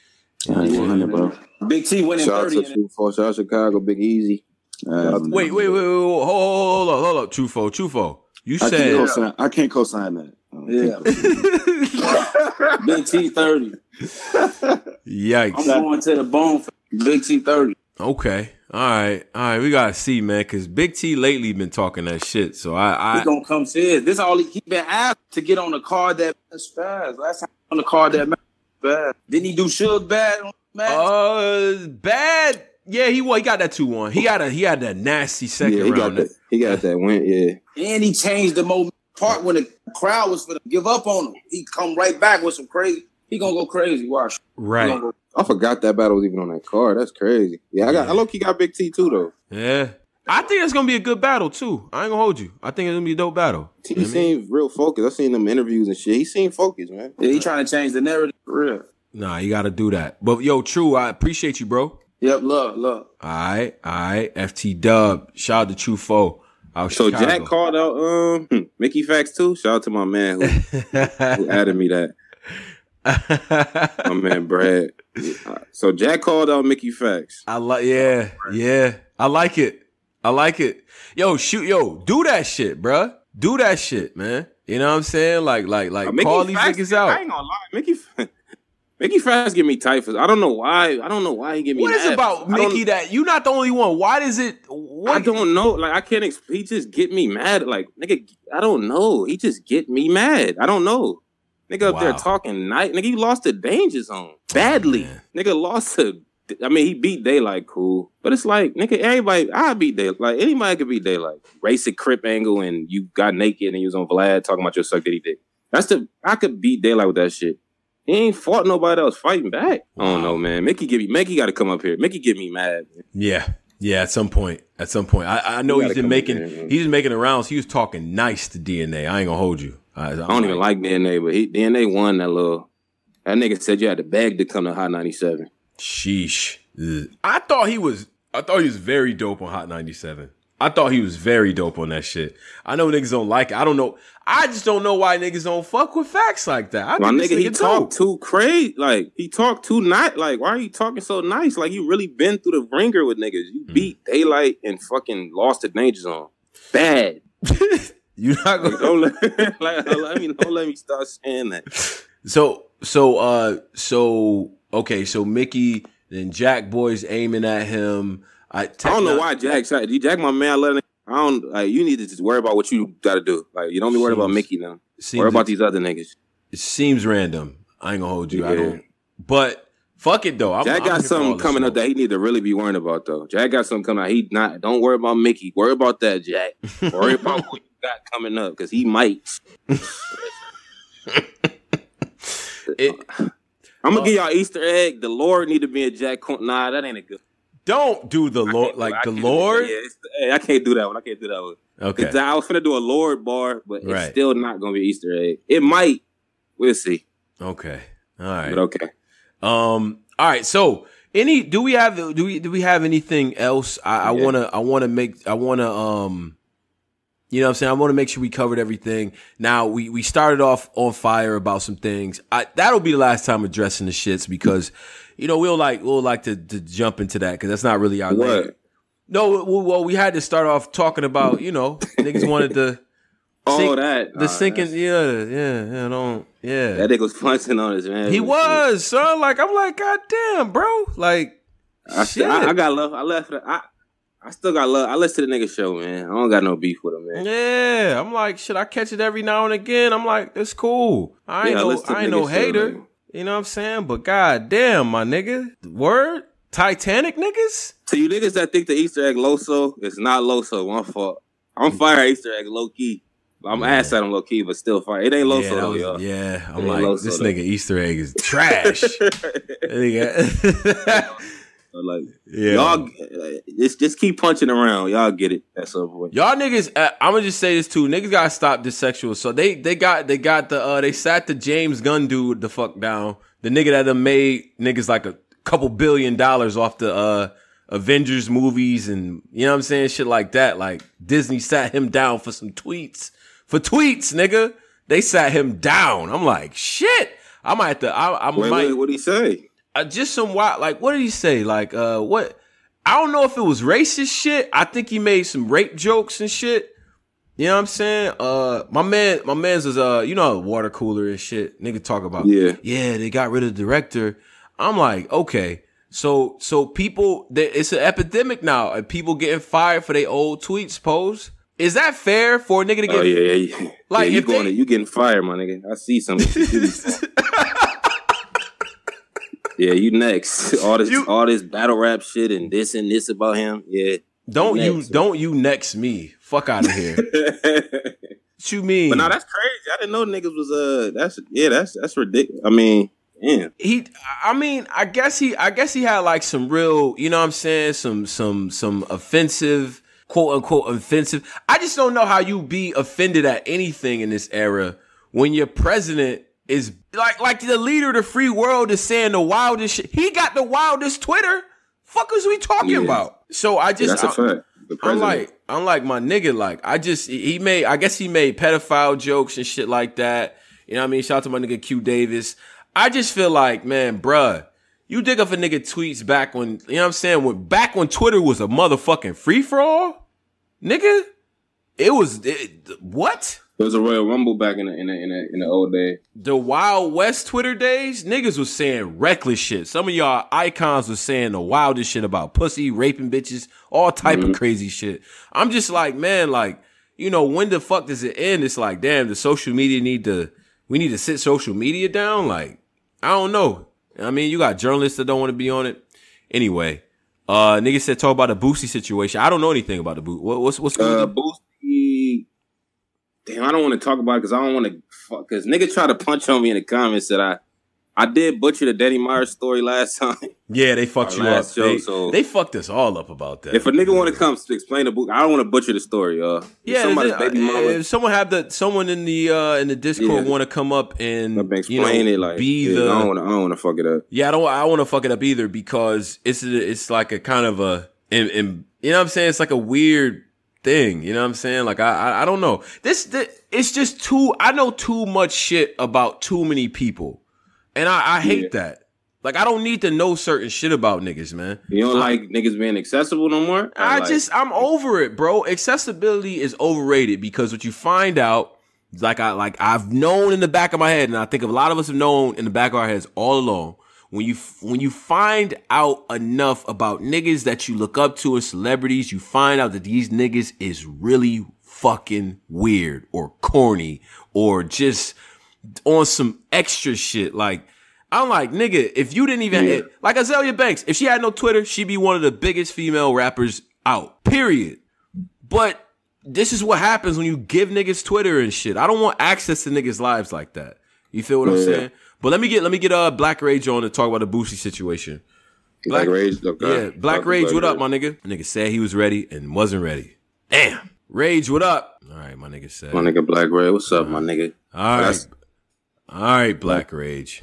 You know what I mean? Big T winning shout thirty. Out to Trufo, shout out Chicago, Big Easy. Um, wait, wait, wait, wait, hold, hold up, hold up, Trufo, Trufo. You I said can't I can't co-sign that. Yeah, Big T thirty. Yikes! I'm going to the bone for Big T thirty. Okay, all right, all right. We gotta see, man, because Big T lately been talking that shit. So I, I he gonna come see it. This all he, he been asked to get on the card that fast. Last time on the card that bad. Didn't he do Suge bad on the match? Uh, bad. Yeah, he well, he got that two one. He had a he had that nasty second yeah, he round. Got that, he got that win. Yeah, and he changed the moment. Part when the crowd was for them, give up on him. He come right back with some crazy. He gonna go crazy. Watch. Right. Go. I forgot that battle was even on that card. That's crazy. Yeah, I got. Yeah. I low key got Big T too though. Yeah. I think it's gonna be a good battle too. I ain't gonna hold you. I think it's gonna be a dope battle. T you know seemed mean? real focused. I seen them interviews and shit. He seemed focused, man. Yeah, he trying to change the narrative for real. Nah, you gotta do that. But yo, True, I appreciate you, bro. Yep, love, love. All right, all right. F T Dub, shout out to True Foe. So Chicago. Jack called out um Mickey Fax too. Shout out to my man who, who added me that. My man Brad. Yeah. So Jack called out Mickey Fax. I like, yeah, yeah. I like it. I like it. Yo, shoot, yo, do that shit, bruh. Do that shit, man. You know what I'm saying? Like, like, like. Uh, call these Fax, niggas out. I ain't gonna lie, Mickey. Fax. Mickey Fax give me typhus. I don't know why. I don't know why he give me. What is it about Mickey that you're not the only one? Why does it? What? I don't know. Like I can't. Exp he just get me mad. Like nigga, I don't know. He just get me mad. I don't know. Nigga wow. up there talking night. Nigga, he lost to Danger Zone badly. Oh, nigga lost to. I mean, he beat Daylyt, cool, but it's like nigga, everybody. I beat Daylyt. Like anybody could beat Daylyt. Race at Crip Angle, and you got naked, and you was on Vlad talking about your suck that he did. That's the. I could beat Daylyt with that shit. He ain't fought nobody that was fighting back. I don't know, man. Mickey give me Mickey got to come up here. Mickey get me mad. Man. Yeah, yeah. At some point, at some point, I, I know he he's been making here, he's been making the rounds. He was talking nice to D N A. I ain't gonna hold you. I, I don't right. even like D N A, but he, D N A won that little. That nigga said you had to beg to come to Hot ninety-seven. Sheesh. I thought he was. I thought he was very dope on Hot ninety-seven. I thought he was very dope on that shit. I know niggas don't like it. I don't know. I just don't know why niggas don't fuck with facts like that. I My nigga, nigga, he talked too crazy. Like, he talked too not. Like, why are you talking so nice? Like, you really been through the ringer with niggas. You mm. beat Daylyt and fucking lost to Danger Zone. Bad. You're not going like, to. Like, I mean, don't let me start saying that. So, so, uh, so, okay. So, Mickey and Jack Boy's aiming at him. I, I don't know why Jack. Jack, my man, I let him. I don't. Like, you need to just worry about what you got to do. Like you don't be worried about Mickey now. Worry about these other niggas. It seems random. I ain't gonna hold you. Yeah. I don't. But fuck it though. I'm, Jack got I'm something coming up that he need to really be worrying about though. Jack got something coming out. He not. Don't worry about Mickey. Worry about that, Jack. Worry about what you got coming up because he might. it, I'm gonna uh, give y'all Easter egg. The Lord need to be a Jack. Nah, that ain't a good. Don't do the Lord, like the Lord. Yeah, it's the, hey, I can't do that one. I can't do that one. Okay. I was finna do a Lord bar, but right. it's still not gonna be Easter egg. It might. We'll see. Okay. All right. But okay. Um. All right. So, any do we have do we do we have anything else? I, yeah. I wanna I wanna make I wanna um. You know what I'm saying? I want to make sure we covered everything. Now, we, we started off on fire about some things. I, that'll be the last time addressing the shits because, you know, we'll like, we'll like to, to jump into that because that's not really our what? Lane. No, well, we had to start off talking about, you know, niggas wanted to. Sink, oh, that. The nah, sinking, yeah, yeah, yeah, don't, yeah. That nigga was punching on us, man. He was, son. Like, I'm like, God damn, bro. Like, I, shit. I, I got love. I left it. I, I still got love. I listen to the nigga show, man. I don't got no beef with him, man. Yeah, I'm like, shit, I catch it every now and again. I'm like, that's cool. I ain't yeah, no, I I ain't no hater. Show, you know what I'm saying? But goddamn, my nigga. Word? Titanic niggas? To you niggas that think the Easter egg Loso is not Loso, my fault. I'm fire Easter egg low-key. I'm yeah. ass at him low-key, but still fire. It ain't Loso, yeah, though, y'all. Yeah, I'm like, Loso, this though. Nigga Easter egg is trash. nigga. Like, yeah. y'all just, just keep punching around. Y'all get it at some point. Y'all niggas, I'm gonna just say this too. Niggas gotta stop this sexual. So they they got they got the uh, they sat the James Gunn dude the fuck down. The nigga that done made niggas like a couple billion dollars off the uh, Avengers movies and you know what I'm saying shit like that. Like Disney sat him down for some tweets for tweets, nigga. They sat him down. I'm like shit. I might have to. I, I wait, might. Wait, what'd he say? uh, just some wild, like, what did he say? Like, uh, what? I don't know if it was racist shit. I think he made some rape jokes and shit. You know what I'm saying? Uh, my man, my man's was, uh, you know, water cooler and shit. Nigga talk about, yeah, yeah, they got rid of the director. I'm like, okay. So, so people, they, it's an epidemic now, and people getting fired for their old tweets. Pose, is that fair for a nigga to get? Oh yeah, yeah, yeah. Like, yeah, you going, they, you getting fired, my nigga. I see something. Yeah, you next. All this, you, all this battle rap shit and this and this about him. Yeah, don't you, next, you don't you next me? Fuck out of here. What you mean? But no, that's crazy. I didn't know niggas was uh. That's yeah. That's that's ridiculous. I mean. Yeah. He, I mean, I guess he, I guess he had like some real, you know what I'm saying? Some, some, some offensive, quote unquote offensive. I just don't know how you be offended at anything in this era when your president is like, like the leader of the free world is saying the wildest shit. He got the wildest Twitter. Fuck is we talking yeah. about? So I just, that's I, a fact. I'm like, I'm like my nigga, like I just, he made, I guess he made pedophile jokes and shit like that. You know what I mean? Shout out to my nigga Q Davis. I just feel like, man, bruh, you dig up a nigga tweets back when, you know what I'm saying, when back when Twitter was a motherfucking free-for-all, nigga, it was, it, what? It was a Royal Rumble back in the, in the, in the, in the old day. The Wild West Twitter days, niggas was saying reckless shit. Some of y'all icons was saying the wildest shit about pussy, raping bitches, all type mm-hmm. of crazy shit. I'm just like, man, like, you know, when the fuck does it end? It's like, damn, the social media need to, we need to sit social media down, like. I don't know. I mean, you got journalists that don't want to be on it. Anyway, uh, nigga said talk about the Boosie situation. I don't know anything about the Boosie. What, what's what's uh, Boosie? Damn, I don't want to talk about it because I don't want to. Fuck, because nigga tried to punch on me in the comments that I, I did butcher the Danny Myers story last time. Yeah, they fucked you up. Show, they, so they fucked us all up about that. If a nigga want to come to explain the Boosie, I don't want to butcher the story. Uh, yeah, somebody's it, baby mama. If someone have the someone in the uh, in the Discord yeah. want to come up and explain you know, it, like be yeah, the. I don't want to fuck it up. Yeah, I don't. I want to fuck it up either because it's a, it's like a kind of a, in, in, you know what I'm saying? It's like a weird thing. You know what I'm saying? Like I I, I don't know. This, this it's just too. I know too much shit about too many people. And I, I hate yeah. that. Like, I don't need to know certain shit about niggas, man. You don't like I, niggas being accessible no more? I like, just, I'm over it, bro. Accessibility is overrated because what you find out, like, I, like I've known in the back of my head, and I think a lot of us have known in the back of our heads all along, when you, when you find out enough about niggas that you look up to and celebrities, you find out that these niggas is really fucking weird or corny or just on some extra shit. Like, I'm like, nigga, if you didn't even yeah. hit, like Azalea Banks, if she had no Twitter, she'd be one of the biggest female rappers out, period. But this is what happens when you give niggas Twitter and shit. I don't want access to niggas' lives like that. You feel what yeah. I'm saying? But let me get, let me get uh, Black Rage on to talk about the Boosie situation. Black, Black Rage, okay. Yeah, Black Talk Rage, what up, my nigga? Nigga said he was ready and wasn't ready. Damn. Rage, what up? All right, my nigga said. My nigga Black Rage, what's up, uh, my nigga? All right. That's All right, Black Rage.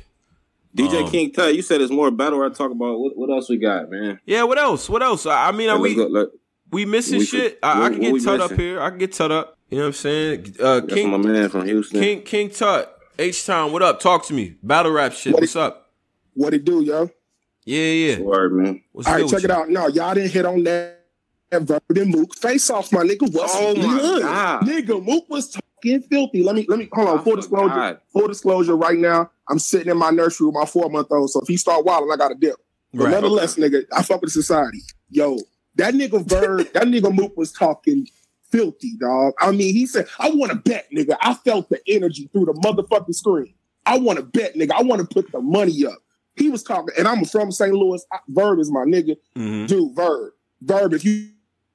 D J um, King Tut, you said it's more battle rap talk about. What, what else we got, man? Yeah, what else? What else? I, I mean, are we, go, look, we missing we shit? Could, I, I can get Tut missing? up here. I can get Tut up. You know what I'm saying? Uh, King, my man from Houston. King, King Tut, H-Town, what up? Talk to me. Battle rap shit. What What's it, up? What it do, yo? Yeah, yeah. Word, man. What's All right, check it you? out. No, y'all didn't hit on that. Verb and Mook face off, my nigga. What's oh my good? God. Nigga, Mook was talking filthy. Let me let me hold on. Oh full disclosure, God. full disclosure. Right now, I'm sitting in my nursery with my four month old. So if he start wilding, I got to dip. But right, nonetheless, okay. nigga, I fuck with society. Yo, that nigga Verb, that nigga Mook was talking filthy, dog. I mean, he said, "I want to bet, nigga." I felt the energy through the motherfucking screen. I want to bet, nigga. I want to put the money up. He was talking, and I'm from Saint Louis. I, Verb is my nigga, mm-hmm. dude. Verb, Verb, if you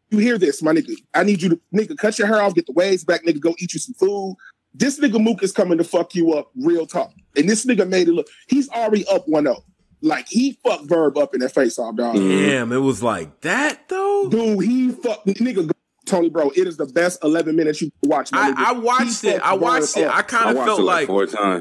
You hear this, my nigga. I need you to, nigga, cut your hair off, get the waves back, nigga, go eat you some food. This nigga Mook is coming to fuck you up, real talk. And this nigga made it look, he's already up one oh. Like, he fucked Verb up in that face-off, dog. Damn, it was like that, though? Dude, he fucked, nigga, Tony, bro, it is the best eleven minutes you can watch, my nigga. I, I watched it, I watched it. I kind of felt like,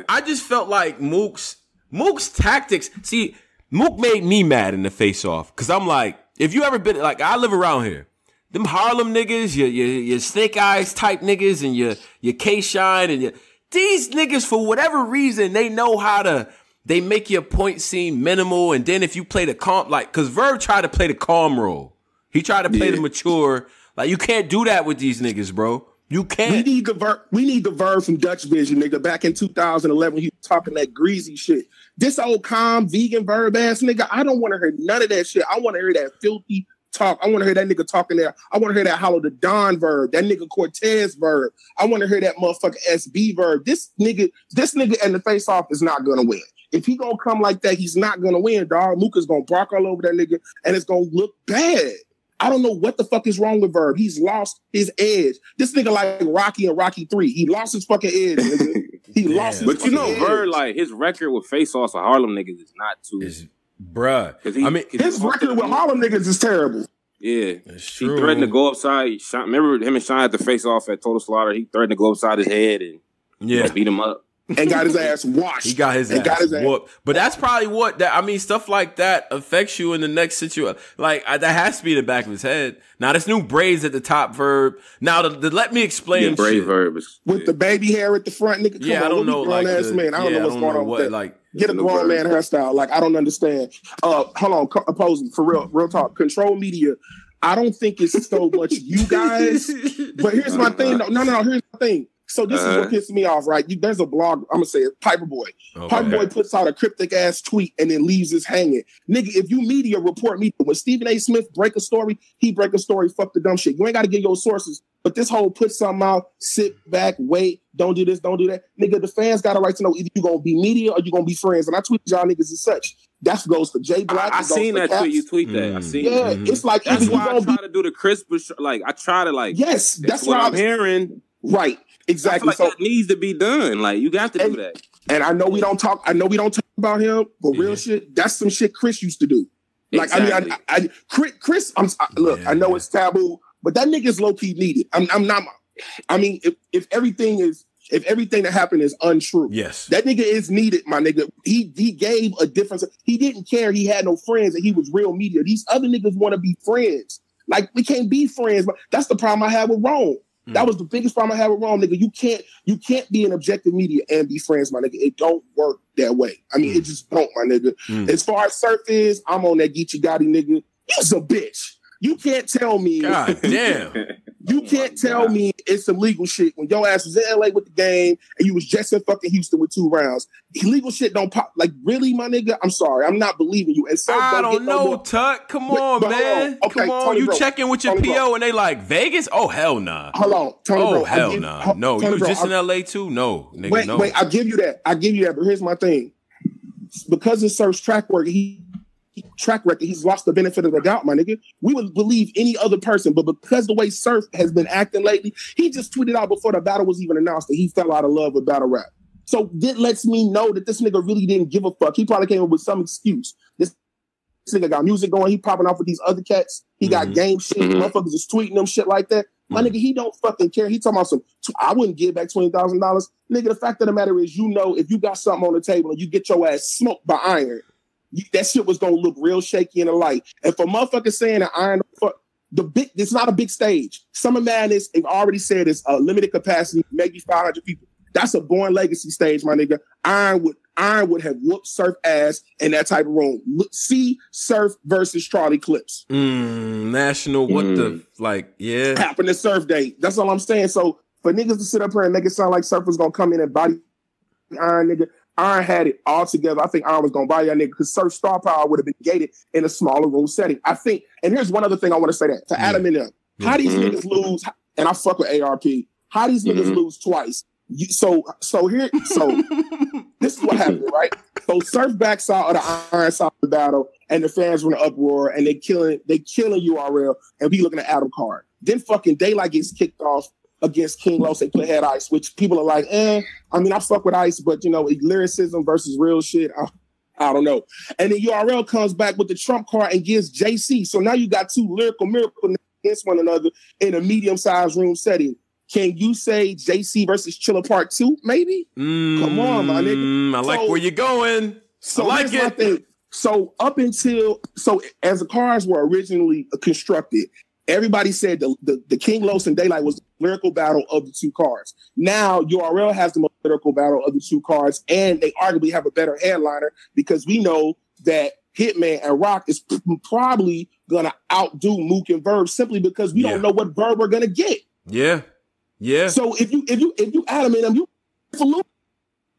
I just felt like Mook's, Mook's tactics, see, Mook made me mad in the face-off, because I'm like, if you ever been, like, I live around here. Them Harlem niggas, your, your, your Snake Eyes type niggas and your, your K-Shine and your, these niggas for whatever reason, they know how to They make your point seem minimal, and then if you play the calm, like, because Verb tried to play the calm role. He tried to play yeah. the mature. Like, you can't do that with these niggas, bro. You can't. We need the Verb. We need the Verb from Dutch Vision, nigga. Back in two thousand eleven, he was talking that greasy shit. This old calm vegan Verb ass nigga, I don't want to hear none of that shit. I want to hear that filthy talk. I want to hear that nigga talking there. I want to hear that Hollow the Don Verb, that nigga Cortez Verb. I want to hear that motherfucker S B Verb. This nigga, this nigga in the face off is not gonna win. If he gonna come like that, he's not gonna win, dog. Luke is gonna bark all over that nigga, and it's gonna look bad. I don't know what the fuck is wrong with Verb. He's lost his edge. This nigga like Rocky and Rocky three. He lost his fucking edge, nigga. He yeah. lost his but fucking you know, edge. Verb, like, his record with face-offs with Harlem niggas is not too... It's, bruh. He, I mean, his record with Harlem niggas is terrible. Yeah. It's true. He threatened to go upside... Sean, remember him and Sean had to face-off at Total Slaughter? He threatened to go upside his head and yeah. you know, beat him up. And got his ass washed. He got his, ass, got his ass whooped. But that's probably what that I mean. Stuff like that affects you in the next situation. Like I, that has to be in the back of his head. Now this new braids at the top, Verb. Now the, the, let me explain. Yeah, braid Verb is, with yeah. the baby hair at the front, nigga. Come yeah, on, I don't know, like ass the, man. I don't yeah, know what's don't going know on what, with that. Like, get a grown man hairstyle. Like I don't understand. Uh, hold on, co- opposing for real, real talk. Control Media. I don't think it's so much you guys. But here's my thing. No, no, no. Here's my thing. So this uh, is what pisses me off, right? You, there's a blog, I'm going to say it, Piperboy. Okay. Piperboy puts out a cryptic-ass tweet and then leaves us hanging. Nigga, if you media report me, when Stephen A. Smith break a story, he break a story, fuck the dumb shit. You ain't got to get your sources, but this whole put something out, sit back, wait, don't do this, don't do that. Nigga, the fans got a right to know either you're going to be media or you're going to be friends. And I tweet y'all niggas and such. That goes to Jay Black. I, I seen that tweet. You tweet that. Mm-hmm. I seen. Yeah, mm-hmm. It's like. That's why I try be... to do the crisp, like, I try to, like. Yes, that's, that's what, what I'm hearing. Right. Exactly. Like so that needs to be done. Like you got to and, do that. And I know we don't talk. I know we don't talk about him, but yeah. real shit. That's some shit Chris used to do. Like exactly. I mean, I, I, Chris. I'm I, look. Yeah. I know it's taboo, but that nigga's low key needed. I'm, I'm not. I mean, if, if everything is, if everything that happened is untrue, yes, that nigga is needed. My nigga, he he gave a difference. He didn't care. He had no friends, and he was real media. These other niggas want to be friends. Like we can't be friends. But that's the problem I had with Rome. That was the biggest problem I had with Rum, nigga. You can't, you can't be an objective media and be friends, my nigga. It don't work that way. I mean, mm. it just don't, my nigga. Mm. As far as Surf is, I'm on that Geechee Gotti, nigga. You's a bitch. You can't tell me. God damn. You can't oh tell God. me it's illegal shit when your ass was in L A with the game and you was just in fucking Houston with two rounds. Illegal shit don't pop. Like, really, my nigga? I'm sorry. I'm not believing you. And so I don't, don't know, no Tuck. Come Wait, on, man. On. Okay, Come on. Tony you bro. checking with your Tony P O bro. and they like, Vegas? Oh, hell nah. Hold on. Tony oh, bro. hell give, nah. No, Tony you was just in L A too? No, nigga, Wait, no. wait. I give you that. I give you that. But here's my thing. Because of Surf's track work, he... track record, he's lost the benefit of the doubt, my nigga. We would believe any other person, but because the way Surf has been acting lately, he just tweeted out before the battle was even announced that he fell out of love with battle rap. So that lets me know that this nigga really didn't give a fuck. He probably came up with some excuse. This nigga got music going, he popping off with these other cats, he got mm-hmm. game shit, mm-hmm. motherfuckers is tweeting them shit like that. My nigga, he don't fucking care. He talking about some, I wouldn't give back twenty thousand dollars. Nigga, the fact of the matter is, you know, if you got something on the table and you get your ass smoked by Iron, that shit was gonna look real shaky in the light. And for motherfuckers saying that Iron, the big, it's not a big stage. Summer Madness, they've already said it's a limited capacity, maybe five hundred people. That's a Born Legacy stage, my nigga. Iron would, Iron would have whooped Surf ass in that type of room. Look, see Surf versus Charlie Clips. Mm, national, what mm. the, like, yeah. Happened to Surf Day. That's all I'm saying. So for niggas to sit up here and make it sound like Surf was gonna come in and body Iron, nigga. Iron had it all together. I think Iron was going to buy that nigga because Surf star power would have been gated in a smaller room setting. I think, and here's one other thing I want to say that, to mm. Adam and them, how these mm-hmm. niggas lose, and I fuck with A R P, how these mm-hmm. niggas lose twice. You, so, so here, so this is what happened, right? So Surf backs out of the Iron side of the battle and the fans were in an uproar and they killing, they killing U R L and we looking at Adam card. Then fucking Daylyt gets kicked off against King Los. They play Head Ice, which people are like, eh, I mean, I fuck with Ice, but, you know, lyricism versus real shit, I, I don't know. And then U R L comes back with the Trump card and gives J C. So now you got two lyrical miracles against one another in a medium-sized room setting. Can you say J C versus Chiller Part two, maybe? Mm, Come on, my nigga. I like so, where you're going. So I like it. Thing. So up until, so as the cards were originally constructed, everybody said the, the, the King Los and Daylyt was the lyrical battle of the two cards. Now U R L has the most critical battle of the two cards, and they arguably have a better headliner because we know that Hitman and Rock is p- probably gonna outdo Mook and Verb simply because we yeah. don't know what Verb we're gonna get. Yeah, yeah. So if you if you if you adamant them, you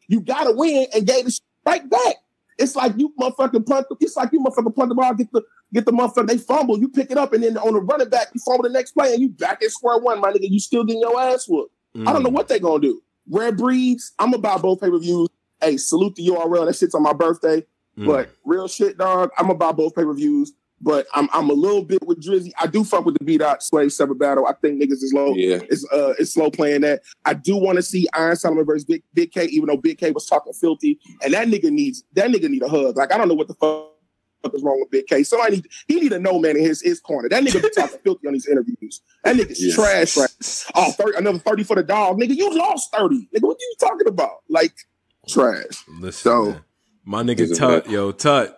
you gotta win and get it right back. It's like you motherfucking punt. It's like you motherfucking punt the ball, get the get the motherfucker. They fumble, you pick it up, and then on the running back, you fumble the next play, and you back at square one, my nigga. You still getting your ass whooped. Mm. I don't know what they gonna do. Rare breeds. I'm about both pay per views. Hey, salute the U R L. That shit's on my birthday. Mm. But real shit, dog. I'm about both pay per views. But I'm I'm a little bit with Drizzt. I do fuck with the B Dot Slave Sever battle. I think niggas is low. Yeah. It's uh it's slow playing that. I do want to see Iron Solomon versus Big, Big K, even though Big K was talking filthy, and that nigga needs that nigga need a hug. Like I don't know what the fuck is wrong with Big K. Somebody need he need a no man in his his corner. That nigga be talking filthy on these interviews. That nigga's yes. trash right. Oh, thirty, another thirty for the dog, nigga. You lost thirty, nigga. What are you talking about? Like trash. Listen, so man. My nigga Tut, yo Tut.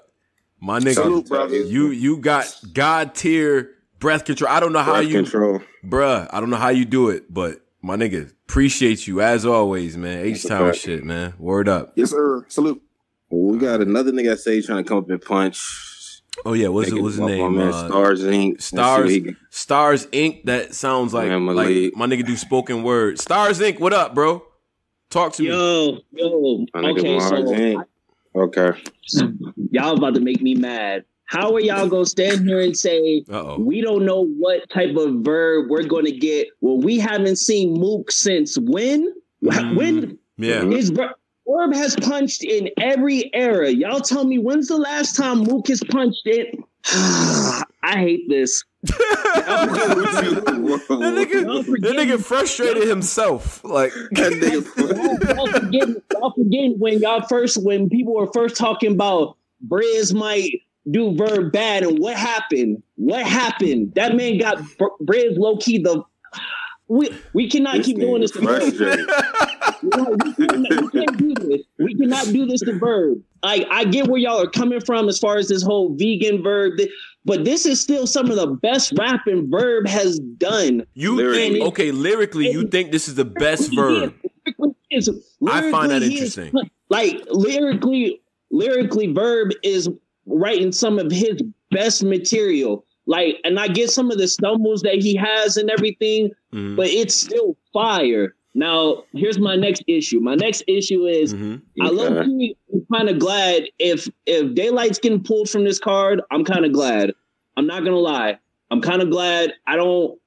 My nigga, Salute, you you got God tier breath control. I don't know breath how you, control. Bruh. I don't know how you do it, but my nigga, appreciate you as always, man. H Town shit, man. Word up. Yes, sir. Salute. We got another nigga I say trying to come up and punch. Oh yeah, what's it? What's his name? Uh, Stars Incorporated. Stars Stars Incorporated. That sounds like, like my nigga do spoken word. Stars Incorporated. What up, bro? Talk to yo, me. Yo, yo. Okay, so. Okay. Y'all about to make me mad. How are y'all going to stand here and say, Uh-oh. we don't know what type of Verb we're going to get? Well, we haven't seen Mook since when? Mm, when? Yeah. Is Verb, Verb has punched in every era. Y'all tell me, when's the last time Mook has punched it? I hate this. that, nigga, that nigga frustrated himself. Like that nigga. y'all, forgetting, y'all forgetting when y'all first when people were first talking about Briz might do Verb bad, and what happened? What happened? That man got Briz low key. The we we cannot this keep doing this. To Verb. we, cannot, we can't do this. We cannot do this to Verb. I I get where y'all are coming from as far as this whole vegan Verb. But this is still some of the best rapping Verb has done. You lyrically. think okay lyrically? You think this is the best Verb? Is, I find that interesting. Is, like lyrically, lyrically, Verb is writing some of his best material. Like, and I get some of the stumbles that he has and everything, mm-hmm. but it's still fire. Now, here's my next issue. My next issue is mm-hmm. I love you. I'm kind of glad if if Daylight's getting pulled from this card. I'm kind of glad. I'm not gonna lie. I'm kind of glad. I don't.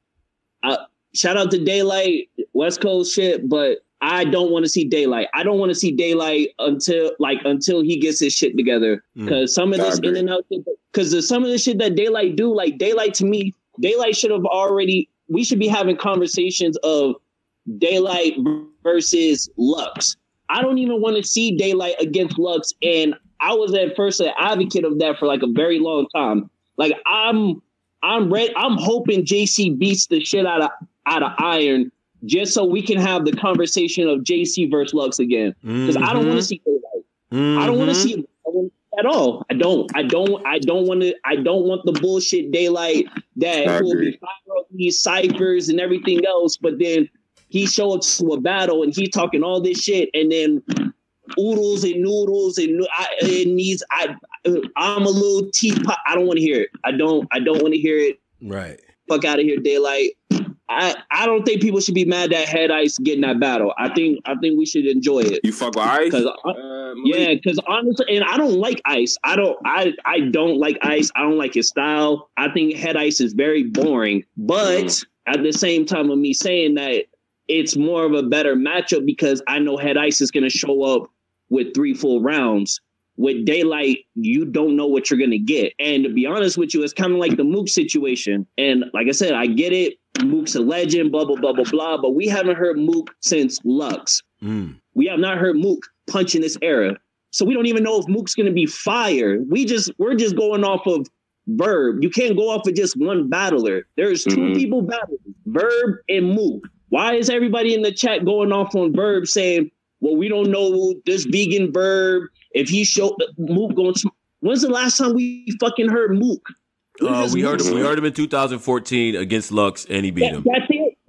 I, shout out to Daylight, West Coast shit, but I don't want to see Daylight. I don't want to see Daylight until like until he gets his shit together. Because mm. some of this in and out. Because some of the shit that Daylight do, like Daylight to me, Daylight should have already. We should be having conversations of. Daylight versus Lux. I don't even want to see Daylight against Lux, and I was at first an advocate of that for like a very long time. Like I'm, I'm ready. I'm hoping J C beats the shit out of out of Iron, just so we can have the conversation of J C versus Lux again. Because mm-hmm. I don't want to see Daylight. Mm-hmm. I don't want to see him at all. I don't. I don't. I don't want to. I don't want the bullshit Daylight that will be viral, these ciphers and everything else. But then. He showed up to a battle and he talking all this shit, and then oodles and noodles and I, it needs. I I'm a little teapot. I don't want to hear it. I don't. I don't want to hear it. Right. Fuck out of here, Daylight. I, I don't think people should be mad that Head Ice getting that battle. I think I think we should enjoy it. You fuck with Ice? Cause, uh, yeah, because honestly, and I don't like Ice. I don't. I I don't like Ice. I don't like his style. I think Head Ice is very boring. But mm. at the same time, of me saying that. It's more of a better matchup because I know Head Ice is going to show up with three full rounds. With Daylight, you don't know what you're going to get. And to be honest with you, it's kind of like the Mook situation. And like I said, I get it. Mook's a legend, blah, blah, blah, blah, blah. But we haven't heard Mook since Lux. Mm. We have not heard Mook punch in this era. So we don't even know if Mook's going to be fire. We just, we're just going off of Verb. You can't go off of just one battler. There's two mm-hmm. people battling, Verb and Mook. Why is everybody in the chat going off on Verb saying, well, we don't know this vegan Verb. If he showed Mook going to... When's the last time we fucking heard Mook? Uh, we, Mook heard him, we heard him in two thousand fourteen against Lux, and he beat that, him.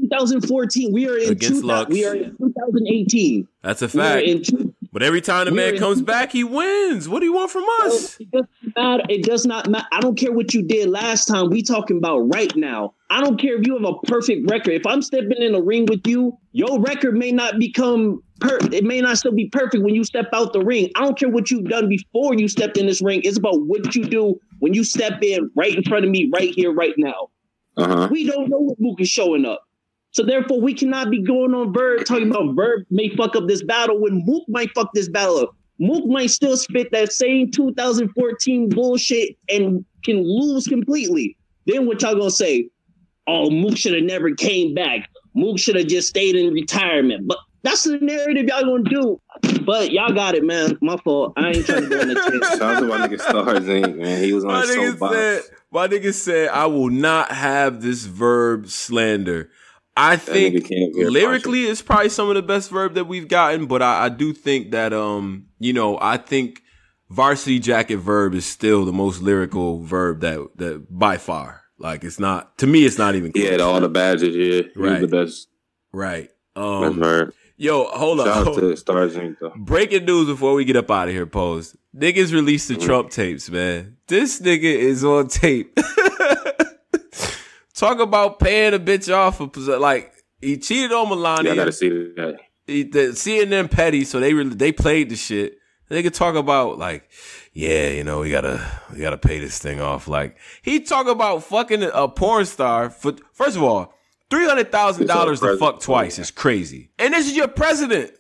That's it. twenty fourteen. We are in, two, we are in twenty eighteen. That's a fact. Into, but every time the man comes into, back, he wins. What do you want from us? It doesn't matter. It does not matter. I don't care what you did last time. We talking about right now. I don't care if you have a perfect record. If I'm stepping in a ring with you, your record may not become perfect. It may not still be perfect when you step out the ring. I don't care what you've done before you stepped in this ring. It's about what you do when you step in right in front of me, right here, right now. Uh-huh. We don't know what Mook is showing up. So therefore, we cannot be going on Verb talking about Verb may fuck up this battle when Mook might fuck this battle up. Mook might still spit that same two thousand fourteen bullshit and can lose completely. Then what y'all gonna say? Oh, Mook should have never came back. Mook should have just stayed in retirement. But that's the narrative y'all gonna do. But y'all got it, man. My fault. I ain't trying to go in the chat. Shout out to my nigga Starzine, man. He was on soapbox. My nigga said, I will not have this Verb slander. I think lyrically it's probably some of the best Verb that we've gotten, but I, I do think that, um, you know, I think Varsity Jacket Verb is still the most lyrical Verb that, that by far. Like, it's not, to me, it's not even close. Yeah, all the badges, yeah. Right. He's the best. Right. Um, best Verb. Yo, hold up. Shout out to Starzine, though. Breaking news before we get up out of here, Pose. Niggas released the mm-hmm. Trump tapes, man. This nigga is on tape. Talk about paying a bitch off for, like, he cheated on Melania. Yeah, I gotta see that. He, the C N N petty, so they really, they played the shit. They could talk about, like, yeah, you know, we gotta we gotta pay this thing off. Like, he talk about fucking a porn star for, first of all, three hundred thousand dollars to fuck twice is crazy, and this is your president.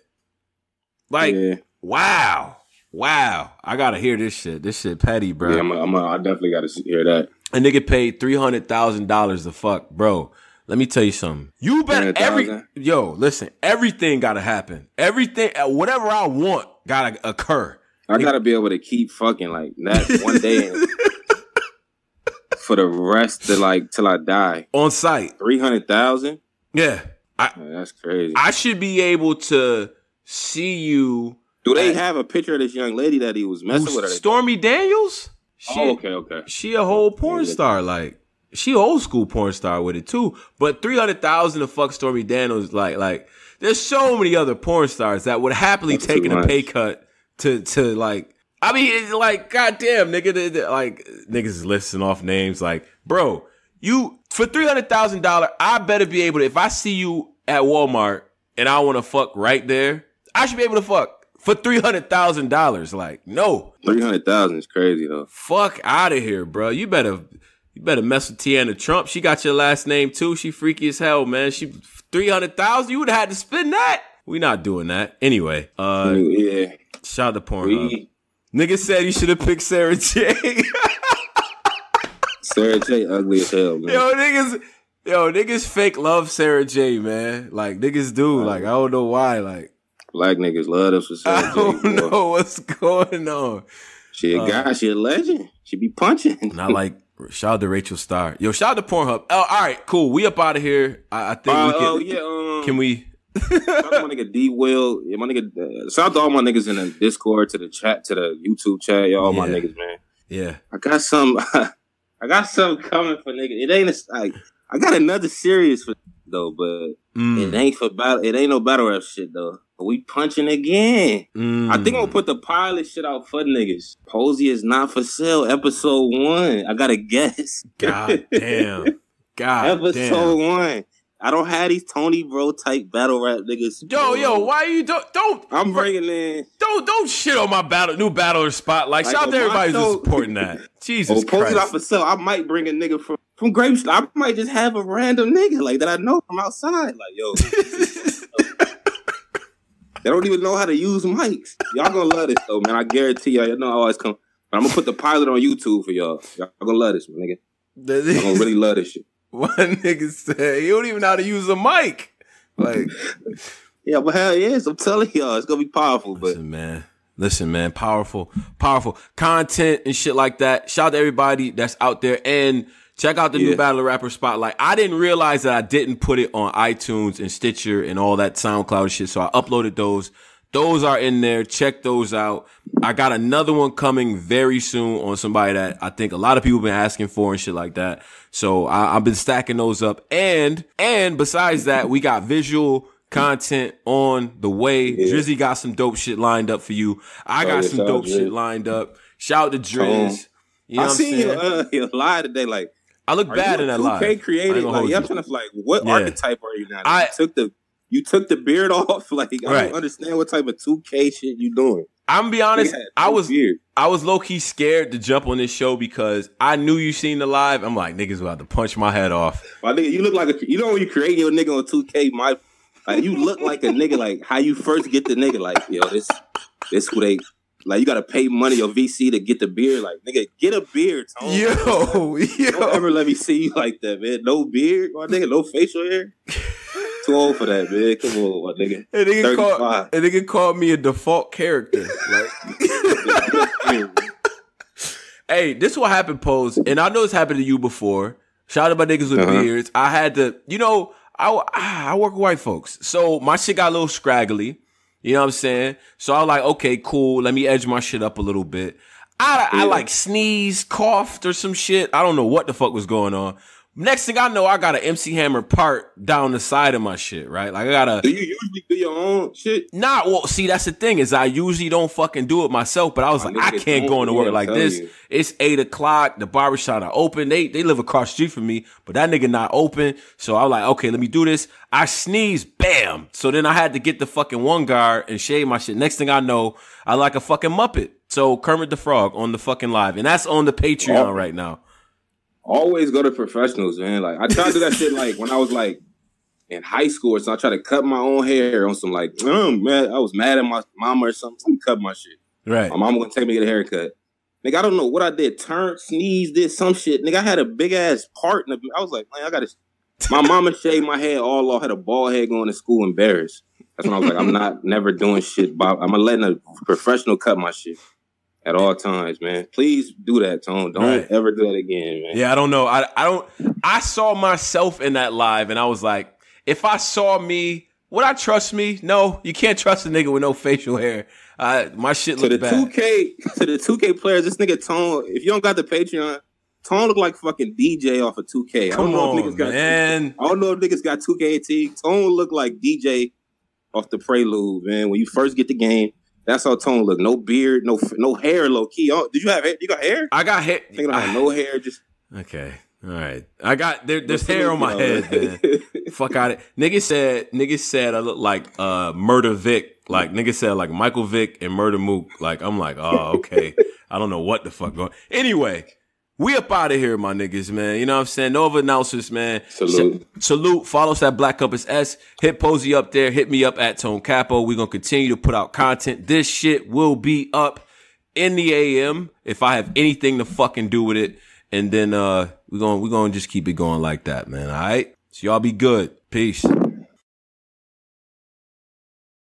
Like, yeah. wow, wow, I gotta hear this shit. This shit petty, bro. Yeah, I'm a, I'm a, I definitely gotta hear that. A nigga paid three hundred thousand dollars to fuck, bro. Let me tell you something. You better every yo listen. Everything gotta happen. Everything, whatever I want, gotta occur. I nigga. gotta be able to keep fucking like that one day and, for the rest of like till I die on site. Three hundred thousand. Yeah, I, man, that's crazy. I should be able to see you. Do they at, have a picture of this young lady that he was messing with? Her Stormy Daniels. She, oh, okay, okay. She a whole porn star, like she old school porn star with it too. But three hundred thousand to fuck Stormy Daniels, like, like there's so many other porn stars that would happily take a pay cut to to like. I mean, it's like goddamn nigga, the, the, like niggas is listing off names, like bro, you for three hundred thousand dollars, I better be able to. If I see you at Walmart and I want to fuck right there, I should be able to fuck. For three hundred thousand dollars, like, no. three hundred thousand dollars is crazy, though. Fuck out of here, bro. You better you better mess with Tiana Trump. She got your last name, too. She freaky as hell, man. She three hundred thousand dollars? You would have had to spend that. We not doing that. Anyway. Uh, yeah. Shout out to Pornhub. Nigga said you should have picked Sarah J. Sarah J ugly as hell, man. Yo, niggas, yo, niggas fake love Sarah J, man. Like, niggas do. Like, I don't know why, like. Black niggas love us for Sarah I don't J, know what's going on. She a uh, guy. She a legend. She be punching. Not like, shout out to Rachel Starr. Yo, shout out to Pornhub. Oh, all right, cool. We up out of here. I, I think uh, we can. Oh, yeah, um, can we? Shout out to my nigga D-Will. Yeah, my nigga, uh, shout out to all my niggas in the Discord, to the chat, to the YouTube chat. Y'all, yeah. My niggas, man. Yeah. I got some, I got something coming for niggas. It ain't, a, like, I got another series for though, but mm. it ain't for battle. It ain't no battle rap shit, though. We punching again. Mm. I think I'm gonna put the pilot shit out for niggas. Posey is not for sale. Episode one. I got a guess. God damn. God Episode damn. Episode one. I don't have these Tony Bro type battle rap niggas. Yo, bro. yo, why you don't don't? I'm bringing in. Don't don't shit on my battle new battler spotlight. Like, shout out to everybody who's supporting that. Jesus oh, Christ. Posey not for sale. I might bring a nigga from from Grape. I might just have a random nigga like that I know from outside. Like yo. They don't even know how to use mics. Y'all gonna love this, though, man. I guarantee y'all. Y'all know I always come. But I'm gonna put the pilot on YouTube for y'all. Y'all gonna love this, my nigga. Y'all gonna really love this shit. One nigga said, you don't even know how to use a mic. Like, yeah, but hell yes, I'm telling y'all, it's gonna be powerful. Listen, but man. Listen, man. Powerful, powerful content and shit like that. Shout out to everybody that's out there. And check out the yeah. new Battle of Rapper Spotlight. I didn't realize that I didn't put it on iTunes and Stitcher and all that SoundCloud shit, so I uploaded those. Those are in there. Check those out. I got another one coming very soon on somebody that I think a lot of people have been asking for and shit like that. So I, I've been stacking those up. And, and besides that, we got visual Content on the way. Yeah. Drizzy got some dope shit lined up for you. I got oh, yeah, some dope shit lined up. Shout out to Drizzt. Um, you know I seen your uh, lie today. Like, I look bad in that lie. two K creative. Like, y'all trying to like, what yeah. archetype are you now? Like, I you took the you took the beard off. Like, I right. don't understand what type of two K shit you doing. I'm gonna be honest. I was years. I was low key scared to jump on this show because I knew you seen the live. I'm like, niggas about to punch my head off. My nigga, you look like a you know when you create your nigga on two K. My like, you look like a nigga. Like how you first get the nigga. Like yo, this this who they. Like, you got to pay money or V C to get the beard. Like, nigga, get a beard, Tone. Yo, like, yo. Don't ever let me see you like that, man. No beard, my nigga. No facial hair. Too old for that, man. Come on, my nigga. And nigga, called, and nigga called me a default character. Like. Hey, this is what happened, Pose. And I know it's happened to you before. Shout out to my niggas with uh-huh. beards. I had to, you know, I, I work with white folks. So my shit got a little scraggly. You know what I'm saying? So I was like, okay, cool. Let me edge my shit up a little bit. I, yeah. I like sneezed, coughed or some shit. I don't know what the fuck was going on. Next thing I know, I got an M C Hammer part down the side of my shit, right? Like I gotta. Do you usually do your own shit? Nah, well, see, that's the thing is I usually don't fucking do it myself. But I was I like, I can't go into work like this. You. It's eight o'clock. The barbershop are open. They they live across the street from me, but that nigga not open. So I was like, okay, let me do this. I sneezed, bam. So then I had to get the fucking one guard and shave my shit. Next thing I know, I like a fucking Muppet. So Kermit the Frog on the fucking live, and that's on the Patreon oh. right now. Always go to professionals, man. Like I tried to do that shit like when I was like in high school or so I tried to cut my own hair on some like mm, man, I was mad at my mama or something. Something cut my shit. Right. My mama gonna take me to get a haircut. Nigga, I don't know what I did. Turned, sneezed, did some shit. Nigga, I had a big ass part in the, I was like, man, I gotta my mama shaved my head all off, had a bald head going to school embarrassed. That's when I was like, I'm not never doing shit, Bob. I'm gonna letting a professional cut my shit. At all times, man. Please do that, Tone. Don't right. ever do that again, man. Yeah, I don't know. I I don't. I saw myself in that live, and I was like, if I saw me, would I trust me? No, you can't trust a nigga with no facial hair. Uh, my shit looked bad. To the two K, to the two K players, this nigga Tone. If you don't got the Patreon, Tone look like fucking D J off of two K. Come I don't know on, if niggas got man. I don't know if niggas got two K eighteen. Tone look like D J off the Prelude, man. When you first get the game. That's how Tone look. No beard, no no hair, low key. Oh, did you have hair? You got hair? I got hair. Thinking about I, no hair, just okay. All right, I got there. There's hair on my head, man. Fuck out it. Nigga said, nigga said I look like uh Murder Vic. Like nigga said like Michael Vick and Murder Mook. Like I'm like, oh okay. I don't know what the fuck going. Anyway, we up out of here, my niggas, man. You know what I'm saying? No other announcers, man. Salute. S- salute. Follow us at Black Compass S. Hit Posey up there. Hit me up at Tone Capo. We're going to continue to put out content. This shit will be up in the A M if I have anything to fucking do with it. And then uh, we're going we're going to just keep it going like that, man. All right? So y'all be good. Peace.